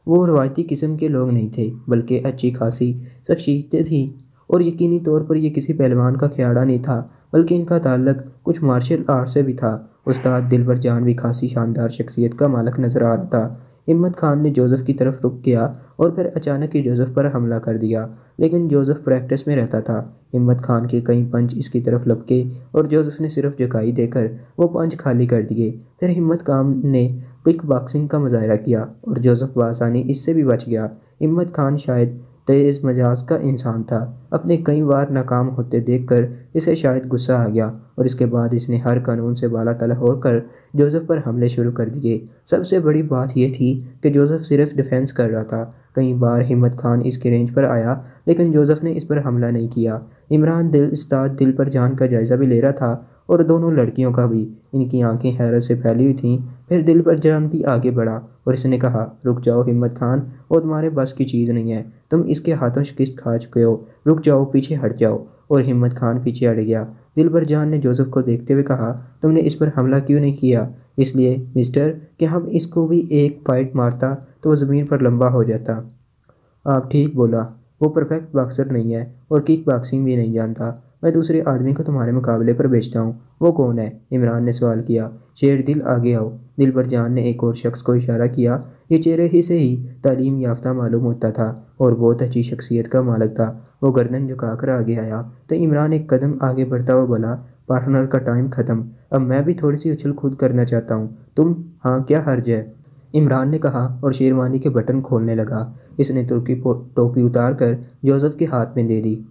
वो रवायती किस्म के लोग नहीं थे, बल्कि अच्छी खासी शख्सियतें थीं और यकीनी तौर पर यह किसी पहलवान का खिलाड़ी नहीं था, बल्कि इनका ताल्लुक कुछ मार्शल आर्ट से भी था। उस्ताद दिलबर जान भी खासी शानदार शख्सियत का मालिक नज़र आ रहा था। हिम्मत खान ने जोसेफ की तरफ रुक किया और फिर अचानक ही जोसेफ पर हमला कर दिया। लेकिन जोसेफ प्रैक्टिस में रहता था। हिम्मत खान के कई पंच इसकी तरफ लपके और जोसेफ ने सिर्फ जगाई देकर वो पंच खाली कर दिए। फिर हिम्मत खान ने किक बॉक्सिंग का मुजाहरा किया और जोसेफ बआसानी इससे भी बच गया। हिम्मत खान शायद तेज़ मजाज का इंसान था, अपने कई बार नाकाम होते देखकर इसे शायद गुस्सा आ गया और इसके बाद इसने हर कानून से बाला तला होकर जोसेफ पर हमले शुरू कर दिए। सबसे बड़ी बात यह थी कि जोसेफ सिर्फ डिफेंस कर रहा था। कई बार हिम्मत खान इसके रेंज पर आया लेकिन जोसेफ ने इस पर हमला नहीं किया। इमरान दिल उस्ताद दिलबर जान का जायज़ा भी ले रहा था और दोनों लड़कियों का भी। इनकी आंखें हैरत से फैली हुई थीं। फिर दिलबर जान भी आगे बढ़ा और इसने कहा, रुक जाओ हिम्मत खान, और तुम्हारे बस की चीज़ नहीं है, तुम इसके हाथों शिकस्त खा चुके हो, रुक जाओ, पीछे हट जाओ। और हिम्मत खान पीछे हट गया। दिलबर जान ने जोसेफ को देखते हुए कहा, तुमने इस पर हमला क्यों नहीं किया? इसलिए मिस्टर कि हम इसको भी एक फाइट मारता तो वह ज़मीन पर लंबा हो जाता। आप ठीक बोला, वो परफेक्ट बॉक्सर नहीं है और किक बॉक्सिंग भी नहीं जानता। मैं दूसरे आदमी को तुम्हारे मुकाबले पर भेजता हूँ। वो कौन है? इमरान ने सवाल किया। शेर दिल आगे आओ। दिलबर जान ने एक और शख्स को इशारा किया। ये चेहरे ही से ही तालीम याफ्ता मालूम होता था और बहुत अच्छी शख्सियत का मालिक था। वो गर्दन झुकाकर आगे आया तो इमरान एक कदम आगे बढ़ता हुआ बोला, पार्टनर का टाइम ख़त्म, अब मैं भी थोड़ी सी उछल कूद करना चाहता हूँ। तुम? हाँ, क्या हर्ज है? इमरान ने कहा और शेरवानी के बटन खोलने लगा। इसने तुर्की टोपी उतार कर जोसेफ के हाथ में दे दी।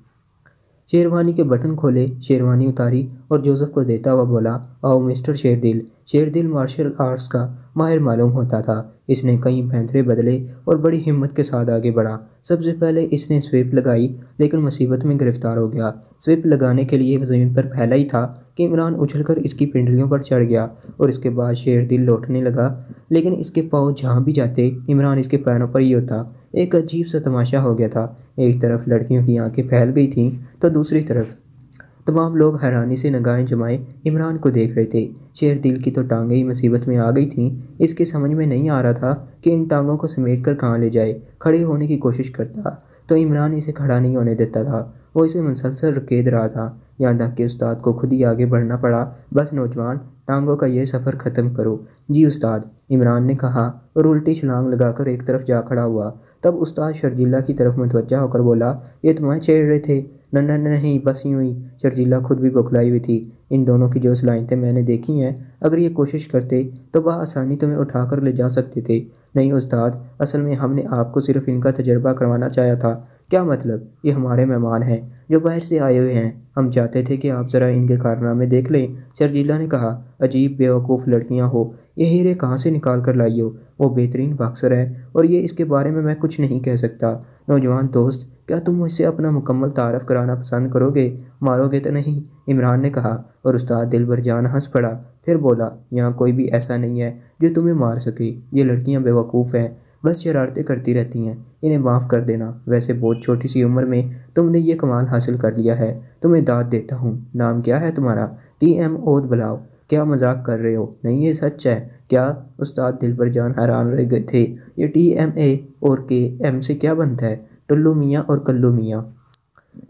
शेरवानी के बटन खोले, शेरवानी उतारी और जोसेफ को देता हुआ बोला, आओ मिस्टर शेर दिल। शेर दिल मार्शल आर्ट्स का माहिर मालूम होता था। इसने कई पैंतरे बदले और बड़ी हिम्मत के साथ आगे बढ़ा। सबसे पहले इसने स्वेप लगाई लेकिन मुसीबत में गिरफ्तार हो गया। स्वेप लगाने के लिए ज़मीन पर फैला ही था कि इमरान उछलकर इसकी पिंडलियों पर चढ़ गया और इसके बाद शेर दिल लौटने लगा लेकिन इसके पाँव जहाँ भी जाते इमरान इसके पैरों पर ही होता। एक अजीब सा तमाशा हो गया था। एक तरफ लड़कियों की आँखें फैल गई थीं तो दूसरी तरफ तमाम लोग हैरानी से निगाहें जमाए इमरान को देख रहे थे। शेर दिल की तो टांगें ही मुसीबत में आ गई थीं। इसके समझ में नहीं आ रहा था कि इन टांगों को समेट कर कहाँ ले जाए। खड़े होने की कोशिश करता तो इमरान इसे खड़ा नहीं होने देता था। वो इसे मुसलसल रुकेद रहा था। यहाँ तक कि उस्ताद को खुद ही आगे बढ़ना पड़ा। बस नौजवान, टांगों का यह सफ़र ख़त्म करो। जी उस्ताद, इमरान ने कहा और उल्टी छलांग लगाकर एक तरफ जा खड़ा हुआ। तब उस्ताद शर्जिला की तरफ मुतवज्जा होकर बोला, ये तुम्हें छेड़ रहे थे? न न नहीं, बस यूँ ही। शर्जिला खुद भी बौखलाई हुई थी। इन दोनों की जो सलाहियतें मैंने देखी हैं, अगर ये कोशिश करते तो बआसानी तुम्हें उठा कर ले जा सकते थे। नहीं उस्ताद, असल में हमने आपको सिर्फ इनका तजर्बा करवाना चाहा था। क्या मतलब? ये हमारे मेहमान हैं जो बाहर से आए हुए हैं। हम चाहते थे कि आप ज़रा इनके कारनामे देख लें। शर्जिला ने कहा, अजीब बेवकूफ़ लड़कियां हो, ये हीरे कहाँ से निकाल कर लाई हो? वो बेहतरीन बॉक्सर है और ये इसके बारे में मैं कुछ नहीं कह सकता। नौजवान दोस्त, क्या तुम मुझसे अपना मुकम्मल तारफ़ कराना पसंद करोगे? मारोगे तो नहीं? इमरान ने कहा और उस्ताद दिलबर जान हंस पड़ा। फिर बोला, यहाँ कोई भी ऐसा नहीं है जो तुम्हें मार सके। ये लड़कियाँ बेवकूफ़ हैं, बस शरारतें करती रहती हैं। इन्हें माफ़ कर देना, वैसे बहुत छोटी सी उम्र में तुमने ये कमाल हासिल कर लिया है। तुम्हें दाद देता हूँ। नाम क्या है तुम्हारा? टी एम ओद बुलाओ। क्या मजाक कर रहे हो? नहीं, ये सच है। क्या? उस्ताद दिलबर जान हैरान रह गए थे। ये टी एम ए और के एम से क्या बनता है? टुल्लू मियाँ और कल्लू मियाँ,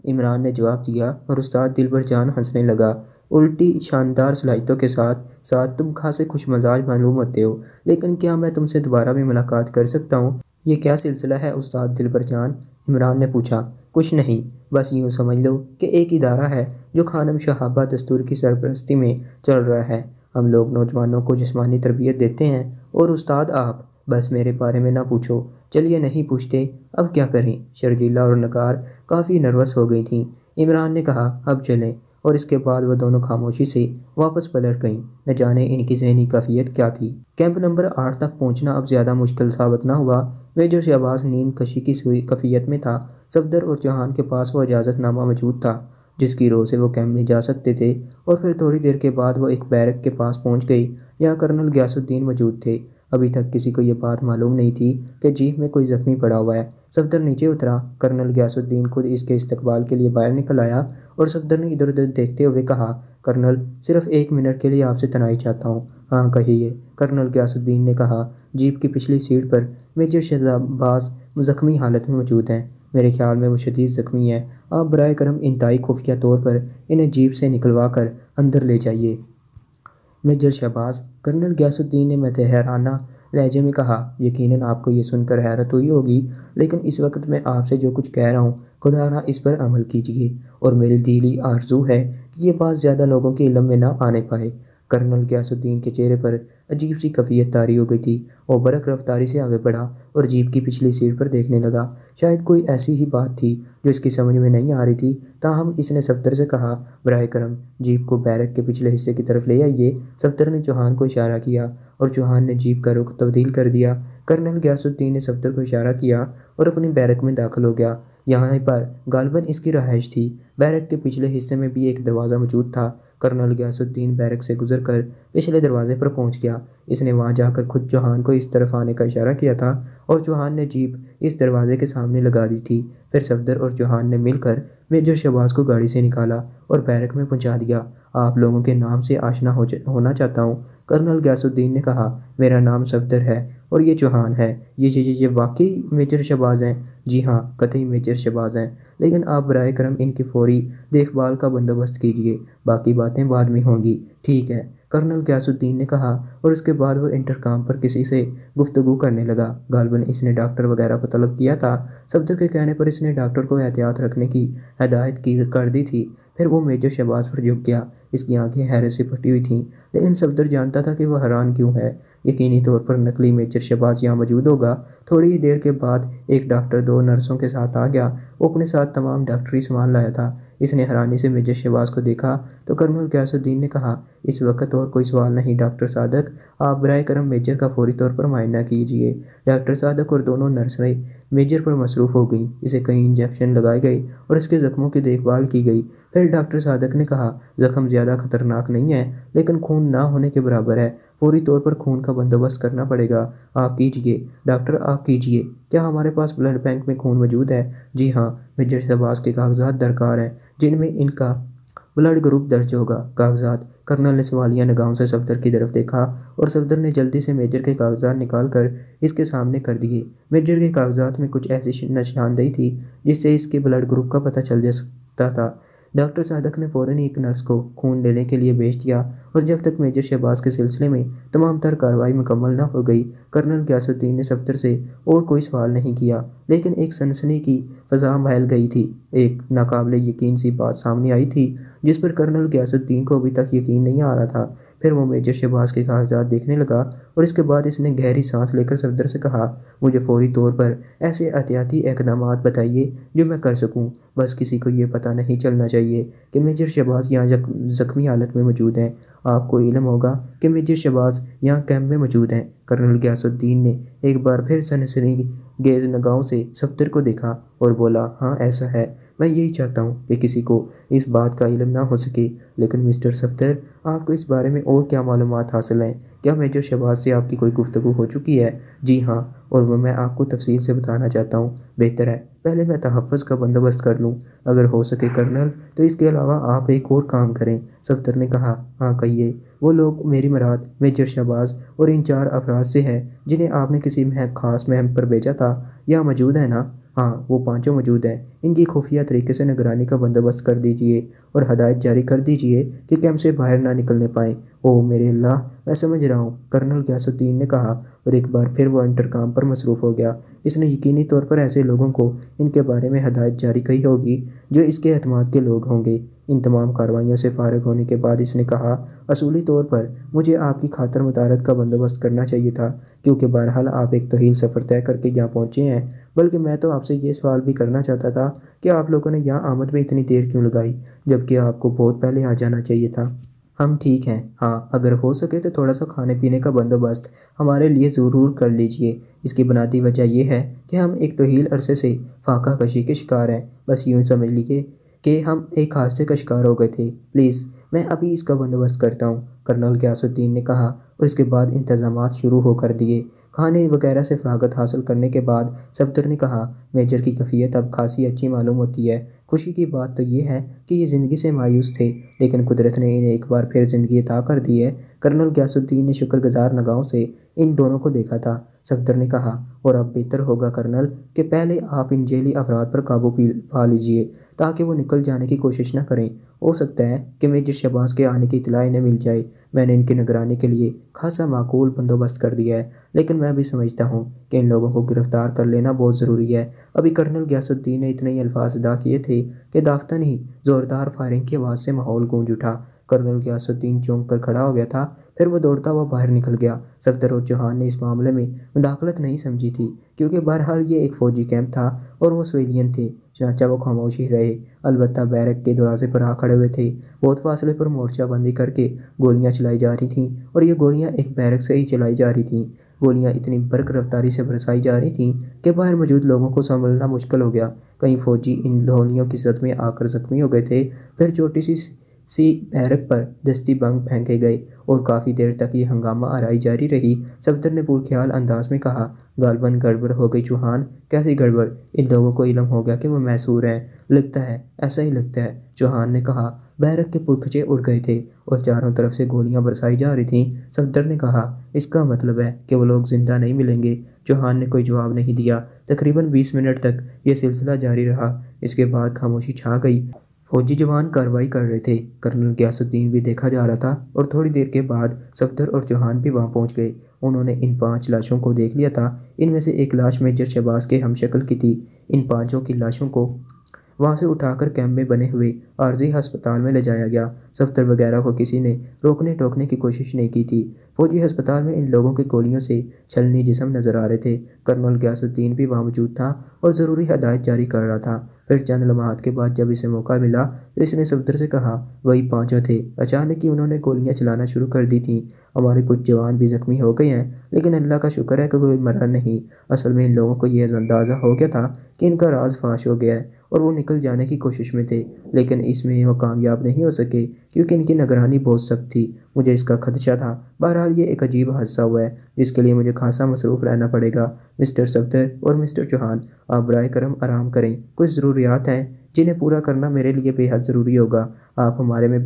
इमरान ने जवाब दिया और उस्ताद दिलबर जान हंसने लगा। उल्टी शानदार सलाहितों के साथ साथ तुम खासे खुश मजाज मालूम होते हो, लेकिन क्या मैं तुमसे दोबारा भी मुलाकात कर सकता हूँ? ये क्या सिलसिला है उस्ताद दिलबर जान? इमरान ने पूछा। कुछ नहीं, बस यूँ समझ लो कि एक इदारा है जो खानम शहाबा दस्तूर की सरपरस्ती में चल रहा है। हम लोग नौजवानों को जिस्मानी तरबियत देते हैं और उस्ताद आप। बस मेरे बारे में ना पूछो। चलिए, नहीं पूछते, अब क्या करें? शर्जिला और नगार काफ़ी नर्वस हो गई थीं। इमरान ने कहा, अब चलें, और इसके बाद वह दोनों खामोशी से वापस पलट गईं। न जाने इनकी जहनी काफ़ियत क्या थी। कैंप नंबर आठ तक पहुंचना अब ज़्यादा मुश्किल साबित ना हुआ। मेजर शहबाज नीम कशी की सुई कफ़ीयत में था। सफदर और चौहान के पास वह इजाज़तनामा मौजूद था जिसकी रोह से वो कैंप में जा सकते थे। और फिर थोड़ी देर के बाद वो एक बैरक के पास पहुँच गई। यहाँ कर्नल ग्यासुद्दीन मौजूद थे। अभी तक किसी को यह बात मालूम नहीं थी कि जीप में कोई ज़ख्मी पड़ा हुआ है। सफदर नीचे उतरा। कर्नल ग्यासुद्दीन खुद इसके इस्तकबाल के लिए बाहर निकल आया और सफदर ने इधर उधर देखते हुए कहा, कर्नल सिर्फ एक मिनट के लिए आपसे तनाई चाहता हूँ। हाँ कहिए, कर्नल ग्यासुद्दीन ने कहा। जीप की पिछली सीट पर मेजर शहबाज ज़ख्मी हालत में मौजूद हैं। मेरे ख्याल में वो शदीद ज़ख्मी है। आप बराए करम इंतहाई खुफिया तौर पर इन्हें जीप से निकलवा कर अंदर ले जाइए। मेजर शहबाज कर्नल ग्यासुद्दीन ने मतहराना लहजे में कहा। यकीनन आपको ये सुनकर हैरत हुई होगी, लेकिन इस वक्त मैं आपसे जो कुछ कह रहा हूँ खुदा ना इस पर अमल कीजिए, और मेरी दिली आरजू है कि ये बात ज़्यादा लोगों के इलम में ना आने पाए। कर्नल ग्यासुद्दीन के चेहरे पर अजीब सी कफ़ीयत तारी हो गई थी। वो बरक रफ्तारी से आगे बढ़ा और जीप की पिछली सीट पर देखने लगा। शायद कोई ऐसी ही बात थी जो इसकी समझ में नहीं आ रही थी। ताहम इसने सफदर से कहा, बराए करम जीप को बैरक के पिछले हिस्से की तरफ ले आइए। सफदर ने चौहान को इशारा किया और चौहान ने जीप का रुख तब्दील कर दिया। कर्नल ग्यासुद्दीन ने सफदर को इशारा किया और अपनी बैरक में दाखिल हो गया। यहाँ पर गालबन इसकी रहाइश थी। बैरक के पिछले हिस्से में भी एक दरवाज़ा मौजूद था। कर्नल ग्यासुद्दीन बैरक से गुजर कर पिछले दरवाजे पर पहुंच गया। इसने वहां जाकर खुद चौहान को इस तरफ आने का इशारा किया था और चौहान ने जीप इस दरवाजे के सामने लगा दी थी। फिर सफदर और चौहान ने मिलकर मेजर शहबाज को गाड़ी से निकाला और बैरक में पहुंचा दिया। आप लोगों के नाम से आशना हो होना चाहता हूँ, कर्नल ग्यासुद्दीन ने कहा। मेरा नाम सफदर है और ये चौहान है। ये ये ये वाकई मेजर शहबाज हैं। जी हाँ, कतई मेजर शहबाज हैं, लेकिन आप बराए करम इनकी फ़ौरी देखभाल का बंदोबस्त कीजिए, बाकी बातें बाद में होंगी। ठीक है, कर्नल ग्यासुद्दीन ने कहा और उसके बाद वो इंटरकॉम पर किसी से गुफ्तगू करने लगा। गालबन इसने डॉक्टर वगैरह को तलब किया था। सफदर के कहने पर इसने डॉक्टर को एहतियात रखने की हदायत की कर दी थी। फिर वो मेजर शहबाज पर झुक गया। इसकी आंखें हैरत से फटी हुई थीं, लेकिन सफदर जानता था कि वह हैरान क्यों है। यकीनी तौर पर नकली मेजर शहबाज यहाँ मौजूद होगा। थोड़ी ही देर के बाद एक डॉक्टर दो नर्सों के साथ आ गया। वो अपने साथ तमाम डॉक्टरी सामान लाया था। इसने हैरानी से मेजर शहबाज को देखा तो कर्नल ग्यासुद्दीन ने कहा, इस वक्त और कोई सवाल नहीं डॉक्टर सादक, आप बराए करम मेजर का फौरी तौर पर मुआयना कीजिए। डॉक्टर सादक और दोनों नर्सें मेजर पर मसरूफ़ हो गईं। इसे कई इंजेक्शन लगाए गए और इसके ज़ख्मों की देखभाल की गई। फिर डॉक्टर सादक ने कहा, ज़ख्म ज़्यादा खतरनाक नहीं है, लेकिन खून ना होने के बराबर है। फौरी तौर पर खून का बंदोबस्त करना पड़ेगा। आप कीजिए डॉक्टर, आप कीजिए। क्या हमारे पास ब्लड बैंक में खून मौजूद है? जी हाँ, मेजर शहबाज के कागजात दरकार हैं जिनमें इनका ब्लड ग्रुप दर्ज होगा। कागजात? कर्नल ने सवालिया निगाहों से सफदर की तरफ देखा और सफदर ने जल्दी से मेजर के कागजात निकाल कर इसके सामने कर दिए। मेजर के कागजात में कुछ ऐसी निशानदेही थी जिससे इसके ब्लड ग्रुप का पता चल जा सकता था। डॉक्टर सादक ने फ़ौरन ही एक नर्स को खून लेने के लिए भेज दिया और जब तक मेजर शहबाज के सिलसिले में तमाम तर कार्रवाई मुकम्मल न हो गई, कर्नल ग्यासुद्दीन ने सफदर से और कोई सवाल नहीं किया। लेकिन एक सनसनी की फ़ज़ा महल गई थी। एक नाकाबिले यकीन सी बात सामने आई थी जिस पर कर्नल ग्यासुद्दीन को अभी तक यकीन नहीं आ रहा था। फिर वो मेजर शहबाज के कागजात देखने लगा और इसके बाद इसने गहरी सांस लेकर सफदर से कहा, मुझे फौरी तौर पर ऐसे एहतियाती इकदाम बताइए जो मैं कर सकूँ। बस किसी को ये पता नहीं चलना चाहिए कि मेजर शहबाज यहाँ ज़ख्मी हालत में मौजूद हैं। आपको इलम होगा कि मेजर शहबाज यहाँ कैंप में मौजूद हैं। कर्नल ग्यासुद्दीन ने एक बार फिर सनसनी गेज नगाहों से सफदर को देखा और बोला, हाँ ऐसा है। मैं यही चाहता हूँ कि किसी को इस बात का इलम ना हो सके। लेकिन मिस्टर सफदर, आपको इस बारे में और क्या मालूमात हासिल हैं? क्या मेजर शहबाज से आपकी कोई गुफ्तगू हो चुकी है? जी हाँ, और वह मैं आपको तफसील से बताना चाहता हूँ। बेहतर है पहले मैं तहफ़्फ़ुज़ का बंदोबस्त कर लूँ, अगर हो सके कर्नल, तो इसके अलावा आप एक और काम करें। सफदर ने कहा, हाँ कहिए। वो लोग मेरी मराद मेजर शहबाज और इन चार अफराद से हैं जिन्हें आपने किसी महक खास महम पर भेजा था। यह मौजूद है ना? हाँ, वो पांचों मौजूद हैं। इनकी खुफिया तरीके से निगरानी का बंदोबस्त कर दीजिए और हदायत जारी कर दीजिए कि कैंप से बाहर ना निकलने पाएँ। ओह मेरे अल्लाह, मैं समझ रहा हूँ, कर्नल ग्यासुद्दीन ने कहा और एक बार फिर वह इंटरकॉम पर मसरूफ़ हो गया। इसने यकीनी तौर पर ऐसे लोगों को इनके बारे में हदायत जारी की होगी जो इसके एतमाद के लोग होंगे। इन तमाम कार्रवाइयों से फारग होने के बाद इसने कहा, असूली तौर पर मुझे आपकी खातर मदारत का बंदोबस्त करना चाहिए था, क्योंकि बहरहाल आप एक तोहील सफ़र तय करके यहाँ पहुँचे हैं। बल्कि मैं तो आपसे ये सवाल भी करना चाहता था कि आप लोगों ने यहाँ आमद में इतनी देर क्यों लगाई, जबकि आपको बहुत पहले आ जाना चाहिए था। हम ठीक हैं। हाँ, अगर हो सके तो थोड़ा सा खाने पीने का बंदोबस्त हमारे लिए ज़रूर कर लीजिए। इसकी बुनियादी वजह यह है कि हम एक तोहील अरसे से फाका कशी के शिकार हैं। बस यूँ समझ लीजिए कि हम एक हादसे का शिकार हो गए थे। प्लीज़ मैं अभी इसका बंदोबस्त करता हूँ, कर्नल ग्यासुद्दीन ने कहा और इसके बाद इंतजामात शुरू हो कर दिए। खाने वगैरह से फरागत हासिल करने के बाद सफदर ने कहा, मेजर की कैफियत अब खासी अच्छी मालूम होती है। खुशी की बात तो ये है कि ये ज़िंदगी से मायूस थे, लेकिन कुदरत ने इन्हें एक बार फिर ज़िंदगी अता कर दी है। कर्नल ग्यासुद्दीन ने शुक्रगुज़ार निगाहों से इन दोनों को देखा था। सफदर ने कहा, और अब बेहतर होगा कर्नल कि पहले आप इन जेली अफराद पर काबू पा लीजिए ताकि वो निकल जाने की कोशिश न करें। हो सकता है कि मेजर शहबाज के आने की इतला इन्हें मिल जाए। मैंने इनकी निगरानी के लिए खासा माकूल बंदोबस्त कर दिया है, लेकिन मैं भी समझता हूँ कि इन लोगों को गिरफ्तार कर लेना बहुत ज़रूरी है। अभी कर्नल ग्यासुद्दीन ने इतने ही अल्फाज अदा किए थे कि दाफ्तन ही ज़ोरदार फायरिंग की आवाज़ से माहौल गूंज उठा। कर्नल ग्यासुद्दीन चौंक कर खड़ा हो गया था, फिर वह दौड़ता हुआ बाहर निकल गया। सफदर और चौहान ने इस मामले में मुदाखलत नहीं समझी थी, क्योंकि बहरहाल ये एक फ़ौजी कैंप था और वो सिविलियन थे। चनाचा वो खामोश ही रहे, अलबत्ता बैरक के दरवाजे पर आ खड़े हुए थे। बहुत फासले पर मोर्चाबंदी करके गोलियां चलाई जा रही थीं, और ये गोलियां एक बैरक से ही चलाई जा रही थीं। गोलियां इतनी बर्क रफ्तारी से बरसाई जा रही थीं कि बाहर मौजूद लोगों को संभलना मुश्किल हो गया। कई फ़ौजी इन गोलियों की जद में आकर ज़ख्मी हो गए थे। फिर छोटी सी सी बैरक पर दस्ती बंग फेंके गए और काफ़ी देर तक ये हंगामा आराई जारी रही। सफदर ने पुरख्याल अंदाज में कहा, गालबन गड़बड़ हो गई चौहान। कैसी गड़बड़? इन लोगों को इलम हो गया कि वो मैसूर हैं, लगता है, ऐसा ही लगता है, चौहान ने कहा। बैरक के पुरखचे उड़ गए थे और चारों तरफ से गोलियां बरसाई जा रही थीं। सफदर ने कहा, इसका मतलब है कि वो लोग ज़िंदा नहीं मिलेंगे। चौहान ने कोई जवाब नहीं दिया। तकरीबन बीस मिनट तक यह सिलसिला जारी रहा। इसके बाद खामोशी छा गई। फौजी जवान कार्रवाई कर रहे थे। कर्नल ग्यासुद्दीन भी देखा जा रहा था, और थोड़ी देर के बाद सफदर और चौहान भी वहां पहुंच गए। उन्होंने इन पांच लाशों को देख लिया था। इनमें से एक लाश मेजर शहबाज के हमशक्ल की थी। इन पांचों की लाशों को वहां से उठाकर कैंप में बने हुए आर्जी हस्पताल में ले जाया गया। सफदर वगैरह को किसी ने रोकने टोकने की कोशिश नहीं की थी। फौजी हस्पताल में इन लोगों की गोलियों से छलनी जिस्म नजर आ रहे थे। कर्नल ग्यासुद्दीन भी वहां मौजूद था और ज़रूरी हदायत जारी कर रहा था। फिर चंद लम्हात के बाद जब इसे मौका मिला तो इसने सफदर से कहा, वही पाँचों थे। अचानक ही उन्होंने गोलियाँ चलाना शुरू कर दी थीं। हमारे कुछ जवान भी ज़ख्मी हो गए हैं, लेकिन अल्लाह का शुक्र है कि कोई मरा नहीं। असल में इन लोगों को यह अंदाज़ा हो गया था कि इनका राज फाश हो गया है, और वो निकल जाने की कोशिश में थे, लेकिन इसमें वो कामयाब नहीं हो सके क्योंकि इनकी निगरानी बहुत सख्त थी। मुझे इसका खदशा था। बहरहाल ये एक अजीब हादसा हुआ है, जिसके लिए मुझे खासा मसरूफ़ रहना पड़ेगा। मिस्टर सफदर और मिस्टर चौहान, आप बराए करम आराम करें। कुछ ज़रूरियात हैं जिन्हें पूरा करना मेरे लिए बेहद ज़रूरी होगा। आप हमारे में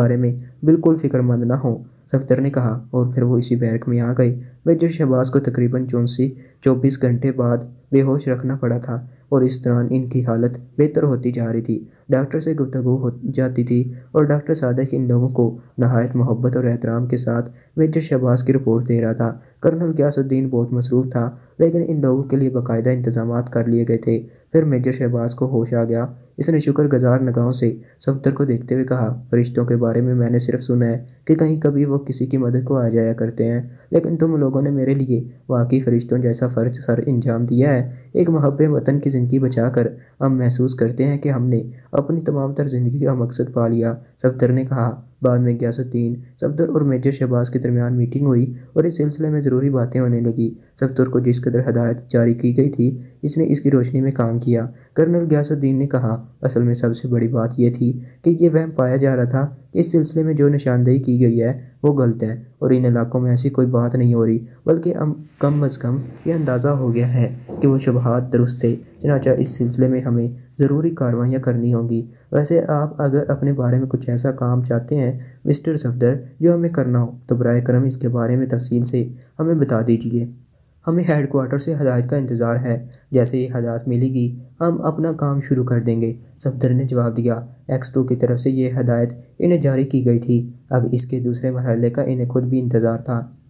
बारे में बिल्कुल फ़िक्रमंद ना हों, सफदर ने कहा। और फिर वो इसी बैरक में आ गए। मेजर शहबाज को तकरीबन चौंसी चौबीस घंटे बाद बेहोश रखना पड़ा था, और इस दौरान इनकी हालत बेहतर होती जा रही थी। डॉक्टर से गुफ्तगू हो जाती थी, और डॉक्टर सादक इन लोगों को नहायत मोहब्बत और एहतराम के साथ मेजर शहबाज की रिपोर्ट दे रहा था। कर्नल ग्यासुद्दीन बहुत मसरूफ़ था, लेकिन इन लोगों के लिए बाकायदा इंतजाम कर लिए गए थे। फिर मेजर शहबाज को होश आ गया। इसने शुक्रगुजार निगाहों से सफदर को देखते हुए कहा, फरिश्तों के बारे में मैंने सिर्फ सुना है कि कहीं कभी वो किसी की मदद को आ जाया करते हैं, लेकिन तुम लोगों ने मेरे लिए वाकई फरिश्तों जैसा फ़र्ज सर अंजाम दिया है। एक महब्बे वतन की ज़िंदगी बचाकर हम महसूस करते हैं कि हमने अपनी तमाम तर ज़िंदगी का मकसद पा लिया, सफदर ने कहा। बाद में ग्यासुद्दीन, सफदर और मेजर शहबाज के दरमियान मीटिंग हुई और इस सिलसिले में ज़रूरी बातें होने लगी। सफदर को जिस कदर हदायत जारी की गई थी, इसने इसकी रोशनी में काम किया। कर्नल ग्यासुद्दीन ने कहा, असल में सबसे बड़ी बात यह थी कि यह वहम पाया जा रहा था कि इस सिलसिले में जो निशानदेही की गई है वो गलत है, और इन इलाकों में ऐसी कोई बात नहीं हो रही, बल्कि कम अज़ कम यह अंदाज़ा हो गया है कि वो शबहात दुरुस्त थे। चनाचा इस सिलसिले में हमें ज़रूरी कार्रवाइयाँ करनी होंगी। वैसे आप अगर अपने बारे में कुछ ऐसा काम चाहते हैं मिस्टर सफदर जो हमें करना हो, तो बराए करम इसके बारे में तफसील से हमें बता दीजिए। हमें हेडक्वार्टर से हदायत का इंतज़ार है। जैसे ही हदायत मिलेगी हम अपना काम शुरू कर देंगे, सफदर ने जवाब दिया। एक्स टू की तरफ से ये हदायत इन्हें जारी की गई थी। अब इसके दूसरे मरहले का इन्हें खुद भी इंतज़ार था।